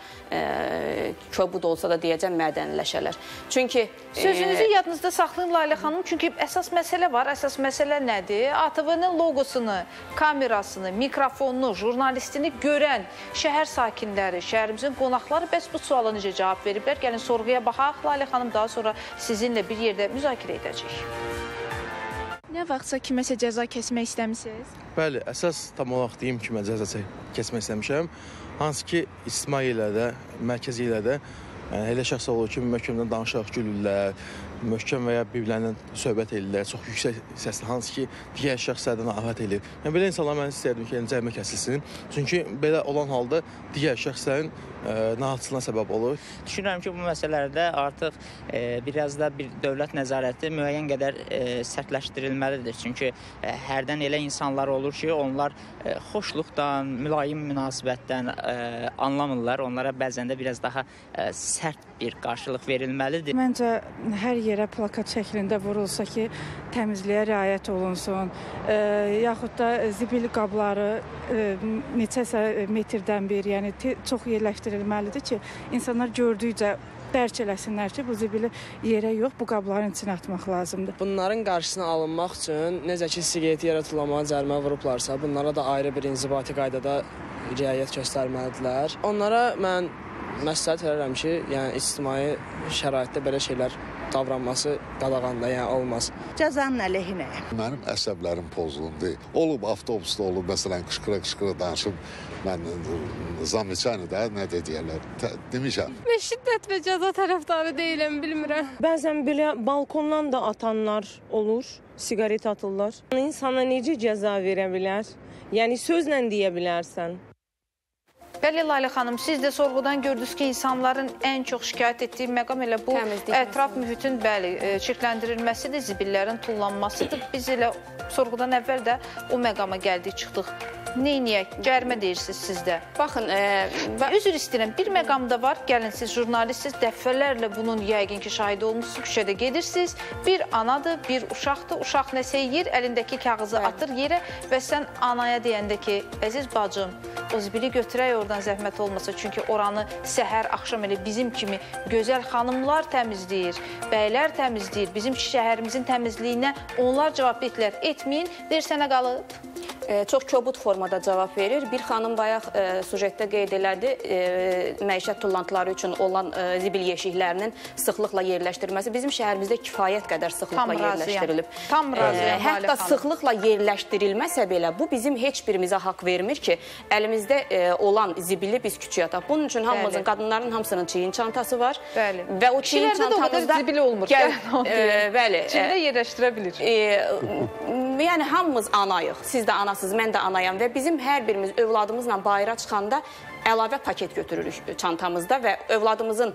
köbud olsa da deyəcəm, mədəniləşələr. Çünki... Sözünüzü yadınızda saxlayın, Lalə xanım. Çünki əsas məsələ var. Əsas məsələ nədir? A T V-nin logosunu, kamerasını, mikrofonunu, jurnalistini görən şəhər sakinləri, şəhərimizin qonaqları bəs bu suala necə cavab veriblər? Gəlin, sorğu baxaq, Lalə xanım, daha sonra sizinlə bir yerdə müzakirə edəcək. Nə vaxtsa kiməsə cəza kəsmək istəmişsiniz? Bəli, əsas tam olaraq deyim ki, mən cəza kəsmək istəmişəm. Hansı ki, istismar ilə də, mərkəzi ilə də elə şəxs olur ki, möhkəmdən danışaraq gülürlər, möhkəm və ya bir-birlərindən söhbət edirlər, çox yüksək səsli, hansı ki, digər şəxslərdən narahat edir. Yəni, belə insanlar mən istəyirdim ki, cərimə kəsilsin. Çünki belə olan halda digər şəxslərin narahatçılığına səbəb olur. Düşünürəm ki, bu məsələlərdə artıq biraz da bir dövlət nəzarəti müəyyən qədər sərtləşdirilməlidir. Çünki hərdən elə insanlar olur ki, onlar xoşluqdan, mülayim münasibətdən anlamırlar. Onlara bəzən də biraz daha sərt bir qarşılıq verilməlidir. Məncə, hər yerə plakat şəklində vurulsa ki, təmizliyə riayət olunsun, yaxud da zibil qabları neçəsə metrdən bir, yəni çox yerləşdirilməlidir. Ki, insanlar gördükcə dərk eləsinlər ki, bu zibili yerə yox, bu qabların içinə atmaq lazımdır. Bunların qarşısını alınmaq üçün necə ki, siqareti yaratılamağa cərimə vurublarsa, bunlara da ayrı bir inzibati qaydada riayət göstərməlidirlər. Onlara mən məsləhət verərəm ki, yəni ictimai şəraitdə belə şeylər davranması qadağandır, yəni olmaz. Cəzanın əleyhinə. Mənim əsəblərim pozulundu. Olub, avtobusda olub, məsələn, qışqıra-qışqıra danışıb, mən zamiçəni də nə deyərlər, demişəm. Mən şiddət və cəza tərəfdarı deyiləm, bilmirəm. Bəzən belə balkondan da atanlar olur, siqaret atırlar. İnsana necə cəza verə bilər? Yəni, sözlə deyə bilərsən. Bəli, Lalə xanım, siz də sorğudan gördünüz ki, insanların ən çox şikayət etdiyi məqam elə bu ətraf mühitin çirkləndirilməsidir, zibillərin tullanmasıdır. Biz elə sorğudan əvvəl də o məqama gəldik, çıxdıq. Neyniyək, cərimə deyirsiniz sizdə? Baxın, üzr istəyirəm, bir məqamda var, gəlin siz, jurnalistsiz, dəfələrlə bunun yəqin ki, şahid olmuşsunuz, küçədə gedirsiniz, bir anadır, bir uşaqdır, uşaq nəsə yeyir, əlindəki kağızı atır yerə və sən anaya deyəndə ki, əziz bacım, o zibili götürək oradan zəhmət olmasa, çünki oranı səhər, axşam elə bizim kimi gözəl xanımlar təmizləyir, bəylər təmizləyir, bizim şəhərimizin təmizliyinə onlar cavab etmir, etməyin, deyir sənə qalıb. Çox kobud formada cavab verir. Bir xanım bayaq sujetdə qeyd elədi, məişət tullantıları üçün olan zibil yeşiklərinin sıxlıqla yerləşdirilməsi. Bizim şəhərimizdə kifayət qədər sıxlıqla yerləşdirilib. Tam razıyam. Hətta sıxlıqla yerləşdirilməsə belə, bu bizim heç birimizə haqq vermir ki, əlimizdə olan zibili biz küçüyə ataq. Bunun üçün hamımızın, qadınların hamısının çiyin çantası var. Və o çiyin çantamızda zibili olmur. Çində yerləşdirə bilir. Yəni, hamımız anayıq. Siz də anasız, mən də anayam və bizim hər birimiz övladımızla bayıra çıxanda əlavə paket götürürük çantamızda və övladımızın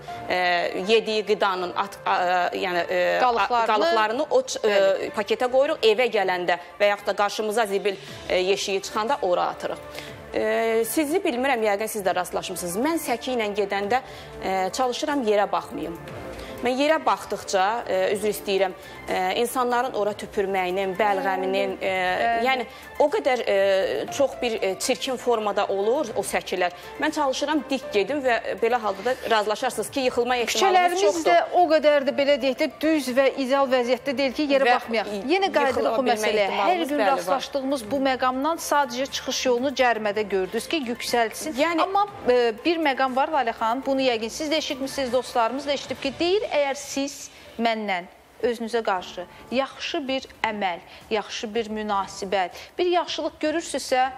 yediyi qıdanın qalıqlarını o paketə qoyuruq, evə gələndə və yaxud da qarşımıza zibil yeşiyi çıxanda ora atırıq. Sizi bilmirəm, yəqin siz də rastlaşmışsınız. Mən səki ilə gedəndə çalışıram yerə baxmayım. Mən yerə baxdıqca, üzr istəyirəm, insanların ora tüpürməyinin, bəlğəminin, yəni o qədər çox bir çirkin formada olur o səkilər. Mən çalışıram, dik gedim və belə halda da razılaşarsınız ki, yıxılma ehtimalımız çoxdur. Küçələrimiz də o qədər də belə deyək də düz və ideal vəziyyətdə deyil ki, yerə baxmayaq. Yenə qayıdırıq o məsələyə. Hər gün rastlaşdığımız bu məqamdan sadəcə çıxış yolunu cərmədə gördünüz ki, yüksəlsin. Amma bir məqam var, Lalə xanım, bunu yəqin siz də eşitmişsiniz, dostlarımız da eşitib ki, deyil. Əgər siz məndən özünüzə qarşı yaxşı bir əməl, yaxşı bir münasibət, bir yaxşılıq görürsünüzsə,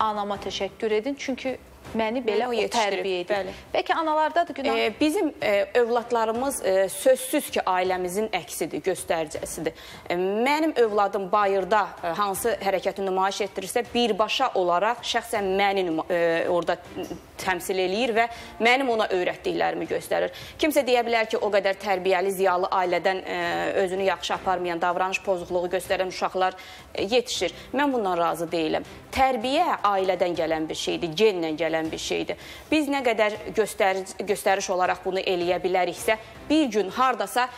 anama təşəkkür edin, çünki məni belə o tərbiyə edir. Bəlkə analardadır günah. Bizim övladlarımız sözsüz ki, ailəmizin əksidir, göstəricəsidir. Mənim övladım bayırda hansı hərəkəti nümayiş etdirirsə, birbaşa olaraq şəxsən məni orada təmsil eləyir və mənim ona öyrətdiklərimi göstərir. Kimsə deyə bilər ki, o qədər tərbiyəli, ziyalı ailədən özünü yaxşı aparmayan, davranış pozğuluğu göstərən uşaqlar yetişir. Mən bundan razı deyiləm. Tərbiyə ailədən gələn bir şeydir, genlə gələn bir şeydir. Biz nə qədər göstəriş olaraq bunu eləyə biləriksə, bir gün haradasa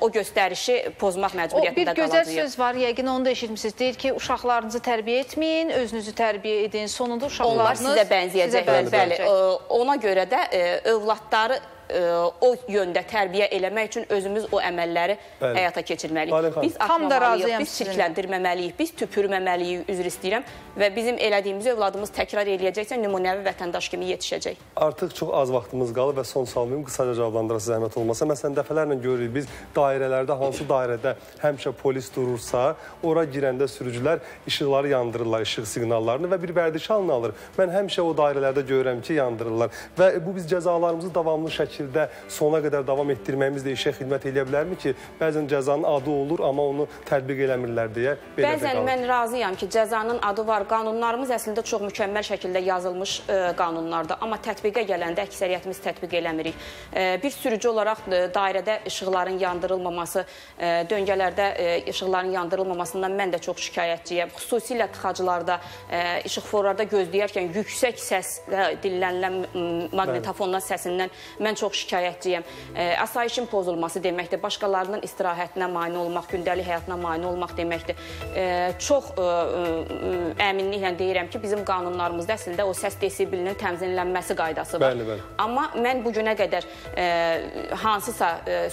o göstərişi pozmaq məcburiyyətində qalacağıq. O bir gözəl söz var, yəqin onu da eşitmişsiniz. Deyir ki, uşaqlarınızı tərbiyə etməyin, özünüzü tərbiyə edin. Sonunda uşaqlarınız sizə bənzəyəcək. Ona görə də övladları o yöndə tərbiyə eləmək üçün özümüz o əməlləri həyata keçirməliyik. Biz atmamalıyıq, biz çirkləndirməməliyik, biz tüpürməməliyik, üzr istəyirəm və bizim elədiyimizi övladımız təkrar eləyəcəksə nümunəvi vətəndaş kimi yetişəcək. Artıq çox az vaxtımız qalıb və son salmayım, qısaca cavablandırası zəhmət olmasa. Məsələn, dəfələrlə görürük biz dairələrdə, hansı dairədə həmişə polis durursa, ora girəndə sürücülər işıqları yandırırlar, işıq siqnallarını və bir vərdiş halını alır. Mən həmişə o dairələrdə görürəm ki, yandırırlar və bu biz cəzalarımızı davamlı şəkil sona qədər davam etdirməyimiz də işə xidmət eləyə bilərmi ki, bəzən cəzanın adı olur, amma onu tətbiq eləmirlər deyə belə də qalır. Bəzən mən razıyam ki, cəzanın adı var. Qanunlarımız əslində çox mükəmməl şəkildə yazılmış qanunlardır, amma tətbiqə gələndə əksəriyyətimiz tətbiq eləmirik. Bir sürücü olaraq dairədə işıqların yandırılmaması, döngələrdə işıqların yandırılmamasından mən də çox şikayətçiyəm. Xüsusilə tıxacılarda, işıqforlarda gözləyərkən yüksək səs dillənilən magnetofonla səsindən mən çox şikayətçiyəm. Asayişin pozulması deməkdir, başqalarının istirahətinə mane olmaq, gündəlik həyatına mane olmaq deməkdir. Çox əminliklə deyirəm ki, bizim qanunlarımızda əslində o səs desibilinin təmzinlənməsi qaydası var. Amma mən bu günə qədər hansısa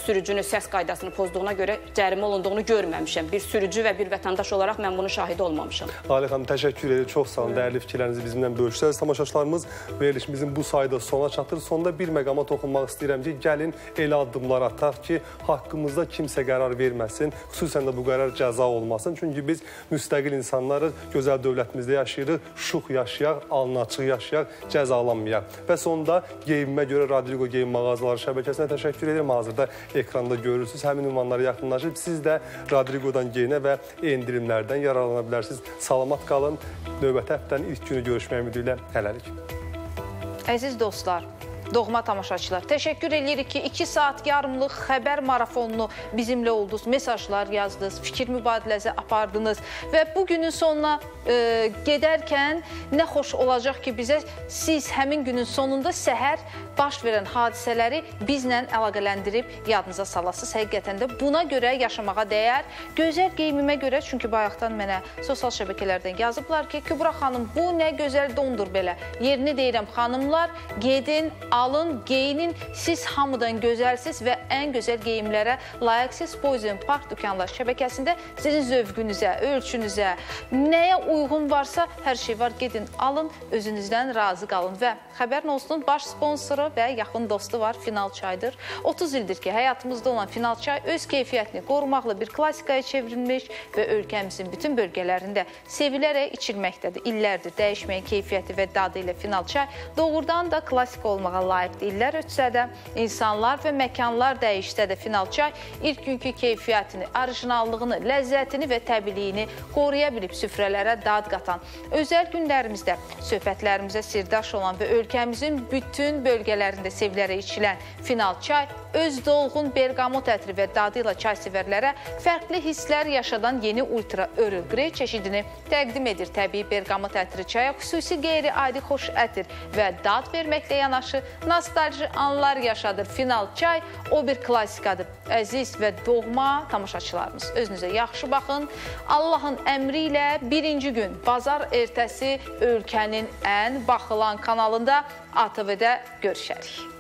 sürücünün səs qaydasını pozduğuna görə cərimə olunduğunu görməmişəm. Bir sürücü və bir vətəndaş olaraq mən bunu şahid olmamışam. Lalə xanım, təşəkkür edir. Çox sağ olun, dəyərli fikirlərinizi bizimlə bölüşdünüz. Tamaşaçılarımız verilişimizin bu sayda sona çatır. Sonda bir məqama toxunmaq istəyirəm ki, gəlin elə addımlar ataq ki, haqqımızda kimsə qərar verməsin, xüsusən də bu qərar cəza olmasın. Çünki biz müstəqil insanları gözəl dövlətimizdə yaşayırıq, şux yaşayaq, alnı açıq yaşayaq, cəzalanmayaq. Və sonda geyimimə görə Rodrigo Geyim Mağazaları şəbəkəsinə təşəkkür edirəm. Hazırda ekranda görürsünüz, həmin ünvanlara yaxınlaşıb. Siz də Rodrigodan geyinə və endirimlərdən yararlana bilərsiniz. Salamat qalın, növbəti həftənin ilk günü görüşmək ümidi ilə hələlik. Əziz dostlar, doğma tamaşaçılar, təşəkkür edirik ki, iki saat yarımlıq xəbər marafonunu bizimlə oldunuz, mesajlar yazdınız, fikir mübadiləsi apardınız və bugünün sonuna gedərkən nə xoş olacaq ki, bizə siz həmin günün sonunda səhər baş verən hadisələri bizlə əlaqələndirib yadınıza salasınız. Həqiqətən də buna görə yaşamağa dəyər, gözəl geyimimə görə, çünki bayaqdan mənə sosial şəbəkələrdən yazıblar ki, Kübra xanım, bu nə gözəl dondur belə. Yerini deyirəm, xanımlar, gedin, alın. alın, geyinin, siz hamıdan gözəlsiniz və ən gözəl geyimlərə layiqsiz. Boyzun Park Dükanlar şəbəkəsində sizin zövqünüzə, ölçünüzə, nəyə uyğun varsa hər şey var. Gedin, alın, özünüzdən razı qalın. Və xəbərin olsun, baş sponsoru və yaxın dostu var, Final Çaydır. otuz ildir ki, həyatımızda olan Final Çay öz keyfiyyətini qorumaqla bir klassikaya çevrilmiş və ölkəmizin bütün bölgələrində sevilərək içilməkdədir. İllərdir dəyişməyə keyfiyyəti və dadı ilə Final Çay doğrudan da klasik olmağa layiqdir. İllər ötsə də, insanlar və məkanlar dəyişsə də Final Çay ilk günkü keyfiyyətini, orijinallığını, ləzzətini və təbiliyini qoruya bilib süfrələrə dad qatan, özəl günlərimizdə söhbətlərimizə sirdaş olan və ölkəmizin bütün bölgələrində sevilərək içilən Final Çay öz dolğun berqamot ətri və dadı ilə çay sevərlərə fərqli hisslər yaşadan yeni ultra örül qrey çeşidini təqdim edir. Təbii berqamot ətri çaya xüsusi qeyri-adi xoş ətir və dad verməklə yanaşı nostalji anlar yaşadır. Final Çay o bir klasikadır. Əziz və doğma tamaşaçılarımız, özünüzə yaxşı baxın. Allahın əmri ilə birinci gün bazar ertəsi ölkənin ən baxılan kanalında A T V-də görüşərik.